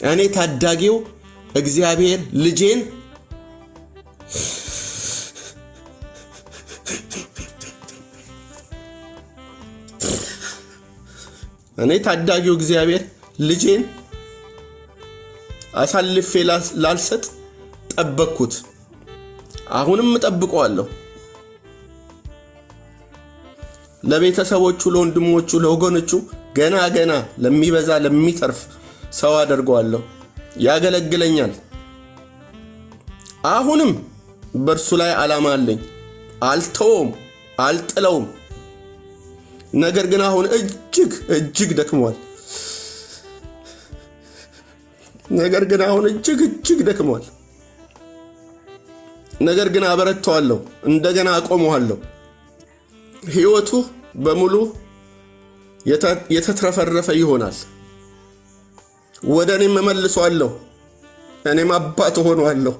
أنا تداجيو إجزابير لجين أنا تداجيو إجزابير لجين أسأل في لالست أبكوت أهونم متأبكوا الله لبيت سوتشو لون دموتشو لوجونتشو جنا جنا لمي بزع لمي ترف سوا درجوا الله يا جلك جلنيان أهونم برسولاي على مالين عالتوم عالتلوم نجر جنا هون أجيك أجيك دكمال نجر جنا هون أجيك أجيك دكمال نجر جنا برد توالو ند جنا أقوم وهالو هيوته بملو يتترفرف يهونال وداني مملس والله يعني ما باته هون والله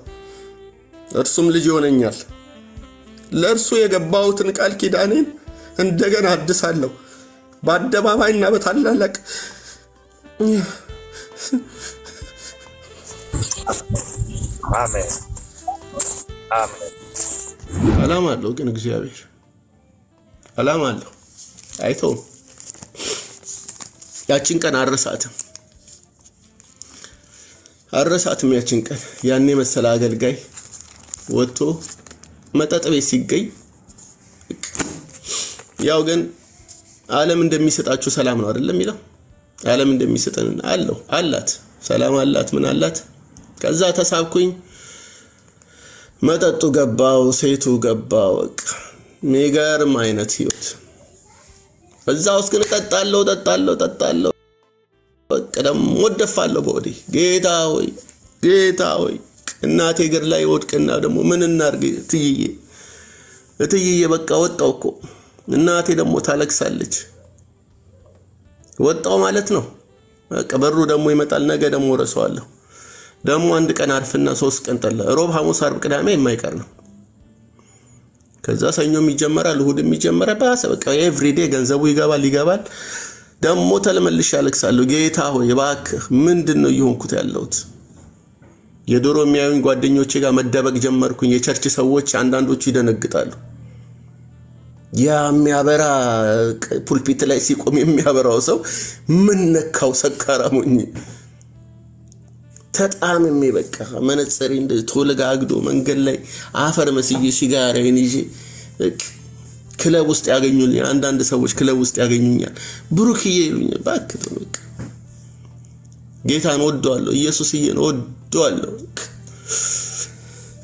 ارسم لجيون انيال لارسو يقباو تنقال كيدانين اندقان عدس هالو بعد بابا اينا بتحلى لك آمين آمين علام الله كنك جابير علام الله أيتهم ياتين كان الرساتهم الرساتهم ياتين كان يعني مثل هذا الجاي وتو متى تبي سجاي يا وجن عالم من دمي ستأشوا سلام نار الله ميلا عالم من دمي ستن الله علات سلام علات من علات كذا تسابقين متى تجباو سيتو جباوك ميجار ماينات هيوت فزاوس كن تطالو تطالو تطالو قدم مدفالو بودي ጌታوي እናቴ ገር ላይ ወድቀና ደሞ ምን እናርግ እትይዬ በቃ ወጣውኮ እናቴ ደሞ ታለክሳለች ወጣው ማለት ነው ቀበሩ ደሞ ይመጣል ነገ ደሞ ወረሰዋለሁ ደሞ አንድ ቀን አርፍና 3 ቀን ተላ ሮብ ሐሙስ አርብ ቅዳሜ የማይቀር ነው كذا سنيوم يجمرال هودم يجمرال بس بقى every day كان زبوي قبال يقبال دم موت لما اللي شالك سألوا جيتها هو يباك من دنو يوم كتالوت يدورو مياوين قادين يوتشيكا مدبك جمر كون يشرش سووش عندان دوتشي دنك قتالو يا ميابرا بولبيت لا يسيقو ميابرا وصو منك هو سكارا مني تتعامل امي بكا من تصرين تولق عقدو من قال لي عفر مسيجي سيجاره ينيجي كلا وسط يغنيوني عندان سووش كلا وسط يغنيوني بروكي يلوني باك بك جيتان ودوالو ኢየሱስ ይየን ودوالو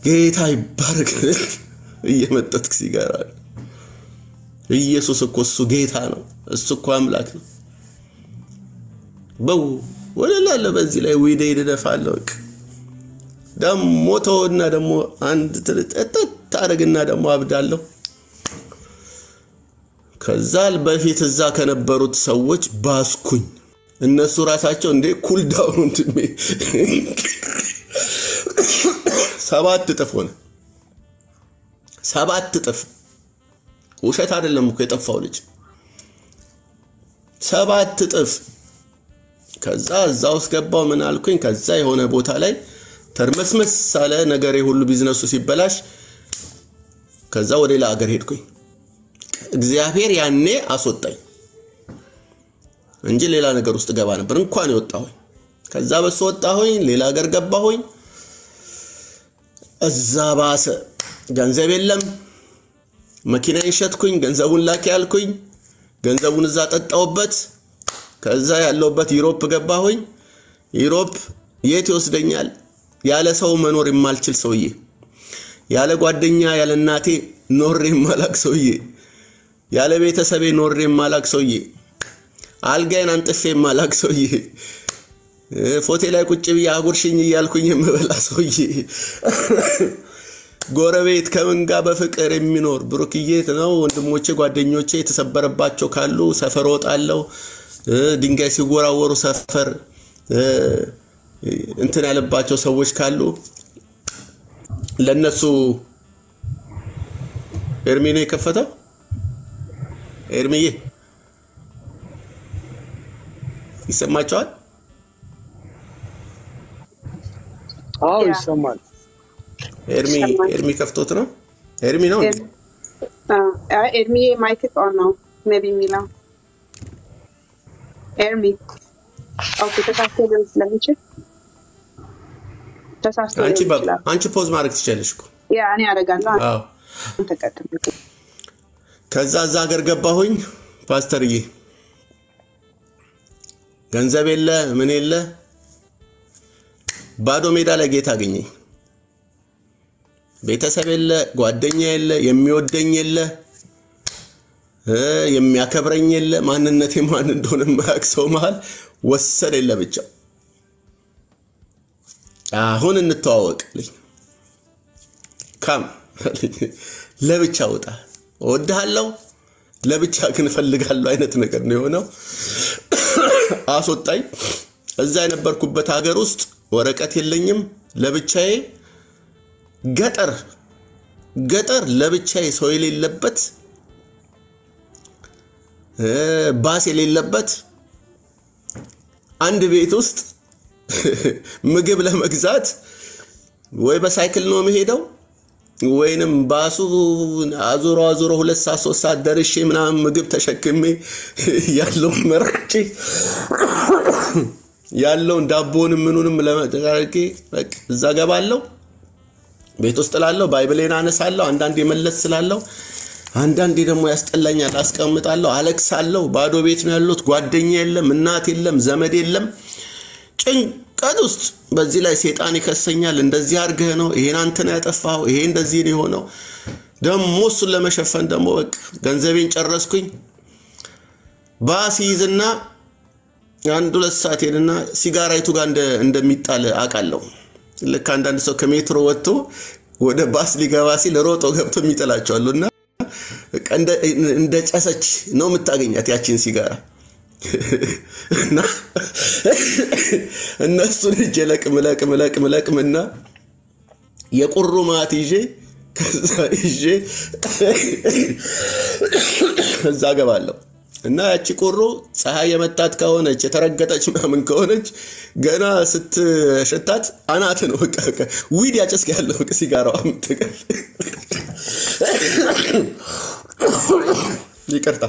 جيتا يبارك እየመጠጥክ ሲጋራ ኢየሱስ እኮ እሱ ጌታ ነው እሱ እኮ አምላክ ነው በው ولا بزي لا ويدي دفالوك دم موتودنا دم عند تارقنا دم عبدالله كزال بفيت الزاكا نبرو تسوج باسكوين الناس راساتشون دي كل داون تدمي سبات تتفون سبات تتف وشات هذا اللي ممكن يتفاو لج سبات تتف كذا زاوس ገባው ምን አልኩኝ ከዛ የሆነ ቦታ ላይ ተርመስመስ ሳለ ነገር ሁሉ ቢዝነሱ ሲበላሽ ከዛ ወደ ሌላ ሀገር ሄድኩኝ እግዚአብሔር ያኔ አስወጣኝ እንጂ ሌላ ነገር ውስጥ ገባ ነበር እንኳን ይወጣሁኝ ከዛ በሱ ወጣሁኝ ሌላ ሀገር ገባሁኝ እዛ ባሰ ገንዘብ የለም መኪና ይሸጥኩኝ ገንዘቡን ላኪ አልኩኝ ገንዘቡን እዛ ጠጣውበት ከዛ ያለውበት ዩሮፕ ገባሁኝ ዩሮፕ የት ይወስደኛል ያለ ሰው መኖር የማልችል ሰውዬ ያለ ጓደኛ ያለ እናቴ ኖር የማላክ ሰውዬ ያለ ቤተሰቤ ኖር የማላክ ሰውዬ አልጋን አንጥፌ የማላክ ሰውዬ ፎቴ ላይ ቁጭ ብዬ አጉርሽኝ እያልኩኝ የምበላ ሰውዬ ጎረቤት ከመንጋ በፍቅር የሚኖር ብሩክዬት ነው ወንድሞቼ ጓደኞቼ የተሰበረባቸው ካሉ ሰፈር ወጣለው ድንጋይ ሲወራወሩ ሰፈር እንትን ያለባቸው ሰዎች ካሉ ለነሱ ኤርሚኔ ከፈታ ኤርሚዬ ይሰማጫል يسمال ارمي كفتوتنا ارمي نو ارمي مايكك اون نو ميبي ميلا ارمي اوكي تتعلم سلامتك تتعلم انت بابا انت بوز مارك تشالشكو يعني አደርጋለሁ ተከተልኩ ከዛዛ ሀገር ገባሁኝ ፓስተርዬ ገንዘብ የለ ምን የለ ባዶ ሜዳ ላይ ጌታ አገኘኝ ቤተሰብ የለ ጓደኛ የለ የሚወደኝ የለ የሚያከብረኝ የለ ማንነቴ ማን እንደሆነ ማክሰው ማል ወሰደ የለ ብቻ አሁን እንተዋወቅልኝ كم لا بتشاوتا وده هاللو لا بتشاك نفلق هاللو أين تنكرني هنا أصوتي الزين بركوب بتاجروست وركتي اللينيم لا بتشاي قطر لا بتشاي سويلي اللبت باسي اللبت عند بيتوست مقبله مجزات ويبسايكل نومي هيدو وينم باسو ازورو ازورو 2 ساعات 3 ساعات درشي منام مغب تشكمي يالو مرقي يالو دابون منونم لمتاركي بك اذا غبالو بيت وسط لالو بايبلين انسالو عنداندي ملس سلالو عنداندي دمو ياسطلኛል اسقمطالو الكسالو بادو بيت ነው ያሉት ጓደኛ የለም እናት የለም ዘመድ የለም ጭንቀት ውስጥ በዚህ ላይ ሰይጣን ይከሰኛል እንደዚህ አርገህ ነው ይሄን አንተ ነው ያጠፋው ይሄ እንደዚህ ነው ሆኖ ደሞ እሱን ለመሸፈን ደሞ በቃ ገንዘቤን ጨረስኩኝ ባሲዝና አንድ ሁለት ሰዓትና ሲጋራይቱ ጋር እንደሚጣል አቃለው ለካ አንዳንድ ሰው ከሜትሮ ወጥቶ ወደ ባስ ሊገባ ሲል ሮጦ ገብቶ የሚጠላቸዋልና እንደ ጨሰች ነው የምታገኛት ያቺን ሲጋራ الناس تجي لك ملاك يقر ما تيجي كذا يجي زاغا بالو እና ያቺ ቆሮ ፀሐይ የመጣት ከሆነች ተረገጠች ማምን ከሆነች ገና ስትሸታት አናት ነው በቃ ዊድ ያጨስ ያለው ሲጋራው አምጥተቀፍ ይቀርታ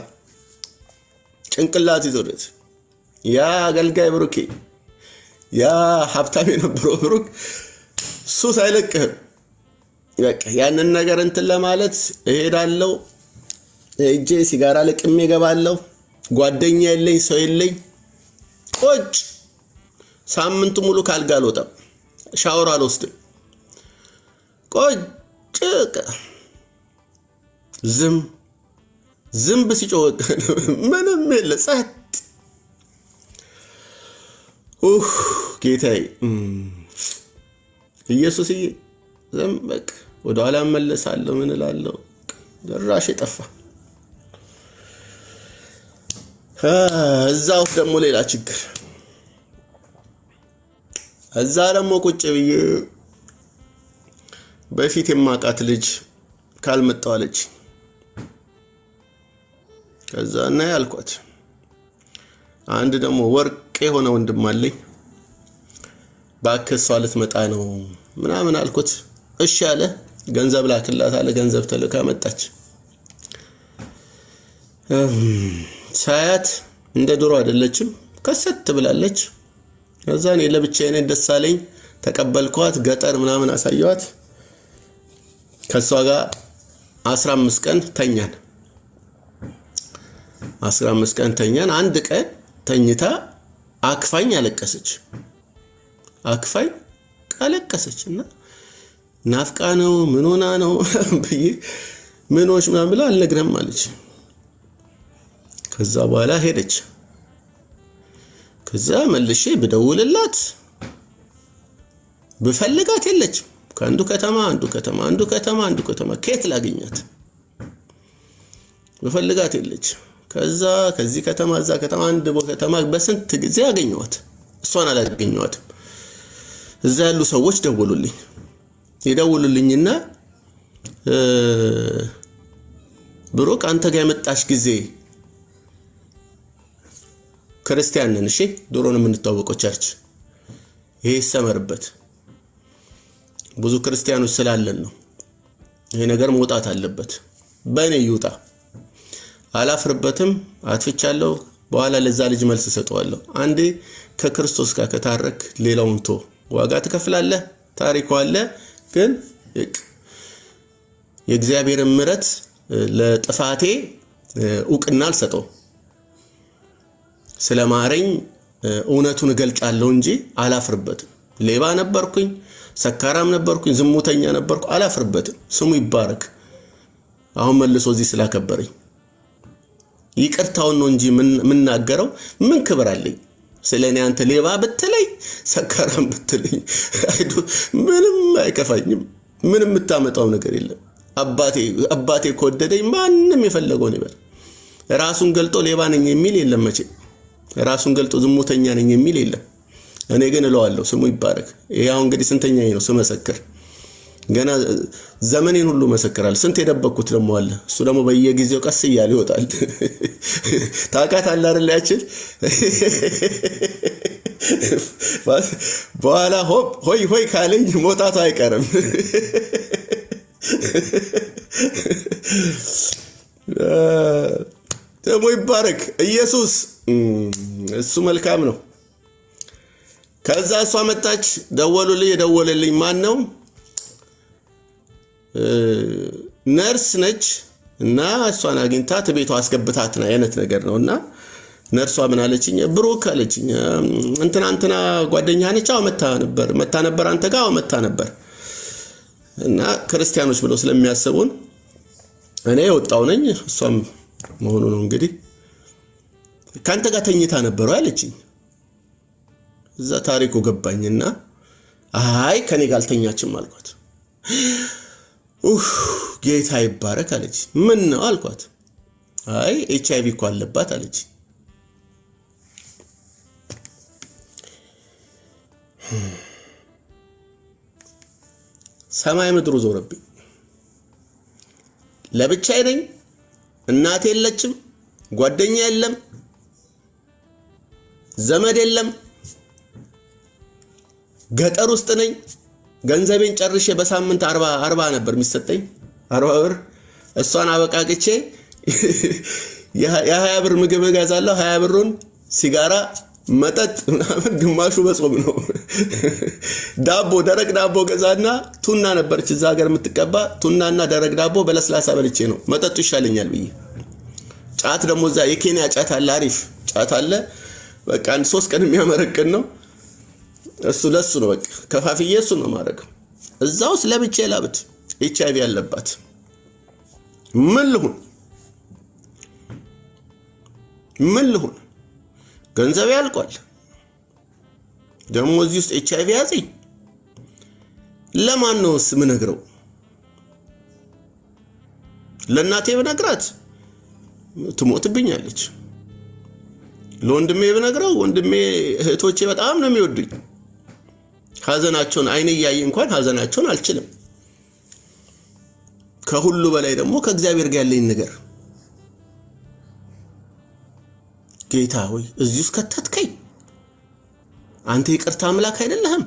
እንቅላት ይዞት ያ አገልጋይ ብሩክ ያ ሀብታም የነበረው ብሩክ ሱስ አይለቅህ በቃ ያንን ነገር እንትን ለማለት እሄዳለሁ እጄ ሲጋራ ለቅሜ ገባለሁ ጓደኛ የለኝ ሰው የለኝ ቆጭ ሳምንቱ ሙሉ ካልጋ አልወጣም ሻወር አልወስድም ቆጭ ዝምብ ሲጮህ ምንም ለጸት ኡፍ ጌታዬ ኢየሱስዬ ዘምበክ ወደኋላ መለሳለሁ ምን እላለሁ ድራሽ ይጠፋ እዛው ደሞ ሌላ ችግር እዛ ደሞ ቁጭ ብዬ በፊት የማቃት ልጅ ካልመጣለች كذانا ያልኳት አንድ ደሞ ወርቅ የሆነ ወንድም አለኝ ባከሷ ልትመጣ ነው ምናምን አልኩት እሺ አለ ገንዘብ ላክላት አለ ገንዘብ ተልካ መጣች ሳያት እንደ ድሮ አይደለችም ከሰት ብላለች ከዛኔ ለብቻዬ ነኝ ደሳለኝ ተቀበልኳት ገጠር ምናምን አሳየዋት ከሷ ጋር 15 ቀን ተኛን 15 ቀን ተኛን አንድ ቀን ተኝታ አክፋኝ አለቀሰች አክፋኝ አለቀሰችና ናፍቃ ነው ምን ሆና ነው ብዬ ምንሽ ምናምን ብላ አልነግረም አለች ከዛ በኋላ ሄደች ከዛ መልሼ ብደውልላት ብፈልጋት የለችም ከአንዱ ከተማ ከየት ላገኛት ብፈልጋት የለችም ከዚህ ከተማ እዛ ከተማ አንድ ቦታ ከተማ በስንት ጊዜ አገኘዋት እሷን አላገኘዋት እዛ ያሉ ሰዎች ደውሉልኝ ይደውሉልኝና ብሩክ አንተ ጋር የመጣሽ ጊዜ ክርስቲያን ነን እሺ ድሮንም እንተዋወቀው ቸርች ይሄ ሰመርበት ብዙ ክርስቲያኖች ስላለን ነው ይሄ ነገር መውጣት አለበት በእኔ ይውጣ አላፍርበትም አትፍቻለሁ በኋላ ለዛ ልጅ መልስ ሰጠዋለሁ አንዴ ከክርስቶስ ጋር ከታረክ ሌላውን ቶ ዋጋ ተከፍላለህ ታሪኩ አለ ግን የእግዚአብሔር ምሕረት ለጥፋቴ ኡቅና አልሰጠው ስለማረኝ እውነቱን ገልጫለሁ እንጂ አላፍርበትም ሌባ ነበርኩኝ سكرام نبركو زموتين نبركو على فربت سمو يبارك اهم اللي سوزي سلا كبري يكرتاون نونجي من ناقرو من كبرالي سلاني انت ليبا بتلي سكرام بتلي منم ما يكفايني منم متامتاو نكر يلا اباتي كوددي مانم يفلقوني بر راسون قلتو ليبا نني ميل يلا ماشي راسون قلتو زموتين نني ميل يلا أنا يجينا لو على سمو يبارك إيه عن قدي سنتين ينو سما سكر جانا زمان ينولو مسكر على سنتين ربك كتر موال سلام وبيجي جزيك السيالي وتعال تاكات على النار اللي أشل بس بالا هوب هوي خالين موت عطاي كرم سمو يبارك يسوع السما الكاملو كذا سامتاج دولوا لي ما نو نرس نج ناس أنا جنتات بيتو عسكب بتاعتنا ينتنا جرناونا نرس وامن على تشيني بروك على تشيني أنتنا قادين يعني شو متانبر أنت جاو متانبر نا كريستيانوش بلوس لم يسوون أنا يوتاونين سام مهونون قدي كأنت قاتيني تانبر على تشيني ዛ ታሪኩ ገባኝና አይ ከኔ ጋር ተኛችም አልኳት ኡፍ ጌታ ይባረክ አለች ምን ነው አልኳት አይ ኤችአይቪ እኮ አለባት አለች ሰማይ ምድሩ ዞረብኝ ለብቻዬ ነኝ እናቴ የለችም ጓደኛ የለም ዘመድ የለም ገጠር ውስጥ ነኝ ገንዘቤን ጨርሼ በሳምንት 40 ነበር የሚሰጠኝ 40 ብር እሷን አበቃቅቼ ያ ብር ምግብ ገዛለሁ 20 ብሩን ሲጋራ መጠጥ ምናምን ግማሹ በጾም ነው ዳቦ ደረቅ ዳቦ ገዛና ቱና ነበርች እዛ ሀገር የምትቀባ ቱናና ደረቅ ዳቦ በለስላሳ በልቼ ነው መጠጡ ይሻለኛል ብዬ ጫት ደሞ እዛ የኬንያ ጫት አለ አሪፍ ጫት አለ በቃ አንድ 3 ቀን የሚያመረቀን ነው እሱለሱ ነው በቃ ከፋፍዬ እሱ ነው ማረክ እዛው ስለብቻ ያለበት ኤችአይቪ ያለባት ምን ልሁን ገንዘብ ያልቋል ደሞ እዚህ ውስጥ ኤችአይቪ ያዘኝ ለማን ነው ስምነግረው ለናቴ ብነግራት ትሞትብኛለች ለወንድሜ ብነግረው ወንድሜ እህቶቼ በጣም ነው የሚወዱኝ ሐዘናቸውን አይኔ ያይ እንኳን ሐዘናቸውን አልችልም ከሁሉ በላይ ደግሞ ከእግዚአብሔር ጋር ያለኝ ነገር ጌታ ሆይ እዚህ ውስጥ ከተትከኝ አንተ ይቅርታ አምላክ አይደለህም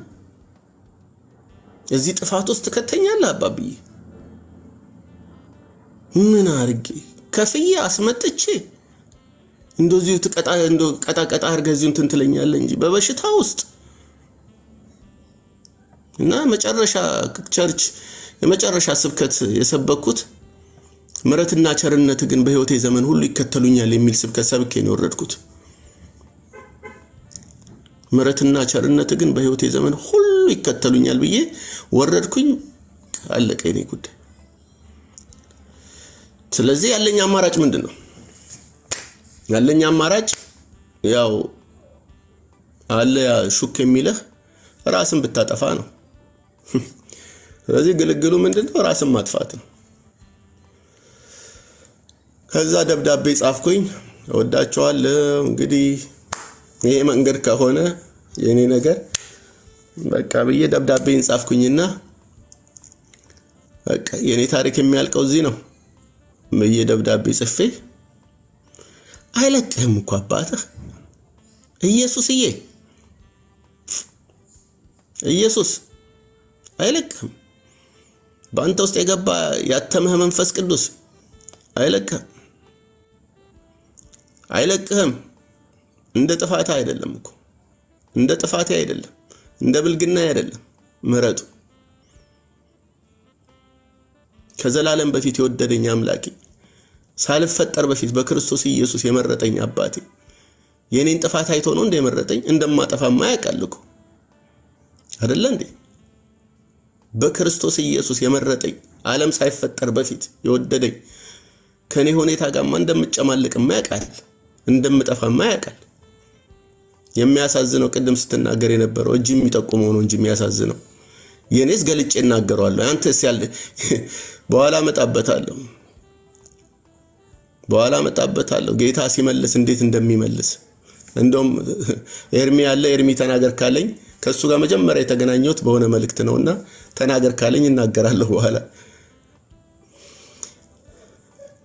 እዚህ ጥፋት ውስጥ ከተኛለህ አባብዬ ምን አርጌ ከፍዬ አስመጥቼ እንደዚህ ተቀጣ እንደቀጣቀጣ አርገዚውን እንትንትለኛል እንጂ በበሽታ ውስጥ እና መጨረሻ ቸርች የመጨረሻ ስብከት የሰበኩት ምረትና ቸርነት ግን በህይወቴ ዘመን ሁሉ ይከተሉኛል የሚል ስብከት ሰብከኝ ወረድኩት ምረትና ቸርነት ግን በህይወቴ ዘመን ሁሉ ይከተሉኛል ብዬ ወረድኩኝ አለቀ የኔ ጉዳይ ስለዚህ ያለኛ አማራጭ ምንድነው ያለኛ አማራጭ ያው አለ ሹክ የሚልህ ራስን ብታጠፋ ነው ስለዚህ ግልግሉ ምንድነው ራስን ማጥፋት ነው ከዛ ደብዳቤ ጻፍኩኝ ወዳቸዋለሁ እንግዲህ ይሄ መንገድ ከሆነ የኔ ነገር በቃ በየ ደብዳቤን ጻፍኩኝና በቃ የኔ ታሪክ የሚያልቀው እዚህ ነው በየ ደብዳቤ ጽፌ አይለቅህም እኮ አባትህ ኢየሱስዬ ኢየሱስ አይለቅህም በአንተ ውስጥ የገባ ያተመህ መንፈስ ቅዱስ አይለቅህም። እንደ ጥፋት አይደለም እኮ እንደ ጥፋት አይደለም እንደ ብልግና አይደለም ምሕረቱ ከዘላለም በፊት የወደደኝ አምላኬ ሳልፈጠር በፊት በክርስቶስ ኢየሱስ የመረጠኝ አባቴ የኔን ጥፋት አይቶ ነው እንደመረጠኝ እንደማጠፋማ ያቀልኩ አይደል እንዴ በክርስቶስ ኢየሱስ የመረጠኝ ዓለም ሳይፈጠር በፊት የወደደኝ ከኔ ሁኔታ ጋርማ እንደምጨማልቅማ ያቀል እንደምጠፋማ ያቀል የሚያሳዝነው ቅድም ስትናገር የነበረው እጅም የሚጠቁመው ነው እንጂ የሚያሳዝነው የኔስ ገልጬ እናገራለሁ አንተስ ያለ በኋላ መጣበታለሁ ጌታ ሲመልስ እንዴት እንደሚመልስ እንደም ኤርሚ ያለ ኤርሚ ተናገር ካለኝ ከሱ ጋር መጀመሪያ የተገናኘሁት በሆነ መልእክት ነውና ተናገር ካለኝ እናገራለሁ በኋላ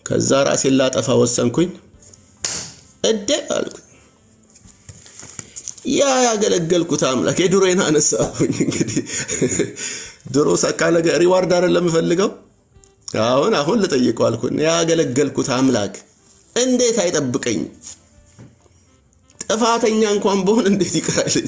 ከዛ ራሴን ላጠፋ ወሰንኩኝ እደ አልኩኝ ያ ያገለገልኩት አምላክ የድሮዬን አነሳሁኝ እንግዲህ ድሮ ሰካለ ሪዋርድ አይደለም ፈልገው አሁን ልጠይቀው አልኩኝ ያገለገልኩት አምላክ እንዴት አይጠብቀኝ ጥፋተኛ እንኳን በሆን እንዴት ይቀራልኝ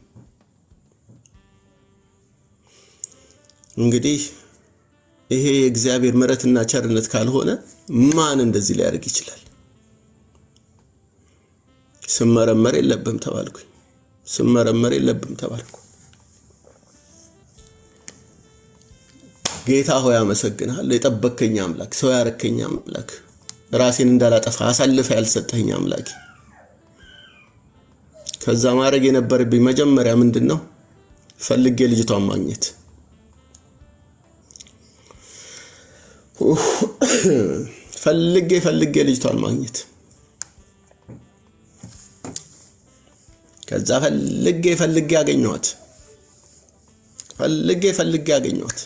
እንግዲህ ይሄ የእግዚአብሔር ምሕረትና ቸርነት ካልሆነ ማን እንደዚህ ሊያርግ ይችላል ስመረመር የለብህም ተባልኩ ጌታ ሆይ አመሰግናለሁ የጠበከኝ አምላክ ሰው ያረከኝ አምላክ ራሴን እንዳላጠፋ አሳልፈ ያልሰጠኝ አምላክ ከዛ ማረግ የነበረብኝ መጀመሪያ ምንድነው ፈልጌ ልጅቷን ማግኘት ፈልጌ ልጅቷን ማግኘት ከዛ ፈልጌ አገኘኋት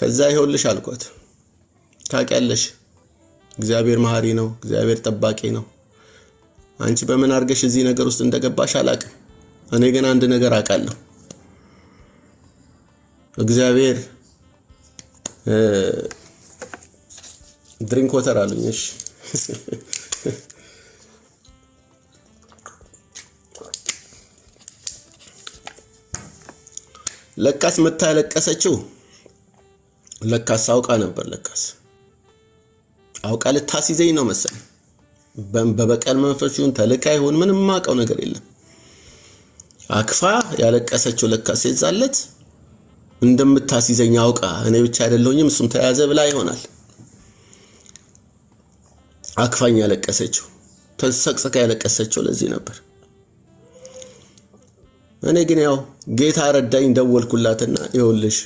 ከዛ ይሁንልሽ አልኳት ታቀያለሽ እግዚአብሔር መሐሪ ነው እግዚአብሔር ጠባቂ ነው አንቺ በመን አርገሽ እዚህ ነገር ውስጥ እንደገባሽ አላቅም እኔ ግን አንድ ነገር አቃለሁ እግዚአብሔር ድሪንክ ወተር አለኝ እሺ ለካስ መታለቀሰችው ለካስ አውቃ ነበር አውቃ ለታሲዘኝ ነው መሰለኝ በበቀል መንፈስ ይሁን ተልካ ይሁን ምንም ማቀው ነገር የለም አክፋ ያለቀሰችው ለካስ ይዛለት እንደምታሲዘኝ አውቃ እኔ ብቻ አይደለሁኝም እሱም ተያዘ ብላ ይሆናል አክፋኝ ያለቀሰችው ተሰቅሰቀ ያለቀሰችው ለዚህ ነበር እኔ ግን ያው ጌታ ረዳኝ ደወልኩላትና ይሁንልሽ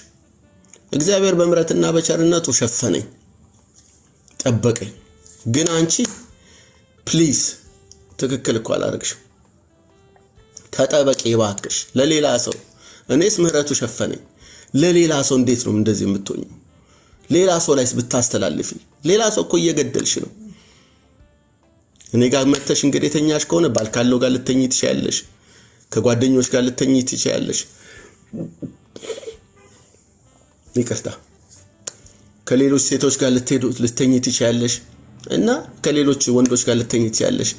እግዚአብሔር በመረትና በቸርነቱ ሸፈነኝ ጠበቀኝ ግን አንቺ ፕሊዝ ትክክል እኮ አላረግሽም ተጠበቂ ባክሽ ለሌላ ሰው እኔስ ምሕረቱ ሸፈነኝ ለሌላ ሰው እንዴት ነው እንደዚህ የምትሆኚ ሌላ ሰው ላይስ ብታስተላልፊ ሌላ ሰው እኮ እየገደልሽ ነው እኔ ጋር መተሽ እንግዲህ ተኛሽ ከሆነ ባልካለው ጋር ልተኚ ትችያለሽ ከጓደኞች ጋር ልተኚ ትችያለሽ ይቅርታ ከሌሎች ሴቶች ጋር ልተኚ ትችያለሽ እና ከሌሎች ወንዶች ጋር ልተኚ ትችያለሽ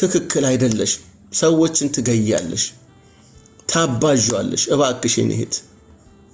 ትክክል አይደለሽ ሰዎችን ትገያለሽ ታባዣለሽ እባክሽ እንሂድ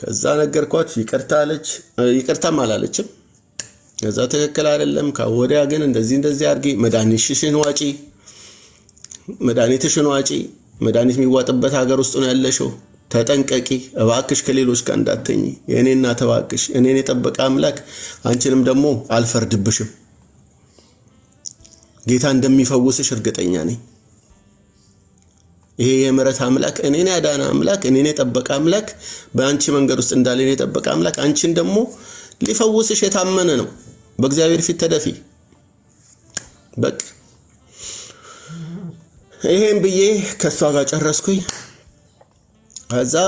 ከዛ ነገርኳት ይቅርታ አለች ይቅርታም አላለችም إذا تذكر على اللهم كأوري أجن دزين دزيارجي مدانيش شنو أشي مدانيت شنو أشي مدانيت ميوات بتها جرستنا إلا شو تتنككي أواكش كليلوش كان داتني يعني إننا تواكش يعني نتبك أملاك أنشلم دمو على الفرد بشو جيت عند دمي فوسة شرقتين يعني هي مرت أملاك يعني نادانا أملاك يعني نتبك أملاك بأنش من جرستن دالي نتبك أملاك أنشلم دمو لفوسش يتعمنا نو بقزاوير في التدفي بك إيهم بيه كسواغا جرسكوي هذا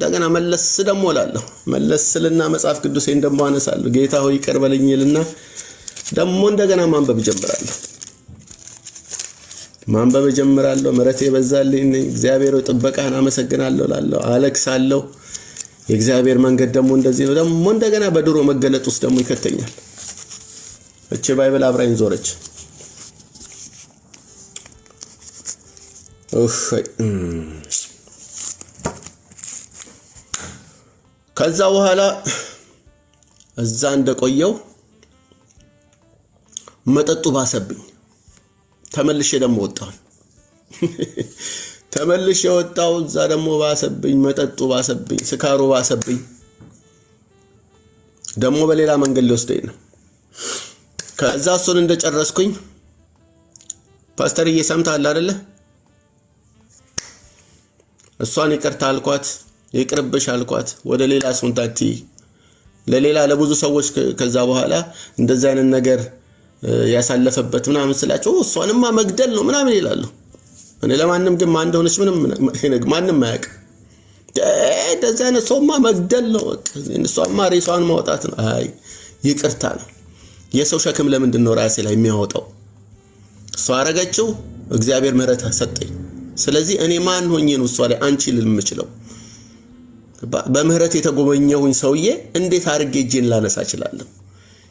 دعنا مللس دم ولا له مللس لنا مسافك الدوسين دم وانا سأله جيته هو يكربلني لنا دمون دعنا ما ببجمر له ما ببجمر له مرتي بزال إني زابير وطبق أنا مسكن له له علىك سأله يجزابير من قدم من دزين ودمون دعنا بدرو مجلة تصدموا يكتيني أشي باي بلا براين زورج ከዛ በኋላ እዛ እንደቆየው መጠጡ ባሰብኝ ተመልሼ ደሞ ወጣሁ ተመልሼ ወጣሁ እዛ ደሞ ባሰብኝ መጠጡ ባሰብኝ ስካሩ ባሰብኝ ደሞ በሌላ መንገድ ልወስደኝ ነው ከዛ እሱን እንደጨረስኩኝ ፓስተርዬ ሰምታል አይደለ እሷን ይቅርታ አልኳት ይቅርብሽ አልኳት ወደ ሌላ ሱንታቲ ለሌላ ለብዙ ሰዎች ከዛ በኋላ እንደዛ አይነት ነገር ያሳለፈበት ምናምን ስላቸው እሷንማ መግደል ነው ምናምን ይላሉ እኔ ለማንም ግን ማን እንደሆነች ምንም ማንም ማያቅ እንደዛ አይነት ሶማ መግደል ነው እሷማ ሬሷን ማውጣት ነው አይ ይቅርታ ነው የሰው ሸክም ለምንድን ነው ራሴ ላይ የሚያወጣው እሷ አረጋቸው እግዚአብሔር ምህረት ሰጠኝ ስለዚህ እኔ ማን ሆኜ ነው እሷ ላይ አንቺ ልልምችለው በምህረት የተጎበኘሁኝ ሰውዬ እንዴት አርጌ እጄን ላነሳ ይችላል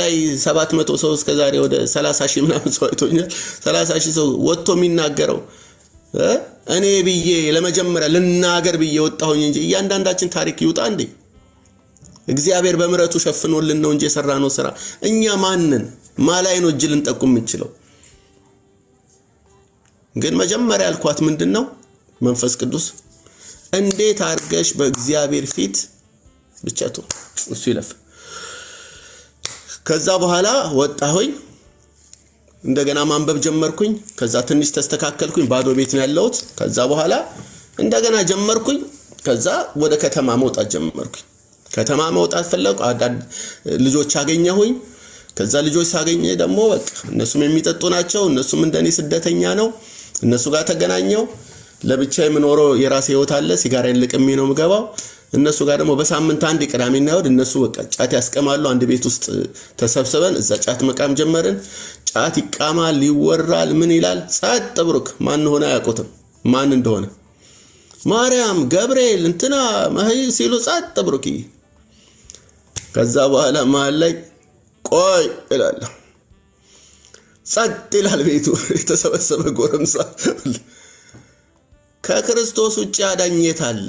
ላይ 700 ሰው እስከዛሬ ወደ 30 ሺህ ምናምን ሰው አይቶኛል 30 ሺህ ሰው ወጥቶ የሚናገረው እኔ ብዬ ለመጀመሪያ ለናገር ብዬ ወጣሁኝ እንጂ እያንዳንዳችን ታሪክ ይውጣ እንዴ እግዚአብሔር በመረቱ ሸፍኖልን ነው እንጂ የሰራነው ስራ እኛ ማንን ማላይ ነው እጅልን ጠቁም እንችለው ግን መጀመሪያ አልኳት ምንድነው መንፈስ ቅዱስ እንዴት አርገሽ በእግዚአብሔር ፊት ብቻቱ እሱ ይለፍ ከዛ በኋላ ወጣሁኝ እንደገና ማንበብ ጀመርኩኝ ከዛ ትንሽ ተስተካከልኩኝ ባዶ ቤት ነው ያለሁት ከዛ በኋላ እንደገና ጀመርኩኝ ከዛ ወደ ከተማ መውጣት ጀመርኩኝ ከተማ መውጣት ፈለኩ ልጆች አገኘሁኝ ከዛ ልጆች ሳገኘ ደሞ በቃ እነሱም የሚጠጡ ናቸው እነሱም እንደኔ ስደተኛ ነው እነሱ ጋር ተገናኘው ለብቻዬ ምን ኖሮ የራሴ ህይወት አለ ሲጋራ ይልቅም ነው ምገባው እነሱ ጋር ደሞ በሳምንት አንድ ቅዳሜና እሁድ እነሱ በቃ ጫት ያስቀማሉ አንድ ቤት ውስጥ ተሰብስበን እዛ ጫት መቃም ጀመርን ጫት ይቃማል ይወራል ምን ይላል ጻጥ ብሩክ ማን ሆነ ያቆተም ማን እንደሆነ ማርያም ገብርኤል እንትና ማይ ሲሉ ጻጥ ብሩክ ከዛ በኋላ ማላይ ቆይ ይላል ጻጥ ይላል ቤቱ ተሰበሰበ ጎረምሳ ከክርስቶስ ውጭ አዳኝነት አለ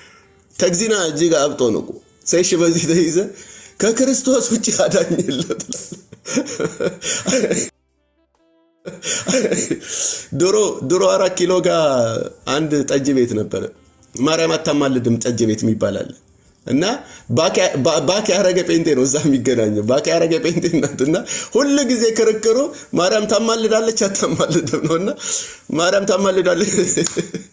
ተግዚና እጅጋ አብጦ ነው ሰይሽ በዚህ ተይዘ ከክርስቶስ ውጪ አዳኝ የለም ድሮ 4 ኪሎ ጋ አንድ ጠጅ ቤት ነበር ማርያም አታማልድም ጠጅ ቤት የሚባላል أنا باك أرجع بينتين وزامي كرانية باك أرجع بينتين ناتنا هول لك زي كركرو ما رام تمال لدالة شتمال لدمنا ما رام تمال لدالة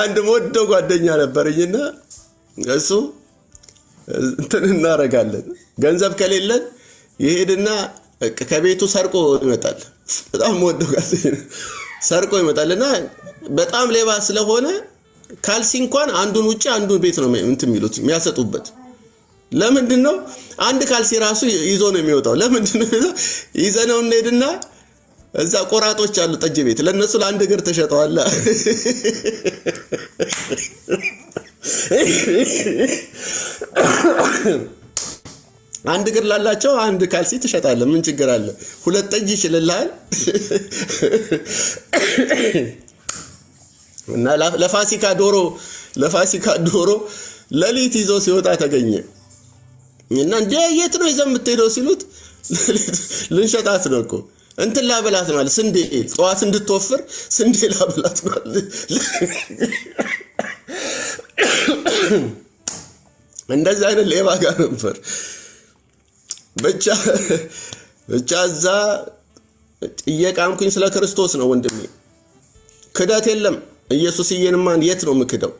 አንድ ሞዶ ጓደኛ ነበርኝና እሱ እንትን እናረጋለን ገንዘብ ከሌለን ይሄድና ከቤቱ ሰርቆ ይመጣል በጣም ሞዶ ጓደኛ ሰርቆ ይመጣልና በጣም ሌባ ስለሆነ ካልሲ እንኳን አንዱን ውጪ አንዱን ቤት ነው እንት የሚሉት የሚያሰጡበት ለምንድነው አንድ ካልሲ ራሱ ይዞ ነው የሚወጣው ለምንድነው ይዘነው እንደድና እዛ ቆራጦች አሉ ጠጅ ቤት ለነሱ ለአንድ እግር ተሸጠዋል አንድ እግር ላላቸው አንድ ካልሲ ተሸጣለ ምን ችግር አለ ሁለት ጠጅ ይችላል እና ለፋሲካ ዶሮ ለሊት ይዞ ሲወጣ ተገኘ እና እንዴ የት ነው ይዘምትሄደው ሲሉት ልንሸጣት ነው እኮ እንት ላበላት ማለት ስንዴ ጧት እንድትወፍር ስንዴ ላበላት ማለት እንደዛ አይነት ሌባ ጋር ነበር ብቻ እዛ እየቃምኩኝ ስለ ክርስቶስ ነው ወንድሜ ክዳት የለም ኢየሱስ ይየንማን የት ነው መከደው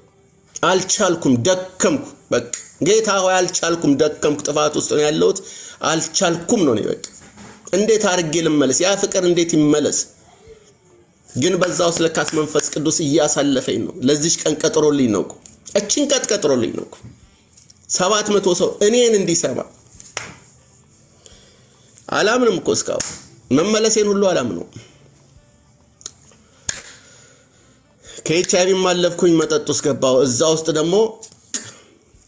አልቻልኩም ደከምኩ በቃ ጌታ ሆይ አልቻልኩም ደከምኩ ጥፋት ውስጥ ነው ያለሁት አልቻልኩም ነው በቃ እንዴት አርጌ ልመለስ ያ ፍቅር እንዴት ይመለስ ግን በዛው ስለካስ መንፈስ ቅዱስ ይያሳለፈኝ ነው ለዚህ ቀን ቀጥሮልኝ ነው እቺን ቀጥሮልኝ ነው 700 ሰው እኔን እንዲሰማ አላምንም እኮ እስካሁን መመለሴን ሁሉ አላምነው ከኤችአይቪ ማለፍኩኝ መጠጥ ውስጥ ገባው እዛ ውስጥ ደሞ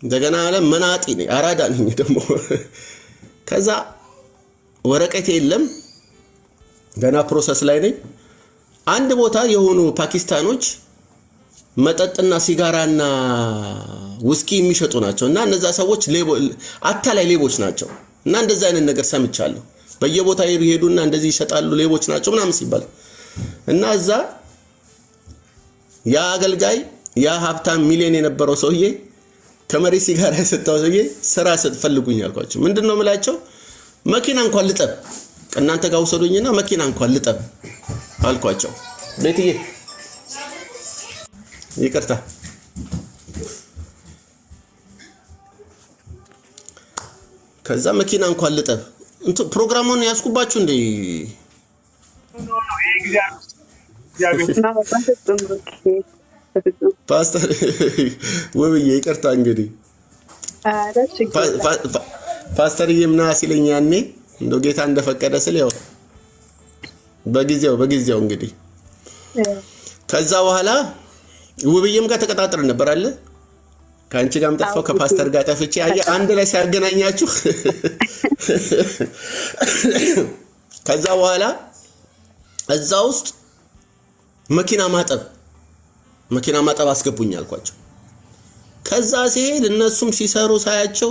እንደገና አለ መናጢ ነኝ አራዳ ነኝ ደሞ ከዛ ወረቀት የለም ገና ፕሮሰስ ላይ ነኝ አንድ ቦታ የሆኑ ፓኪስታኖች መጠጥና ሲጋራና ውስኪ የሚሸጡ ናቸው እና እነዛ ሰዎች አታላይ ሌቦች ናቸው እና እንደዛ አይነት ነገር ሰምቻለሁ በየቦታው ይሄዱና እንደዚህ ይሸጣሉ ሌቦች ናቸው ምናምን ሲባል እና እዛ ያ አገልጋይ ያ ሀብታም ሚሊዮን የነበረው ሰውዬ ከመሪ ሲጋራ ያሰጣው ሰውዬ ስራ ሰጥፈልጉኝ አልኳቸው ምንድነው ምላቸው መኪና እንኳን ልጠብ እናንተ ጋር ወሰዱኝና መኪና እንኳን ልጠብ አልኳቸው ለጥዬ ይቅርታ ከዛ መኪና እንኳን ልጠብ እንት ፕሮግራሙን ያስኩባችሁ እንዴ ፓስተር ወብዬ ይቅርታ እንግዲህ ፓስተር ይምና ሲለኛኔ እንዶ ጌታ እንደፈቀደ ስለያው በጊዜው እንግዲህ ከዛ በኋላ ወብዬም ጋር ተከታተል ነበር አለ ካንቺ ጋርም ተፈው ከፓስተር ጋር ተፈጪ አየ አንድ ላይ ሲያገናኛችሁ ከዛ በኋላ እዛው ውስጥ መኪና ማጠብ አስገቡኝ አልኳቸው ከዛ ሲሄድ እነሱም ሲሰሩ ሳያቸው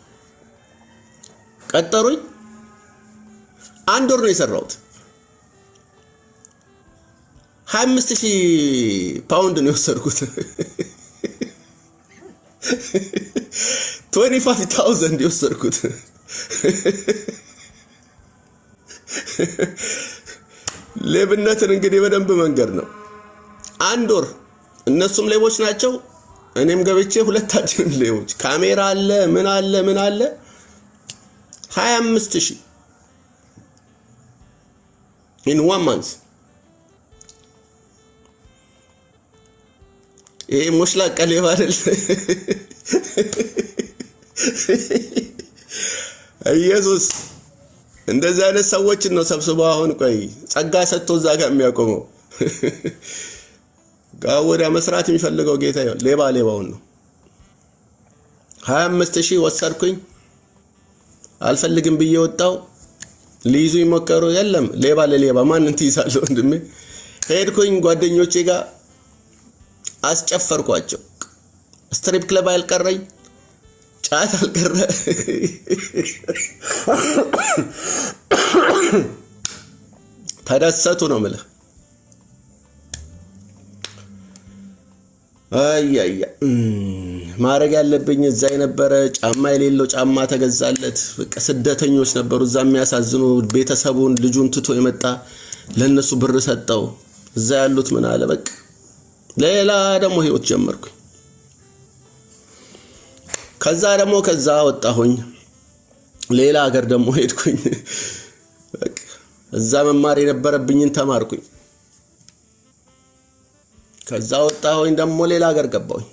ቀጠሩኝ አንድ ወር ነው የሰራሁት 25000 ፓውንድ ነው የወሰድኩት 25000 የወሰድኩት ለብነትን እንግዲህ በደንብ መንገር ነው አንዶር እነሱም ሌቦች ናቸው እኔም ገበቼ ሁለታችን ሌቦች ካሜራ አለ ምን አለ 25,000 in 1 month. ايه مش لك اللي بارل يسوس እንደዚህ አይነት ሰዎች ነው ሰብስበው አሁን ቆይ ጸጋ ሰጥቶ እዛ ጋር የሚያቆመው ጋውራ መስራት የሚፈልገው ጌታ ይሁን ሌባ ሌባውን ነው 25,000 ወሰድኩኝ አልፈልግም ብዬ ወጣው ሊይዙ ይመከሩ የለም ሌባ ለሌባ ማንን ትይዛለህ እንድሜ ሄድኩኝ ጓደኞቼ ጋር አስጨፈርኳቸው ስትሪፕ ክለብ አልቀረኝ ጫት አልቀረ ተደሰቱ ነው ማለት አያያ ማረግ ያለብኝ እዛ የነበረ ጫማ የሌለው ጫማ ተገዛለት በቃ ስደተኞች ነበሩ እዛ የሚያሳዝኑ ቤተሰቡን ልጁን ትቶ የመጣ ለነሱ ብር ሰጣው እዛ ያሉት ምን አለ በቃ ሌላ ደሞ ህይወት ጀመርኩ ከዛ ደሞ ከዛ ወጣሁኝ ሌላ ሀገር ደሞ ሄድኩኝ በቃ እዛ መማር የነበረብኝን ተማርኩኝ ከዛ ወጣሁኝ ደሞ ሌላ ሀገር ገባሁኝ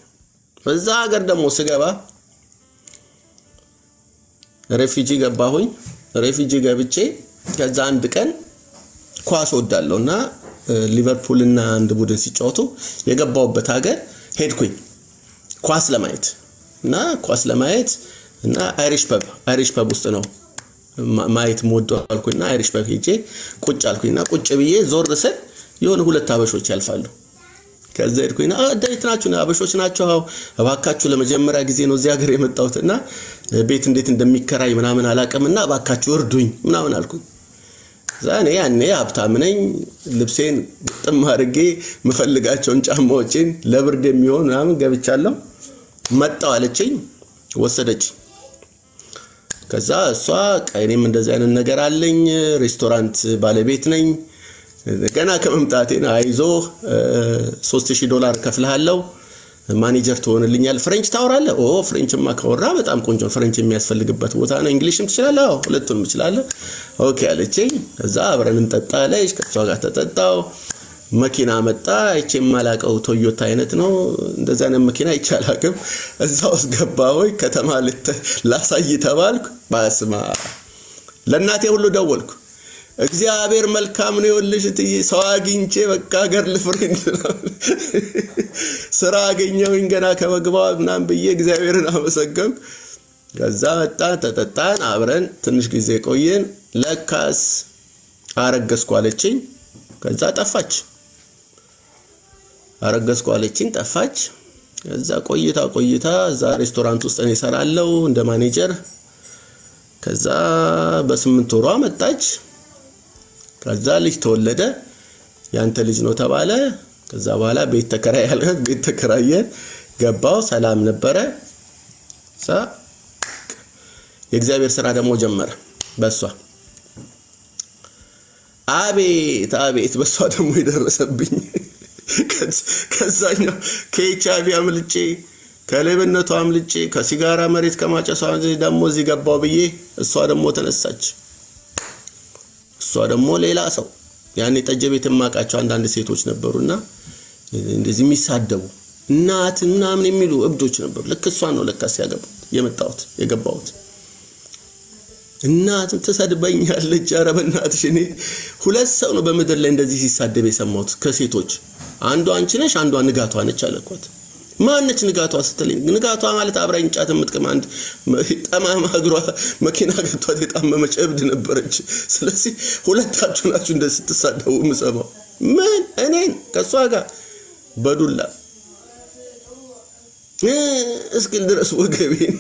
በዛ ሀገር ደሞ ስገባ ሬፊጂ ገባሁኝ ሬፊጂ ገብቼ ከዛ አንድ ቀን ኳስ ወዳለውና ليفربول እና አንድ ቡድን ሲጫወቱ የገባውበት ሀገር ሄድኩኝ ኳስ ለማየት እና ኳስ ለማየት እና አይሪሽ ፐብ ውስጥ ነው ማየት ሞዶ አልኩኝና አይሪሽ ፐብ ሄጄ ቁጭ አልኩኝና ቁጭ ብዬ ዞር ስል የሆነ ሁለት አበሾች ያልፋሉ ከዛ ሄድኩኝና እንዴት ናችሁ አበሾች ናችሁ አባካቹ ለመጀመሪያ ጊዜ ነው እዚህ ሀገር የመጣሁትና ቤት እንዴት እንደሚከራይ ምናምን አላቀምና አባካቹ እርዱኝ ምናምን አልኩኝ زاني يعني ابتامنين لبسين قطم هرغي مفلغاچون ጫማዎችን ለብርድ የሚሆን አሁን ገብቻለሁ መጣው አለችኝ ወሰደች ከዛ እሷ ቀይኔም እንደዚህ አይነት ነገር አለኝ ሬስቶራንት ባለቤት ነኝ ገና ከመምጣቴና አይዞ $3000 ከፍልሃለሁ ማኔጀር ትሆንልኛል ፍሬንች ታወራለህ ኦ ፍሬንችማ ካወራ በጣም ቆንጆ ፍሬንች የሚያስፈልግበት ቦታ ነው እንግሊሽም ትችላለህ አዎ ሁለቱንም ትችላለህ ኦኬ አለችኝ እዛ አብረን እንጠጣለሽ ከሷ ጋር ተጠጣው መኪና መጣ እቺም ማላቀው ቶዮታ አይነት ነው እንደዛ ነው መኪና ይቻላልከም እዛው ስገባሁኝ ከተማ ላሳይ ተባልኩ ባስማ ለናቴ ሁሉ ደወልኩ እግዚአብሔር መልካም ነው ይወልሽ ትይ ሰው አግኝቼ በቃ ሀገር ለፍሬንድ ስራ አገኘሁኝ ገና ከመግባው እናም በየ እግዚአብሔርን አመሰግን ከዛ መጣ ተጠጣን አብረን ትንሽ ጊዜ ቆየን ለካስ አረገዝኩ አለችኝ ከዛ ጠፋች አረገዝኩ አለችኝ ጠፋች ከዛ ቆይታ እዛ ሬስቶራንት ውስጥ እኔ ሰራለሁ እንደ ማኔጀር ከዛ በ8 ወሯ መጣች ከዛ ልጅ ተወለደ ያንተ ልጅ ነው ተባለ ከዛ በኋላ ቤት ተከራየ ገባው ሰላም ነበር ሳ የእግዚአብሔር ስራ ደሞ ጀመረ በሷ አቤት በሷ ደሞ ይደረሰብኝ ከዛኛው ከኤችአይቪ አምልጬ ከሌብነቱ አምልጬ ከሲጋራ መሬት ከማጨሷ ደሞ እዚ ገባው ብዬ እሷ ደሞ ተነሳች ሷደሞ ሌላ ሰው ያኔ ጠጀቤት ማቃቸው አንድ ሴቶች ነበርና እንደዚህ የሚሳደቡ እናትና ምን የሚሉ እብዶች ነበር ለክ እሷ ነው ለካስ ያገባው የገባው እናት ተሳድበኛለች አረ በእናትሽ እኔ ሁለት ሰው ነው በመድር ላይ እንደዚህ ሲሳደብ የሰማሁት ከሴቶች አንዱ አንቺ ነሽ አንዱ ንጋቷ ነች አለኳት ማነች ንጋቷ ስትልኝ ንጋቷ ማለት አብራኝ ጫት የምትቀማ አንድ ጠማማ አግሯ መኪና ገቷት የጣመመች እብድ ነበረች ስለዚህ ሁለታችሁ ናችሁ እንደስትሳደቡ ምሰማው ምን እኔን ከሷ ጋር በዱላ እስኪል ድረስ ወገቤን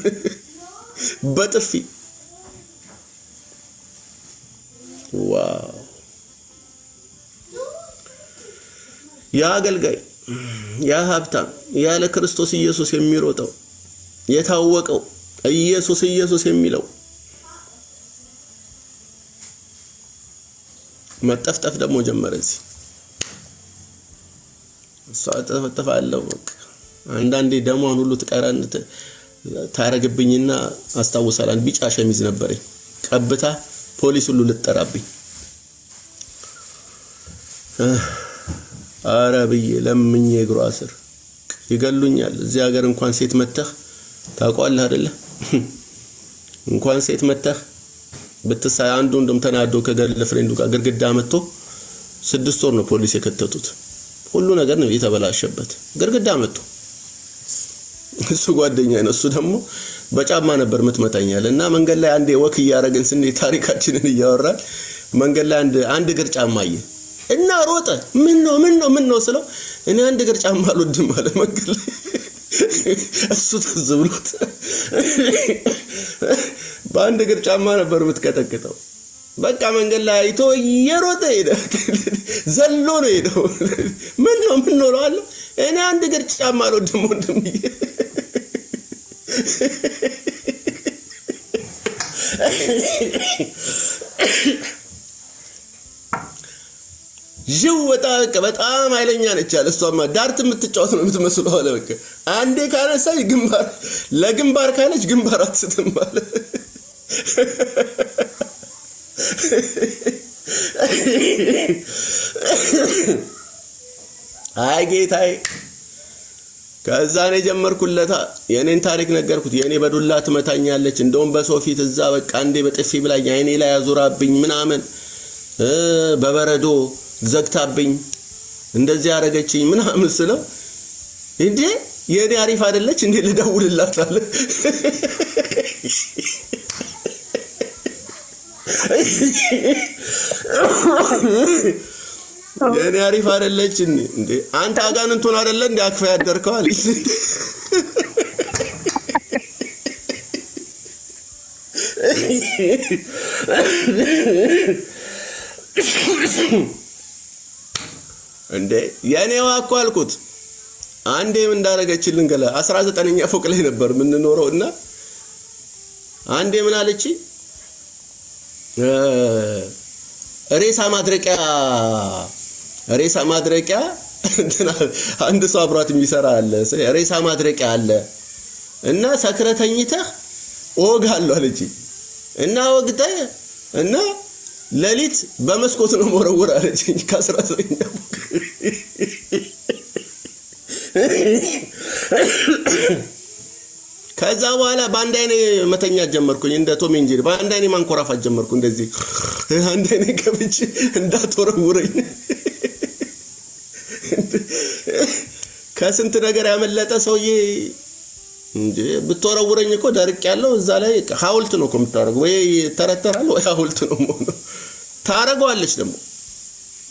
በጥፊ ዋው ያ አገልጋይ ያ ሀብታም ያ ለክርስቶስ ኢየሱስ የሚሮጠው የታወቀው ኢየሱስ የሚለው መጠፍጠፍ ደሞ ጀመረዚ ተጠፋለው አንዳንዴ ደሞን ሁሉ ተቀራንተ ታረግብኝና አስተዋውሳላን ቢጫ ሸሚዝ ነበረኝ ጠብታ ፖሊስ ሁሉ ልጠራብኝ አረብዬ ለምን ይግሩ አስር ይገሉኛል እዚህ ሀገር እንኳን ሴት መተህ ታቋለህ አይደለ እንኳን ሴት መተህ በተሳይ አንዱ እንደም ተናዶ ከገለ ፍሬንዱ ጋር ግርግዳ መጥቶ 6 ወር ነው ፖሊስ የከተቱት ሁሉ ነገር ነው የተበላሸበት ግርግዳ መጥቶ እሱ ጓደኛ ነው እሱ ደግሞ በጫማ ነበር መትመታኛልና መንገድ ላይ አንዴ ወክ ያረጋን ስንዴ ታሪካችንን ያወራል መንገድ ላይ አንድ ግር ጫማዬ እና ሮጠ ምን ነው ስለው እኔ አንድ ግር ጫማ አልወድም አለ መንገድ ላይ እሱ ተዝብሎት በአንድ ግር ጫማ ነበር ምትከተከተው በቃ መንገድ ላይ አይቶ የሮጠ ሄደ ዘሎ ነው ሄደው ምን ነው አለ እኔ አንድ ግር ጫማ አልወድም ወንድምዬ ጅወታ በጣም አይለኛ ነች አለ እሷማ ዳርት የምትጫወት ነው የምትመስለው አለ በቃ አንዴ ካነሳይ ግንባር ለግንባር ካለች ግንባር አትስተም አለ አይ ጌታይ ከዛኔ ጀመርኩለታ የኔን ታሪክ ነገርኩት የኔ በዱላ ተመታኛለች እንደውም በሶፊት እዛ በቃ አንዴ በጥፊ ብላ ያኔ ላይ ያዙራብኝ ምናምን በበረዶ ዘግታብኝ እንደዚህ አረጋችኝ ምናምን ስለው እንዴ የኔ አሪፍ አይደለች እንዴ ልደውልላት አለ የኔ አሪፍ አይደለች እንዴ አንተ አጋንንቱን አይደለ እንዴ አክፋ ያደርከው አለ እንዴ ያኔው አቋልኩት አንዴም እንዳረጋችልን ገለ 19ኛ ፎቅ ላይ ነበር ምን ኖርውና አንዴ ምን አለች ሬሳ ማድረቂያ አንድ ሰው አብራት የሚሰራ አለ ሬሳ ማድረቂያ አለ እና ሰክረተኝተህ ወጋለሁ አለች እና ወግታ እና ለሊት በመስኮት ነው ወረወራ አለችኝ ከ19 ከዛ በኋላ ባንዳይኔ መተኛ ጀመርኩኝ እንደ ቶሜንጂር ባንዳይኔ ማንኮራፋ ጀመርኩ እንደዚህ አንዳይኔ ከብጭ እንዳትወረውረኝ ከስንት ነገር ያመለጠ ሰውዬ እንዴ ብትወረውረኝ እኮ ዳርቅ ያለው እዛ ላይ ሐውልት ነው ኮምታርጎ ወይ ተረተራል ወይ ሐውልት ነው ሞኖ ታረጋለች ደሞ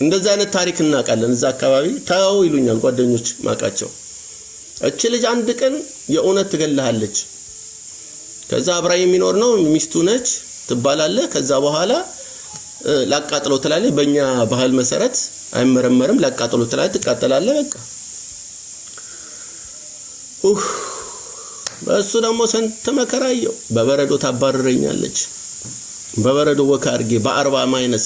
እንደዛ አይነት ታሪክ እናቃለን እዛ አካባቢ ታው ይሉኛል ጓደኞች ማቃቸው እቺ ልጅ አንድ ቀን የኡነት ገለሃለች ከዛ ኢብራሂም ይኖር ነው ሚስቱ ነች ትባላለ ከዛ በኋላ ላቃጥሎ ተላለ በእኛ ባህል መሰረት አይመረመርም ላቃጥሎ ተላለ ተቃጠላለ በቃ ኡፍ በሱ ደሞ ሰንት መከራየው በበረዶ ታባረረኛለች በበረዶ ወካርጌ በ40 ማይነስ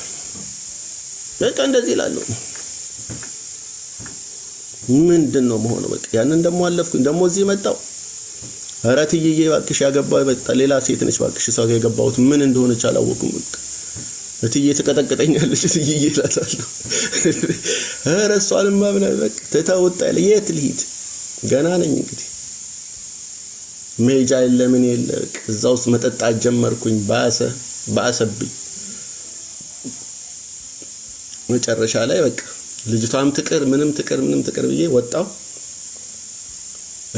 በቃ እንደዚህ ላለው ምንድነው መሆኑ በቃ ያንን ደሞ አለፍኩኝ ደሞ እዚህ መጣው አራትዬ ባክሽ ያገባው መጣ ሌላ ሴት ነች ባክሽ ሰው ያገባውት ምን እንደሆነ ቻላወኩም በቃ እትዬ ተቀጠቀጠኛለች እትዬ ይላታል እረሷልማ ብላ በቃ ተታውጣለ የት ልሂድ ገና ነኝ እንግዲህ መሄጃ የለም እኔ ለቅ እዛውስ መጠጣት ጀመርኩኝ ባሰብኝ መጨረሻ ላይ በቃ ልጅቷም ትቅር ምንም ትቅር ብዬ ወጣው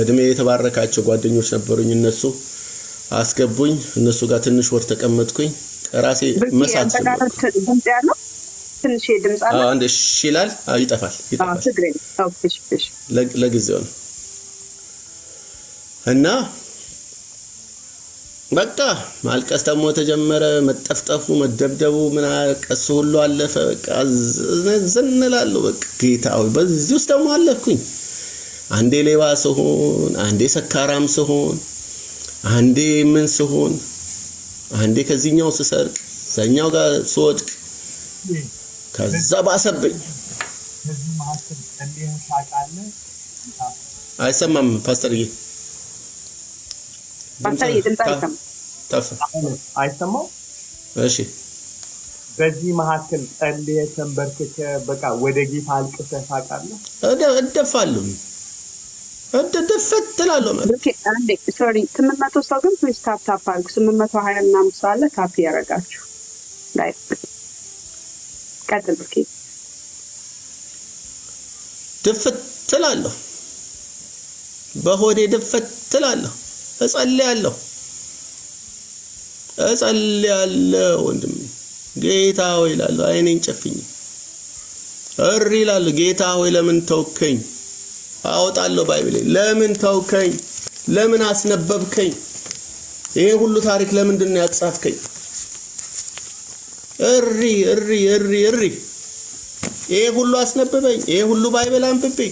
እድሜ የተባረካቸው ጓደኞች ነበሩኝ እነሱ አስገቡኝ እነሱ ጋር ትንሽ ወር ተቀመጥኩኝ ራሴ መሳት ድምጽ ያለው ትንሽ ድምጽ አለ አንዴ ሽላል ይጣፋል ትግሬ አውጥሽ ለጊዜው እና መጣ ማልቀስ ደሞ ተጀመረ መጠፍጠፉ መደብደቡ ምና ቀሱ ሁሉ አለፈ በቃ ዘንላሉ በቃ ጌታው በዚህ ውስጥ ደሞ አለኩኝ አንዴ ሌባ ሰሆን አንዴ ሰካራም ሰሆን አንዴ ምን ሰሆን አንዴ ከዚህኛው ሰሰርቅ ዘኛው ጋር ሶድቅ ከዛ ባሰብኝ እዚህ ማሐሰብ እንዴት ታቃለ አይሰማም ፓስተርዬ ፓስተርዬ እንታይተም አይሰማ እሺ በዚህ ማሐከል ጠልየ ተንበርከከ በቃ ወደ ጌታ አልቅሰ ታቃለ እደፋለሁ እደፈትላለሁ ማለት አንዴ ሶሪ 800 ሰው ግን ፕሊስ ታፕ ታፕ አልኩ 820 እና 50 አለ ታፕ ያረጋችሁ ላይ ቀጥል ብቻ ደፈትላለሁ በሆዴ ደፈትላለሁ እጸልያለሁ እጸልያለሁ ወንድሜ ጌታ ሆይ እላለሁ አይኔን ጨፍኝ እሪ እላለሁ ጌታ ሆይ ለምን ተውከኝ አውጣለሁ ባይብል ለምን ተውከኝ ለምን አስነበብከኝ ይሄ ሁሉ ታሪክ ለምንድን ነው ያጻፍከኝ እሪ እሪ እሪ እሪ ይሄ ሁሉ አስነበበኝ ይሄ ሁሉ ባይብል አንብብኝ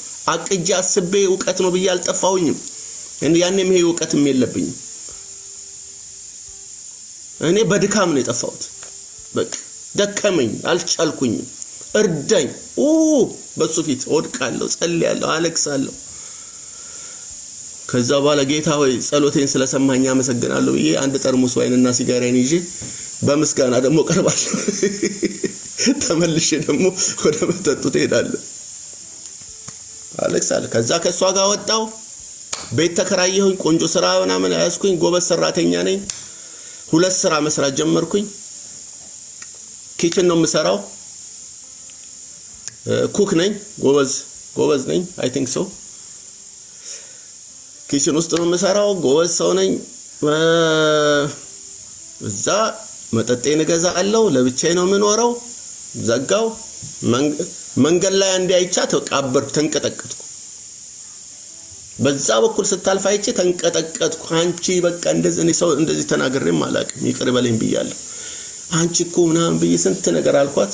አቅጃ አስቤ ዕውቀት ነው ብዬ አልጠፋውኝም እንዴ ያንንም ይሄ ዕውቀትም የለብኝም እኔ በድካም ነው የጠፋሁት በቃ ደከመኝ አልቻልኩኝም እርዳኝ ኡ በሱ ፊት ወድቃለሁ ጸልያለሁ አለክሳለሁ ከዛ በኋላ ጌታ ሆይ ጸሎቴን ስለሰማኝ አመሰግናለሁ ይሄ አንድ ጠርሙስ ወይንና ሲጋራን ይዤ በመስጋና ደሞ ቀርባለሁ ተመልሼ ደሞ ወደ መጠጡ እሄዳለሁ አለክሳለሁ ከዛ ከሷ ጋር ወጣው ቤት ተከራየሁኝ ቆንጆ ስራ ምናምን ያስኩኝ ጎበዝ ሰራተኛ ነኝ ሁለት ስራ መስራት ጀመርኩኝ ኪችን ነው የምሰራው ኩክ ነኝ ጎበዝ ነኝ አይ ቲንክ ሶ ኪችን ውስጥ ነው የምሰራው ጎበዝ ሰው ነኝ እዛ መጠጤን እገዛለሁ ለብቻዬ ነው የምኖረው ዘጋው መንገድ ላይ አንዴ አይቻ ተቃበርኩ ተንቀጠቀጥኩ በዛ በኩል ስታልፋ አይቼ ተንቀጠቀጥኩ አንቺ በቃ እንደዚህ ሰው እንደዚህ ተናገረም አላቅም ይቅር በለኝ ብያለሁ አንቺ እኮ ምናምን ብዬ ስንት ነገር አልኳት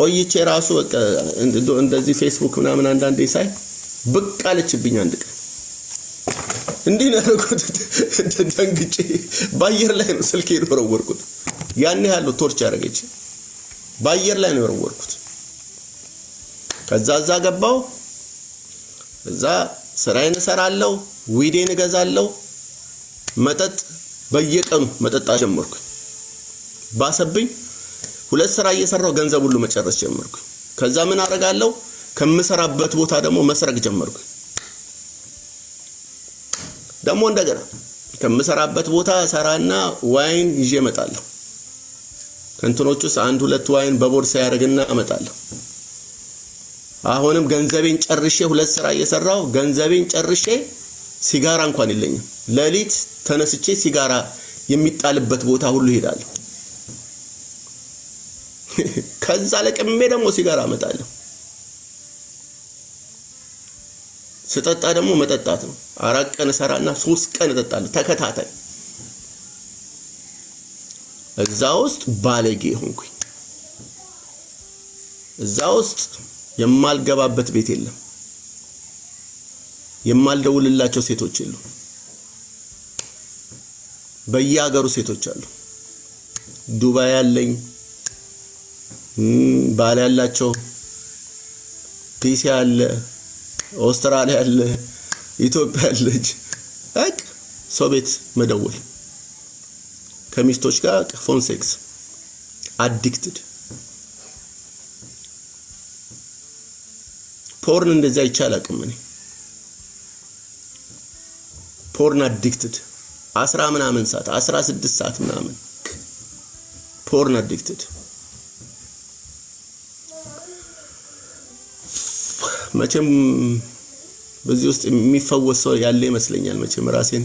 ቆይቼ ራሱ በቃ እንደዚህ Facebook ምናምን አንዳንዴ ሳይ ብቅ አለችብኝ አንድ ቀን እንዴ ነርኩት ተደንግጬ ባየር ላይ ነው ስልኬ ወረወርኩት ያን ያለው ቶርች አረጋጭ ባየር ላይ ነው ወረወርኩት ከዛዛ ገባው እዛ ስራዬን ሰራለው ዊዴን ገዛለው መጠጥ በየቀኑ መጠጣ ጀመርኩ ባሰብኝ ሁለት ስራ እየሰራው ገንዘብ ሁሉ መጨረስ ጀመርኩ ከዛ ምን አረጋለሁ ከመሰራበት ቦታ ደሞ መስረቅ ጀመርኩ ደሞ እንደገና ከመሰራበት ቦታ ሰራና ዋይን ይዤ መጣለሁ ከንትኖቹ አንድ ሁለት ዋይን በቦርሳ ያረግና አመጣለሁ አሁንም ገንዘቤን ጨርሼ ሁለት ስራ እየሰራው ገንዘቤን ጨርሼ ሲጋራ እንኳን የለኝም ለሊት ተነስቼ ሲጋራ የሚጣልበት ቦታ ሁሉ ሄዳለሁ ከዛ ለቅሜ ደሞ ሲጋራ አመጣለሁ ስጠጣ ደሞ መጠጣት ነው አራት ቀን ሰራና 3 ቀን እጠጣለሁ ተከታታይ እዛውስጥ ባለጌ ሆንኩኝ እዛውስጥ የማልገባበት ቤት የለም የማልደውልላቸው ሴቶች የሉም በየሀገሩ ሴቶች አሉ ዱባይ ያለኝ ባል ያላቸው ፒሲ አለ አውስትራሊያ አለ ኢትዮጵያ አለች አክ ሶቤት መደወል ከሚስቶች ጋር ፎን ሴክስ አዲክትድ ፖርን እንደዛ ይቻላል አቅም ነኝ ፖርን አዲክትድ 10 ምናምን ሰዓት 16 ሰዓት ምናምን ፖርን አዲክትድ መቼም በዚህ ውስጥ የሚፈወስ ሰው ያለ ይመስለኛል መቼም ራሴን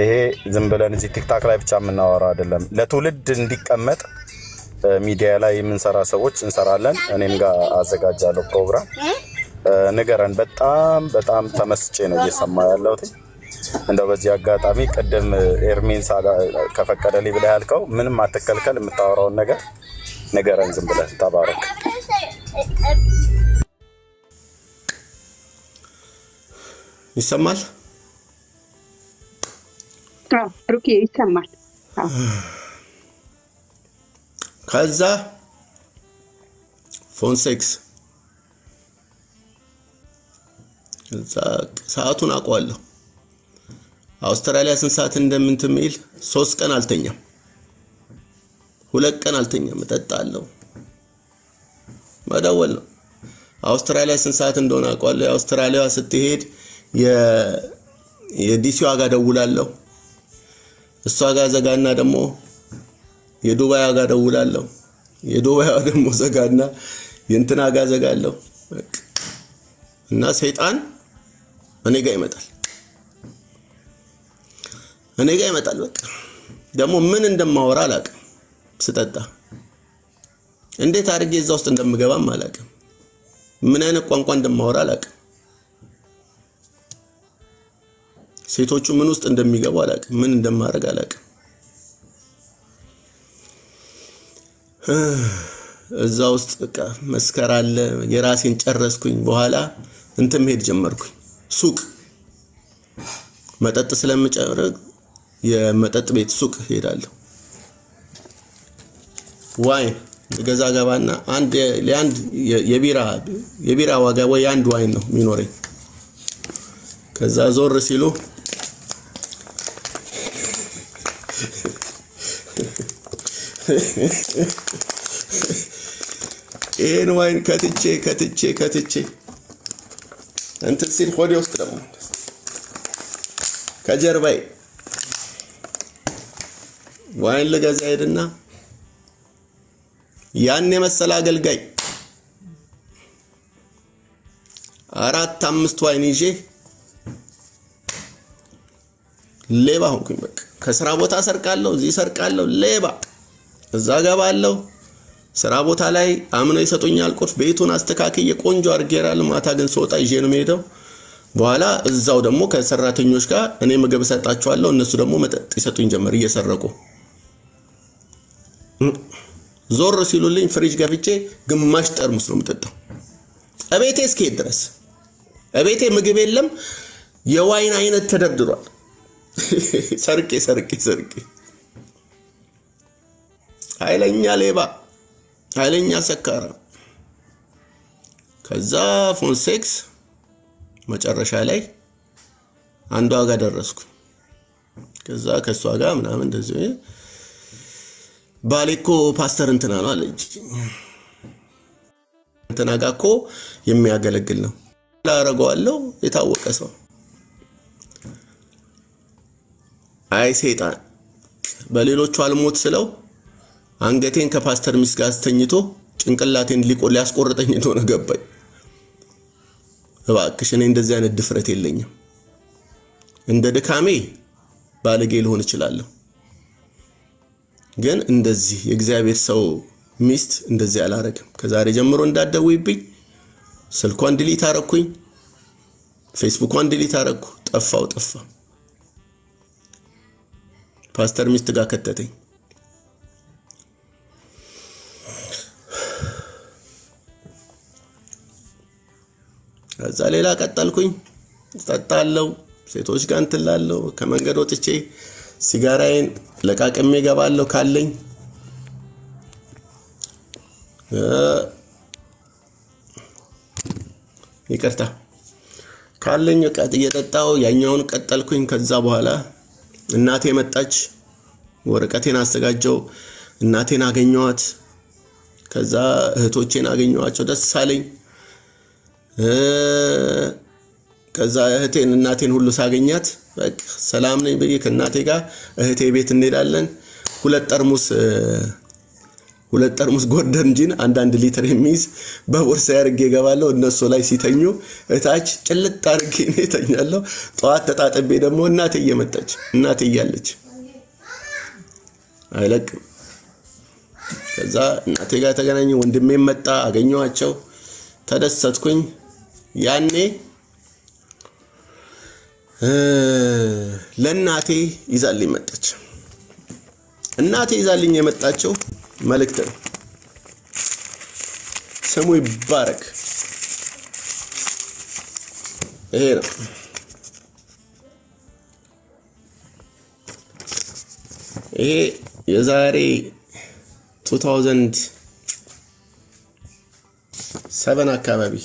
ይሄ ዝም ብለን እዚህ ቲክታክ ላይ ብቻ ምናወራ አይደለም ለትውልድ እንዲቀመጥ ሚዲያ ላይ ምንሰራ ሰዎች እንሰራለን እኔም ጋር አዘጋጃለሁ ፕሮግራም ነገራን በጣም በጣም ተመስጬ ነው እየሰማ ያለሁት እንደው በዚህ አጋጣሚ ቀደም ኤርሚን ሳላ ከፈቀደልኝ ብለ ያልከው ምንም አትከልከል የምታወራው ነገር ነገራን ዝም ብለን ተባረክ ይሰማል ብሩክ ይሰማል ከዛ ፎን 6 ከዛ ሰዓቱን አቋለሁ አውስትራሊያ ሰዓት እንደምን ትምል 3 ቀን አልተኛም 2 ቀን አልተኛም ተጣጣለው ማዳወል ነው አውስትራሊያ ሰዓት እንደሆነ አቋለሁ አውስትራሊያ ስትሄድ የዲሲዋ ጋር ደውላለሁ እሷ ጋር ዘጋና ደሞ የዱባይ ጋር ደውላለሁ የዱባይ ደሞ ዘጋና የእንትና ጋር ዘጋለሁ እና ሰይጣን እኔ ጋር ይመጣል በቃ ደሞ ምን እንደማወራ አላቀም ስጠጣ እንዴት አርጌ እዛ ውስጥ እንደምገባም አላቀም ምን አይነት ቋንቋ እንደማወራ አላቀም ሴቶቹ ምን ውስጥ እንደሚገቡ አላቀም ምን እንደማረግ አላቀም እዛ ውስጥ በቃ መስከራ አለ የራሴን ጨረስኩኝ በኋላ እንትን መሄድ ጀመርኩኝ ሱቅ መጠጥ ስለምጨረግ የመጠጥ ቤት ሱቅ ሄዳለሁ ዋይ ገዛ ገባና አንድ የቢራ ዋጋ ወይ አንድ ዋይን ነው የሚኖረኝ ከዛ ዞር ሲሉ ኤን ዋይን ከትቼ አንተ ሲል ሆዴ ውስጥ ደሞ ከጀርባይ ዋይን ለገዛ ሄድና ያን የመሰለ አገልጋይ 4-5 ዋይን ይዤ ሌባ ሆንኩኝ በቃ ከስራ ቦታ ሰርቃለሁ እዚ ሰርቃለሁ ሌባ እዛ ገባለሁ ስራ ቦታ ላይ አምኖ ይሰጡኛል ቁርፍ ቤቱን አስተካክዬ ቆንጆ አርጌራለሁ ማታ ግን ሶጣ ይዤ ነው የምሄደው በኋላ እዛው ደግሞ ከሰራተኞች ጋር እኔ ምግብ ሰጣቸዋለሁ እነሱ ደግሞ መጠጥ ይሰጡኝ ጀመር እየሰረቁ ዞር ሲሉልኝ ፍሪጅ ገፍቼ ግማሽ ጠርሙስ ነው የምጠጣው እቤቴ እስከሄድ ድረስ እቤቴ ምግብ የለም የዋይን አይነት ተደርድሯል ሰርቄ ኃይለኛ ሌባ ኃይለኛ ሰካራ ከዛ ፎን 6 መጨረሻ ላይ አንዷ ጋር ደረስኩ ከዛ ከሷ ጋር ምናምን እንደዚህ ባሌኮ ፓስተር እንትና ነው አለች እንትና ጋር እኮ የሚያገለግል ነው ላረጋዋለው የታወቀ ሰው አይ ሰይጣን በሌሎቹ አልሞት ስለው አንገቴን ከፓስተር ሚስ ጋር አስተኝቶ ጭንቅላቴን ሊቆል ያስቆርጠኝ እንደሆነ ገባኝ እባክሽ እኔ እንደዚህ አይነት ድፍረት የለኝም እንደ ድካሜ ባለጌ ልሆን እችላለሁ ግን እንደዚህ የእግዚአብሔር ሰው ሚስት እንደዚህ አላረግም ከዛሬ ጀምሮ እንዳደውይብኝ ስልኳን ዲሊት አረኩኝ ፌስቡክን ዲሊት አረኩ ጠፋ ፓስተር ሚስት ጋር ከተተኝ እዛ ሌላ ቀጠልኩኝ ተጣጣለው ሴቶች ጋር እንተላለው ከመንገድ ወጥቼ سيجارين لكاك أمي قبال لو كالين يكرتا كالين يكات يتتاو يعنيون كتالكوين كذابو هلا الناتي متاج ورقاتي ناستقاجو الناتي ناقينيوات كذا هتوچي ناقينيوات شو دس سالين كذا هتين الناتين هلو ساقينيات سلام نين بيجي كالناتي قا هتين بيت النيرالن ሁለት ጠርሙስ ጎርደን ጂን አንድ ሊትር የሚይዝ በቦርሳ ያርጌ ገባለው እነሱ ላይ ሲተኙ እታች ጭልጥ አርጌ ነው ተኛለው ጧት ተጣጥቤ ደሞ እናቴ እየመጣች እናቴ ያለች አይለቅም ከዛ እናቴ ጋር ተገናኘ ወንድሜ መጣ አገኘዋቸው ተደሰትኩኝ ያኔ ለእናቴ ይዛልኝ መጣች እናቴ ይዛልኝ የመጣቸው ملكتن سموي بارك هنا ايه يزاري 2007 كابابي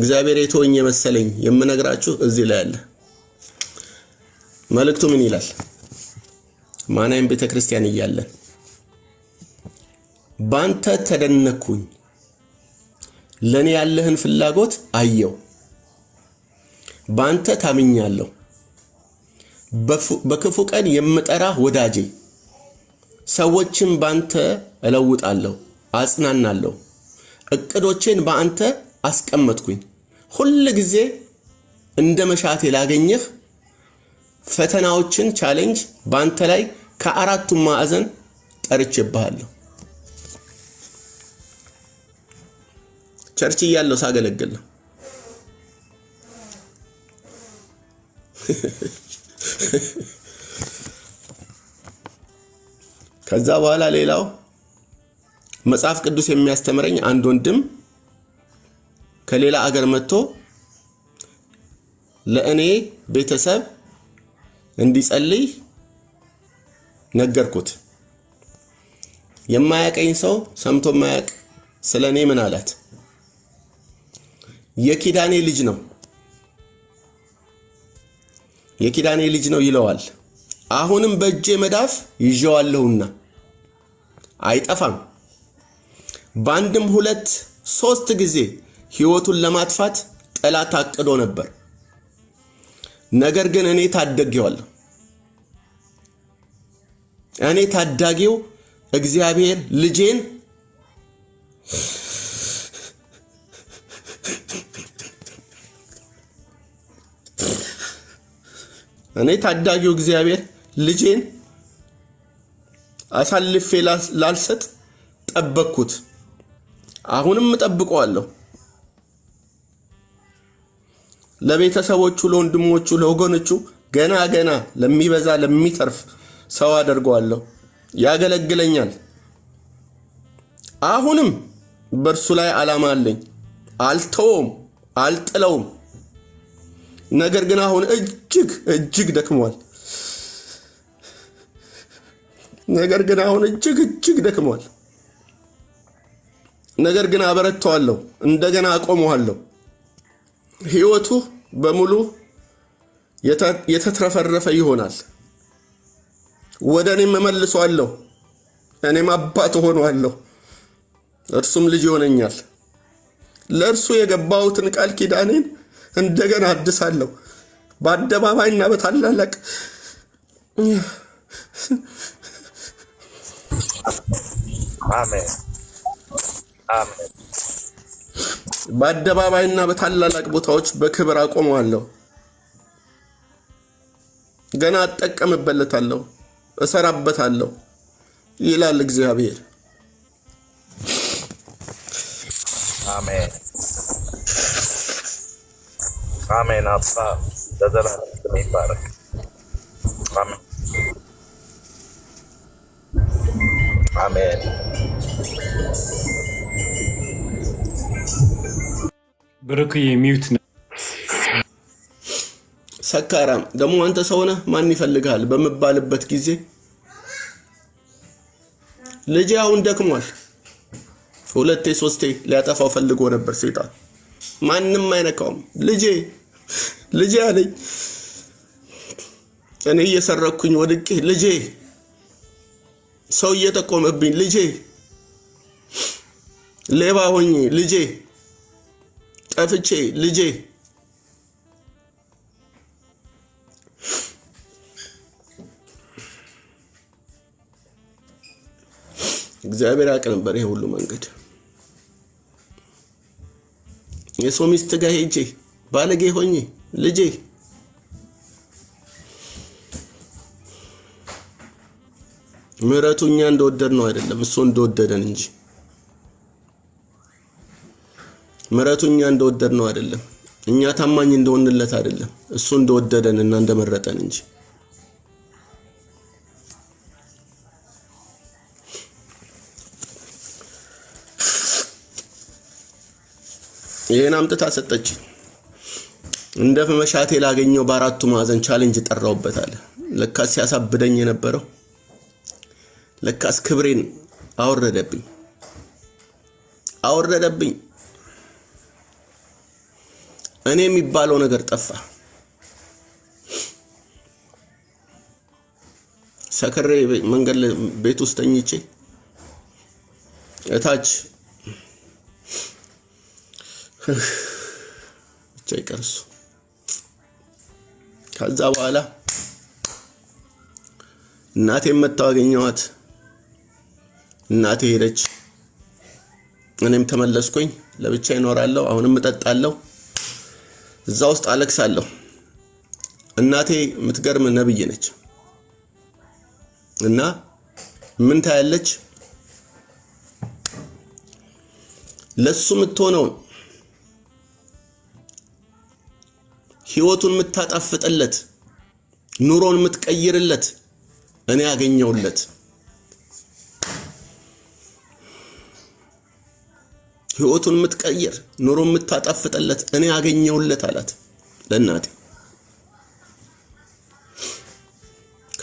እግዚአብሔር ይተወኝ የመሰለኝ የምነግራችሁ እዚህ ላይ አለ መልእክቱ ምን ይላል ማናይም ቤተ ክርስቲያን ይያለን ባንተ ተደነኩኝ ለኔ ያለህን ፍላጎት አየው ባንተ ታምኛለሁ በክፉ ቀን የምጠራህ ወዳጄ ሰዎችን ባንተ እለውጣለሁ አጽናናለሁ እቅዶቼን ባንተ አስቀመጥኩኝ ሁሉ ጊዜ እንደመሻቴ ላገኘህ ፈተናዎችን ቻሌንጅ ባንተ ላይ ከአራቱ ማዕዘን ጠርቼብሃለሁ ቸርች ያለው ሳገለግል ነው ከዛ በኋላ ሌላው መጽሐፍ ቅዱስ የሚያስተምረኝ አንድ ወንድም ከሌላ አገር መጥቶ ለእኔ ቤተሰብ እንዲጸልይ ነገርኩት የማያቀኝ ሰው ሰምቶ ማያቅ ስለኔ ምን አላት የኪዳኔ ልጅ ነው ይለዋል አሁንም በእጄ መዳፍ ይዤዋለሁና አይጠፋም ባንድም 2-3 ጊዜ ህይወቱን ለማጥፋት ጠላት አቅዶ ነበር ነገር ግን እኔ ታዳጊው እግዚአብሔር ልጄን أنا تاداجيو እግዚአብሔር ልጄን አሳልፌ ላልሰጥ ጠበቅኩት አሁንም እጠብቀዋለሁ ለቤተሰቦቹ ለወንድሞቹ ለወገኖቹ ገና ለሚበዛ ለሚተርፍ ሰው አደርገዋለሁ ያገለግለኛል አሁንም በርሱ ላይ አላማ አለኝ አልተውም አልጥለውም ነገር ግን አሁን እጅግ ደክሟል ነገር ግን አበረታዋለሁ እንደገና አቆመዋለሁ ህይወቱ በሙሉ የተትረፈረፈ ይሆናል ወደኔም መልሰዋለሁ እኔም አባት ሆነዋለሁ እርሱም ልጅ ይሆነኛል ለእርሱ የገባውትን ቃል ኪዳኔን እንደገና አድሳለሁ ባደባባይና በታላላቅ አሜን ባደባባይና በታላላቅ ቦታዎች በክብር አቆመዋለሁ ገና አጠቀምበለታለሁ እሰራበታለሁ ይላል እግዚአብሔር። አሜን አሜን። አባ ለዘላለም ይባረክ። አሜን አሜን። ብሩክዬ ሚውት ነው። ሰካራም ደግሞ አንተ ሰው ነህ ማን ይፈልጋል በመባልበት ጊዜ ልጅ አሁን ደክሟል። ሁለቴ ሶስቴ ሊያጠፋው ፈልጎ ነበር ሰይጣን። ማንንም አይነካውም። ልጄ ልጄ አለኝ እኔ እየሰረኩኝ ወድቄ ልጄ ሰው እየተቆመብኝ ልጄ ሌባ ሆኜ ልጄ ጠፍቼ ልጄ እግዚአብሔር አቀ ነበር ይሄ ሁሉ መንገድ የሰው ሚስት ጋር ሄጄ ባለጌ ሆኜ ልጄ ምሕረቱኛ እንደወደድ ነው አይደለም እሱ እንደወደደን እንጂ ምሕረቱኛ እንደወደድ ነው አይደለም እኛ ታማኝ እንደሆንለት አይደለም እሱ እንደወደደን እና እንደመረጠን እንጂ የናምጥ ታሰጠች እንደ መሻቴ ላገኘው በአራቱ ማዘን ቻሌንጅ ተጠራውበታል። ለካስ ያሳብደኝ የነበረው ለካስ ክብሬን አወረደብኝ። እኔ የሚባለው ነገር ጠፋ። ሰከሬ መንገል ቤት ውስጥ ተኝቼ እታች ቸይቀርሱ ከዛ በኋላ እናቴ መታገኘዋት እናቴ ሄደች እኔም ተመለስኩኝ ለብቻዬ ኖራለሁ። አሁንም እጠጣለሁ እዛ ውስጥ አለክሳለሁ። እናቴ ምትገርም ነብይ ነች እና ምን ታያለች ለሱ ምትሆነው ህይወቱን ምታጣፍጥለት ኑሮን ምትቀይርለት እኔ ያገኘውለት ህይወቱን ምትቀይር ኑሮን ምታጣፍጥለት እኔ ያገኘውለት አላት ለእናቴ።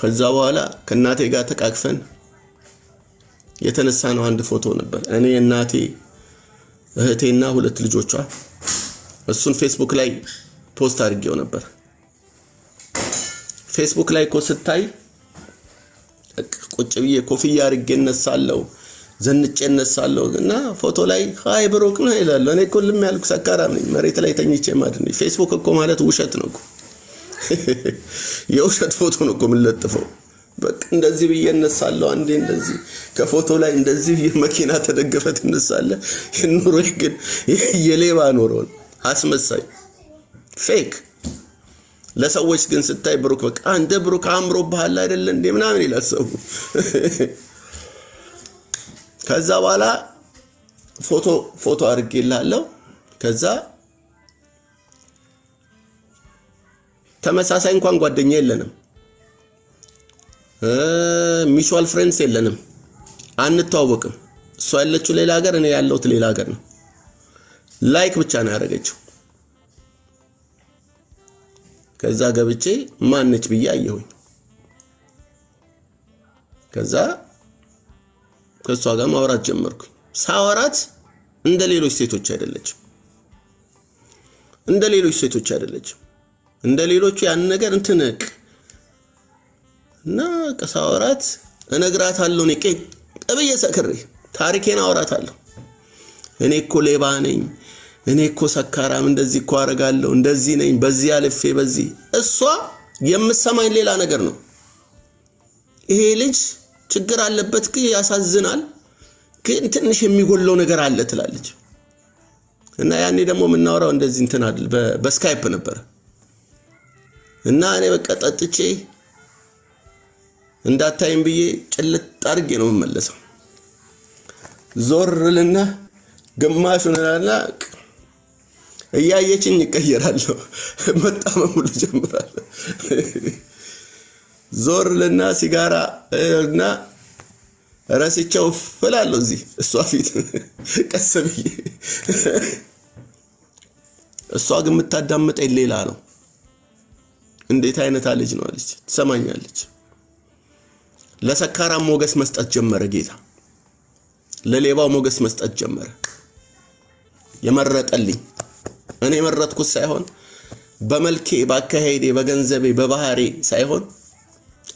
ከዛ በኋላ ከእናቴ ጋር ተቃቅፈን የተነሳነው አንድ ፎቶ ነበር እኔ እናቴ እህቴና ሁለት ልጆቿ እሱን ፌስቡክ ላይ ፖስት አድርጌው ነበር። ፌስቡክ ላይ ኮስታይ ቁጭ ብዬ ኮፍያ አድርጌ እነሳለሁ ዘንጬ እነሳለሁ እና ፎቶ ላይ ሃይ ብሩክ ነው ይላል። እኔ ኮልም ያልኩ ሰካራም ነኝ መሬት ላይ ተኝቼ ማለት ነው። ፌስቡክ እኮ ማለት ውሸት ነው እኮ የውሸት ፎቶ ነው እኮ የምለጥፈው። በቃ እንደዚህ ብዬ እነሳለሁ አንዴ እንደዚህ ከፎቶ ላይ እንደዚህ የመኪና ተደግፈት እነሳለሁ። ኑሮ ግን የሌባ ኑሮ አስመሳይ ፌክ ለሰዎች ግን ስታይ ብሩክ በቃ አንተ ብሩክ አምሮብሃል አይደል እንዴ ምናምን ይላል ሰው። ከዛ በኋላ ፎቶ አርግልሃለሁ ከዛ ተመሳሳይ እንኳን ጓደኛ የለንም ሚቹዋል ፍሬንድስ የለንም አንተዋወቅም። እሷ ያለችው ሌላ ሀገር እኔ ያለሁት ሌላ ሀገር ነው። ላይክ ብቻ ነው ያደረገችው። ከዛ ገብቼ ማንነች ብዬ አየሁኝ። ከዛ ከሷ ጋር ማውራት ጀመርኩኝ። ሳወራት እንደ ሌሎች ሴቶች አይደለችም እንደ ሌሎቹ ያን ነገር እንትነቅ እና ከሳወራት እነግራታለሁ ነቄ ጠብየ ሰክሬ ታሪኬን አወራታለሁ። እኔ እኮ ሌባ ነኝ እኔ እኮ ሰካራም እንደዚህ እኮ አረጋለሁ እንደዚህ ነኝ በዚህ አልፌ በዚህ እሷ የምሰማኝ ሌላ ነገር ነው። ይሄ ልጅ ችግር አለበት ግን ያሳዝናል ግን ትንሽ የሚጎለው ነገር አለ ትላለች። እና ያኔ ደግሞ ምናወራው እንደዚህ እንትን አይደል በስካይፕ ነበር እና እኔ በቃ ጠጥቼ እንዳታይም ብዬ ጨልጥ አርጌ ነው መለሰው ዞርልና ግማሹን አላላቅ እያየችኝ ይቀየራለሁ መጣመም ሁሉ ጀምራለሁ ዞርልና ሲጋራ እና ራስቸው ፈላሎ እዚ እሷ ፊት ቀሰብዬ እሷ ግን ምታዳምጠኝ ሌላ ነው እንዴት አይነት አለች ነው አለች ተሰማኛለች ለሰካራ ሞገስ መስጠት ጀመረ ጌታ ለሌባው ሞገስ መስጠት ጀመረ የመረጠልኝ እኔ መረጥኩት ሳይሆን በመልኬ ባከሄዴ በገንዘቤ በባህሪ ሳይሆን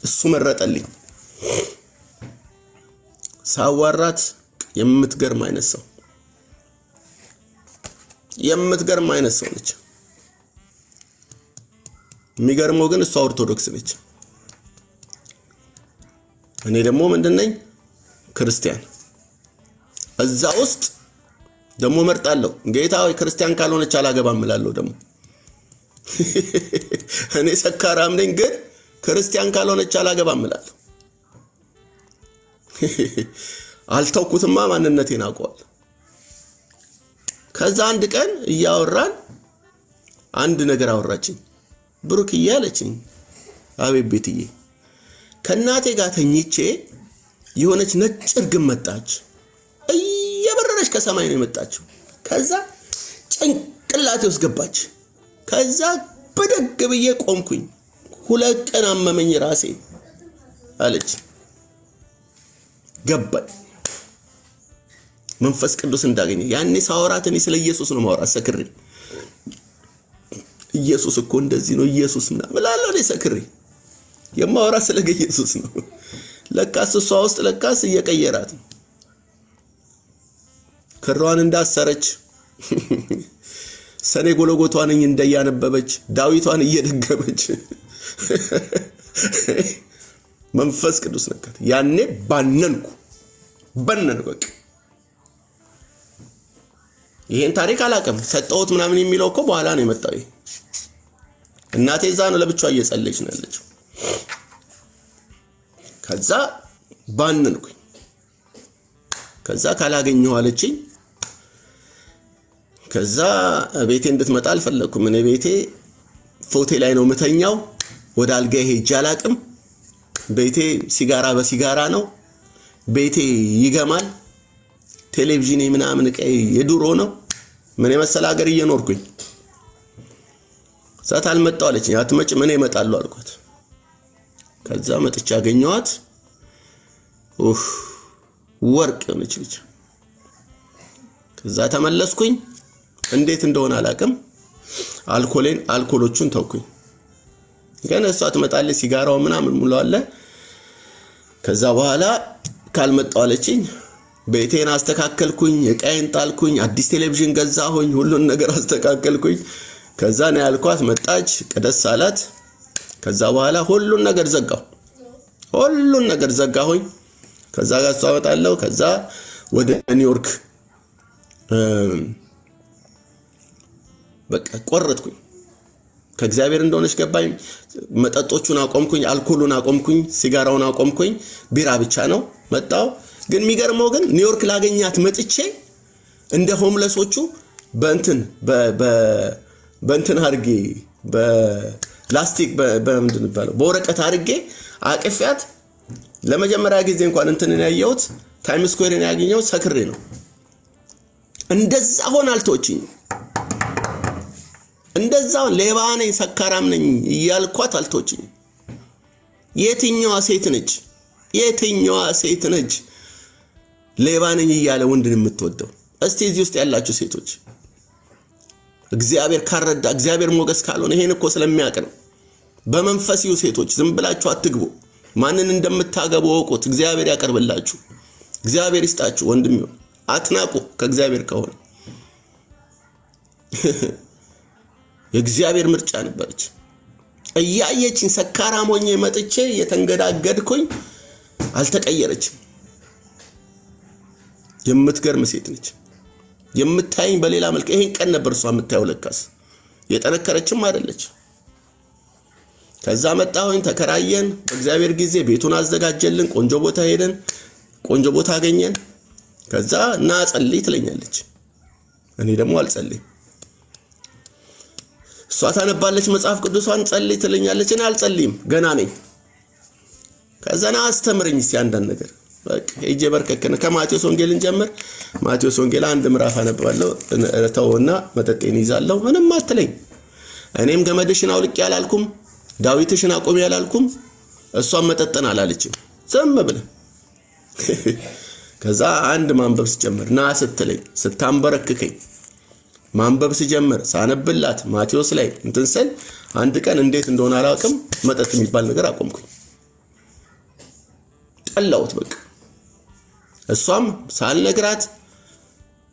እሱ መረጠልኝ ሳዋራት የምትገርም አይነት ሰው ነች የሚገርመው ግን እሷ ኦርቶዶክስ ነች እኔ ደግሞ ምንድነኝ ክርስቲያን እዛ ውስጥ ደሞ መርጣለሁ ጌታው ክርስቲያን ካልሆነች አላገባም እላለሁ ደሞ እኔ ሰካራም ነኝ ግን ክርስቲያን ካልሆነች አላገባም እላለሁ አልተውኩትማ ማንነቴን አቋል ከዛ አንድ ቀን ያወራን አንድ ነገር አወራችኝ ብሩክ ይያለችኝ አቤቤትዬ ከናቴ ጋር ተኝቼ የሆነች ነጭ እርግብ መጣች እየበረረች ከሰማይ ነው የመጣችው ከዛ ጭንቅላቴ ውስጥ ገባች ከዛ በደግ ብዬ ቆምኩኝ ሁለት ቀን አመመኝ ራሴ አለች ገባኝ መንፈስ ቅዱስ እንዳገኘ ያኔ ሳወራተኝ ስለ ኢየሱስ ነው ማወራ ሰክሪ ኢየሱስ እኮ እንደዚህ ነው ኢየሱስ እና ብላለሁ ለሰክሪ የማወራ ስለ ኢየሱስ ነው ለካስ እሷ ውስጥ ለካስ እየቀየራት ክሯን እንዳሰረች ሰኔ ጎሎጎቷን እንደያነበበች ዳዊቷን እየደገመች መንፈስ ቅዱስ ነካት ያኔ ባነንኩ ይሄን ታሪክ አላቀም ሰጣውት ምናምን የሚለው እኮ በኋላ ነው የመጣው እናቴ እዛ ነው ለብቻው እየጸለየች ነው ያለችው ከዛ ባነንኩ ከዛ ካላገኘው አለችኝ ከዛ ቤቴ እንድትመጣ አልፈለኩም እኔ ቤቴ ፎቴ ላይ ነው መተኛው ወደ አልጋ ሄጄ አላቅም ቤቴ ሲጋራ በሲጋራ ነው ቤቴ ይገማል ቴሌቪዥን ምናምን ቀይ የዱሮ ነው ምን የመሰለ ሀገር እየኖርኩኝ ሰዓት አልመጣው አለችኝ አትመጭ ምን ይመጣሉ አልኳት ከዛ መጥቻ አገኘኋት ኡፍ ወርቅ ነች ልጅ ከዛ ተመለስኩኝ እንዴት እንደሆነ አላቀም አልኮሎቹን ተውኩኝ ገና እሷ ትመጣለች ሲጋራው ምናምን ሙሉ አለ ከዛ በኋላ ካልመጣው አለችኝ ቤቴን አስተካከልኩኝ እቃዬን ጣልኩኝ አዲስ ቴሌቪዥን ገዛሁኝ ሁሉን ነገር አስተካከልኩኝ ከዛ ነው ያልኳት መጣች ቀደስ አላት ከዛ በኋላ ሁሉን ነገር ዘጋሁኝ ከዛ ጋር ተዋጣለው ከዛ ወደ ኒውዮርክ በቃ ቆረጥኩኝ ከእግዚአብሔር እንደሆነሽ ገባኝ መጠጦቹን አቆምኩኝ አልኮሉን አቆምኩኝ ሲጋራውን አቆምኩኝ ቢራ ብቻ ነው መጣው ግን የሚገርመው ግን ኒውዮርክ ላገኛት መጥቼ እንደ ሆምለሶቹ በእንትን አርጌ በላስቲክ በእንትን ባለው በወረቀት አርጌ አቅፍያት ለመጀመሪያ ጊዜ እንኳን እንትንን ያየሁት ታይም ስኩዌርን ያገኘው ሰክሬ ነው እንደዛ ሆነ አልቶችኝ እንደዛው ሌባ ነኝ ሰካራም ነኝ ያልኳት አልቶችኝ የትኛዋ ሴት ነች ሌባ ነኝ ይያለ ወንድን የምትወደው እስቲ እዚህ ውስጥ ያላችሁ ሴቶች እግዚአብሔር ካረዳ እግዚአብሔር ሞገስ ካልሆነ ይሄን እኮ ስለሚያውቅ ነው በመንፈስዩ ሴቶች ዝም ብላችሁ አትግቡ ማንን እንደምታገቡ ወቁት እግዚአብሔር ያቀርብላችሁ እግዚአብሔር ይስጣችሁ ወንድም አትናቁ ከእግዚአብሔር ከሆነ የእግዚአብሔር ምርጫ ነበርች እያየችን ሰካራሞኝ መጥቼ የተንገዳገድኩኝ አልተቀየረች የምትገርም ሴት ነች የምታይኝ በሌላ መልኩ ይሄን ቀን ነበር ሷ የምታየው ለካስ የጠነከረችም አይደለች ከዛ መጣሁን ተከራየን በእግዚአብሔር ጊዜ ቤቱን አዘጋጀልን ቆንጆ ቦታ ሄደን ቆንጆ ቦታ አገኘን ከዛ እና ጸልይ ትለኛለች እኔ ደግሞ አልጸልይ እሷ ታነባለች መጽሐፍ ቅዱስዋን ጸልይ ትለኛለች እና አልጸልይም ገና ነኝ ከዛ ና አስተምረኝ እስቲ አንዳንድ ነገር በቃ እጄ በርከከነ ከማቴዎስ ወንጌልን ጀመር ማቴዎስ ወንጌል አንድ ምዕራፍ አነባለሁ ተውና መጠጤን ይዛለሁ ምንም አትለኝ እኔም ገመድሽን አውልቄ ያላልኩም ዳዊትሽን አቆም ያላልኩም እሷም መጠጠን አላለችም ዘም ብለ ከዛ አንድ ማንበብስ ጀመር ና ስትለኝ ስታንበረከከኝ ማንበብስ ጀመር ሳነብላት ማቴዎስ ላይ እንትንሰል አንድ ቀን እንዴት እንደሆነ አላውቅም መጠጥ የሚባል ነገር አቆምኩኝ ጠላውት በቃ እሷም ሳልነግራት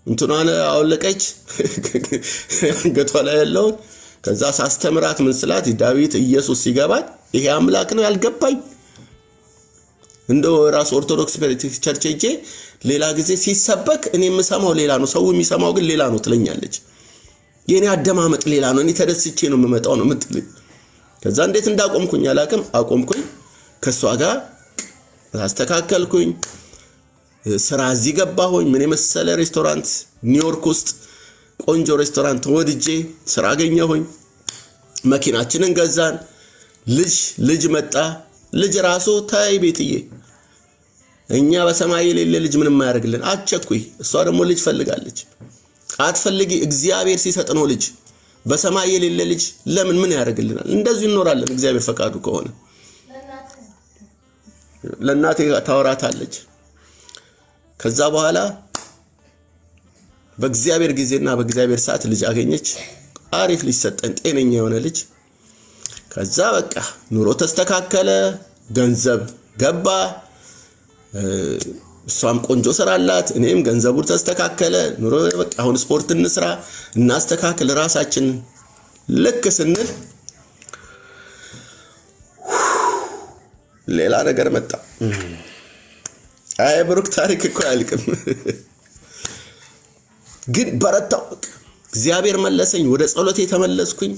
እንትናለ አወለቀች አንገቷ ላይ ያለው ከዛ ሳስተምራት ምን ስላት ዳዊት ኢየሱስ ሲገባት ይሄ አምላክ ነው ያልገባኝ እንደው ራስ ኦርቶዶክስ ፕሬቲክ ቸርች እጄ ሌላ ጊዜ ሲሰበክ እኔ መስማው ሌላ ነው ሰው የሚሰማው ግን ሌላ ነው ትለኛለች የኔ አደማመጥ ሌላ ነው እኔ ተደስቼ ነው የምመጣው ነው የምትልኝ ከዛ እንዴት እንዳቆምኩኝ አላቅም አቆምኩኝ ከሷ ጋር አስተካከልኩኝ ስራ እዚህ ገባሁኝ ምን የመሰለ ሬስቶራንት ኒውዮርክ ውስጥ ቆንጆ ሬስቶራንት ወድጄ ስራ አገኘሁኝ መኪናችንን ገዛን ልጅ መጣ ልጅ ራሱ ታይ ቤትዬ እኛ በሰማይ የሌለ ልጅ ምንም ማያርግልን አቸኩይ እሷ ደሞ ልጅ ፈልጋለች አትፈልጊ እግዚአብሔር ሲሰጥኖ ልጅ በሰማይ የሌለ ልጅ ለምን ምን ያርግልናል እንደዚህ እንኖራለን እግዚአብሔር ፈቃዱ ከሆነ ለናቴ ታወራታለች ከዛ በኋላ በእግዚአብሔር ጊዜና በእግዚአብሔር ሰዓት ልጅ አገኘች አሪፍ ሊሰጠን ጤነኛ የሆነ ልጅ ከዛ በቃ ኑሮ ተስተካከለ ገንዘብ ገባ እሷም ቆንጆ ሰራላት እኔም ገንዘቡ ተስተካከለ ኑሮ በቃ አሁን ስፖርት እንስራ እና አስተካክል ራሳችን ልክ ስንል ሌላ ነገር መጣ አይ ብሩክ ታሪክ እኮ አልቅም ግን በረታው እግዚአብሔር መለሰኝ ወደ ጸሎቴ ተመለስኩኝ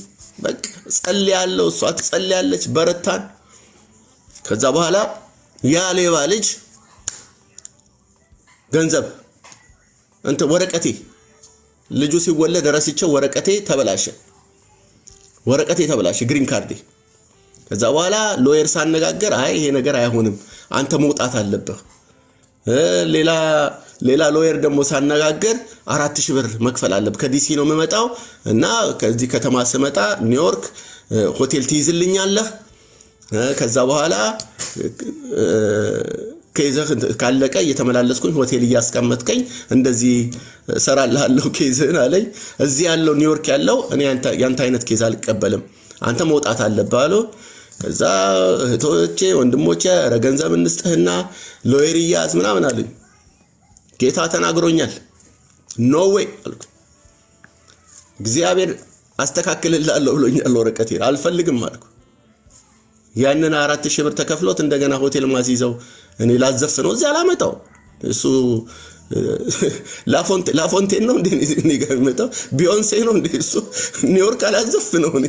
በቃ ጸልያለሁ እሷ ትጸልያለች በረታን ከዛ በኋላ ያ ሌባ ልጅ ገንዘብ እንተ ወረቀቴ ልጁ ሲወለድ ረስቼው ወረቀቴ ተበላሸ ግሪን ካርዴ ከዛ በኋላ ሎየር ሳነጋገር አይ ይሄ ነገር አይሆንም አንተ መውጣት አለበት ሌላ ሎየር ደሞ ሳነጋገር 4000 ብር መክፈል አለብ ከዲሲ ነው መመጣው እና ከዚህ ከተማ ስመጣ ኒውዮርክ ሆቴል ትይዝልኛለህ ከዛ በኋላ ከይዘህ ካለቀ እየተመላለስኩኝ ሆቴል ያስቀመጥከኝ እንደዚህ ሰራላለሁ ከይዘን አለኝ እዚህ ያለው ኒውዮርክ ያለው እኔ ያንተ አይነት ከይዛ አልቀበልም አንተ መውጣት አለብህ አለው ከዛ እህቶቼ ወንድሞቼ ረገንዘብ እንስጥህና ሎየር ያዝ ምናምን አለኝ ጌታ ተናግሮኛል ኖ ዌይ እግዚአብሔር አስተካክልልሃለሁ ብሎኛል ወረቀቴ አልፈልግም አልኩ ያንን 4000 ብር ተከፍሎት እንደገና ሆቴል ማስይዘው እኔ ላዘፍነው እዛ ላመጣው እሱ ላፎንቴን ነው እንዴ እኔ ጋር መጣው ቢዮንሴ ነው እንዴ እሱ ኒውዮርክ አላዘፍነው እኔ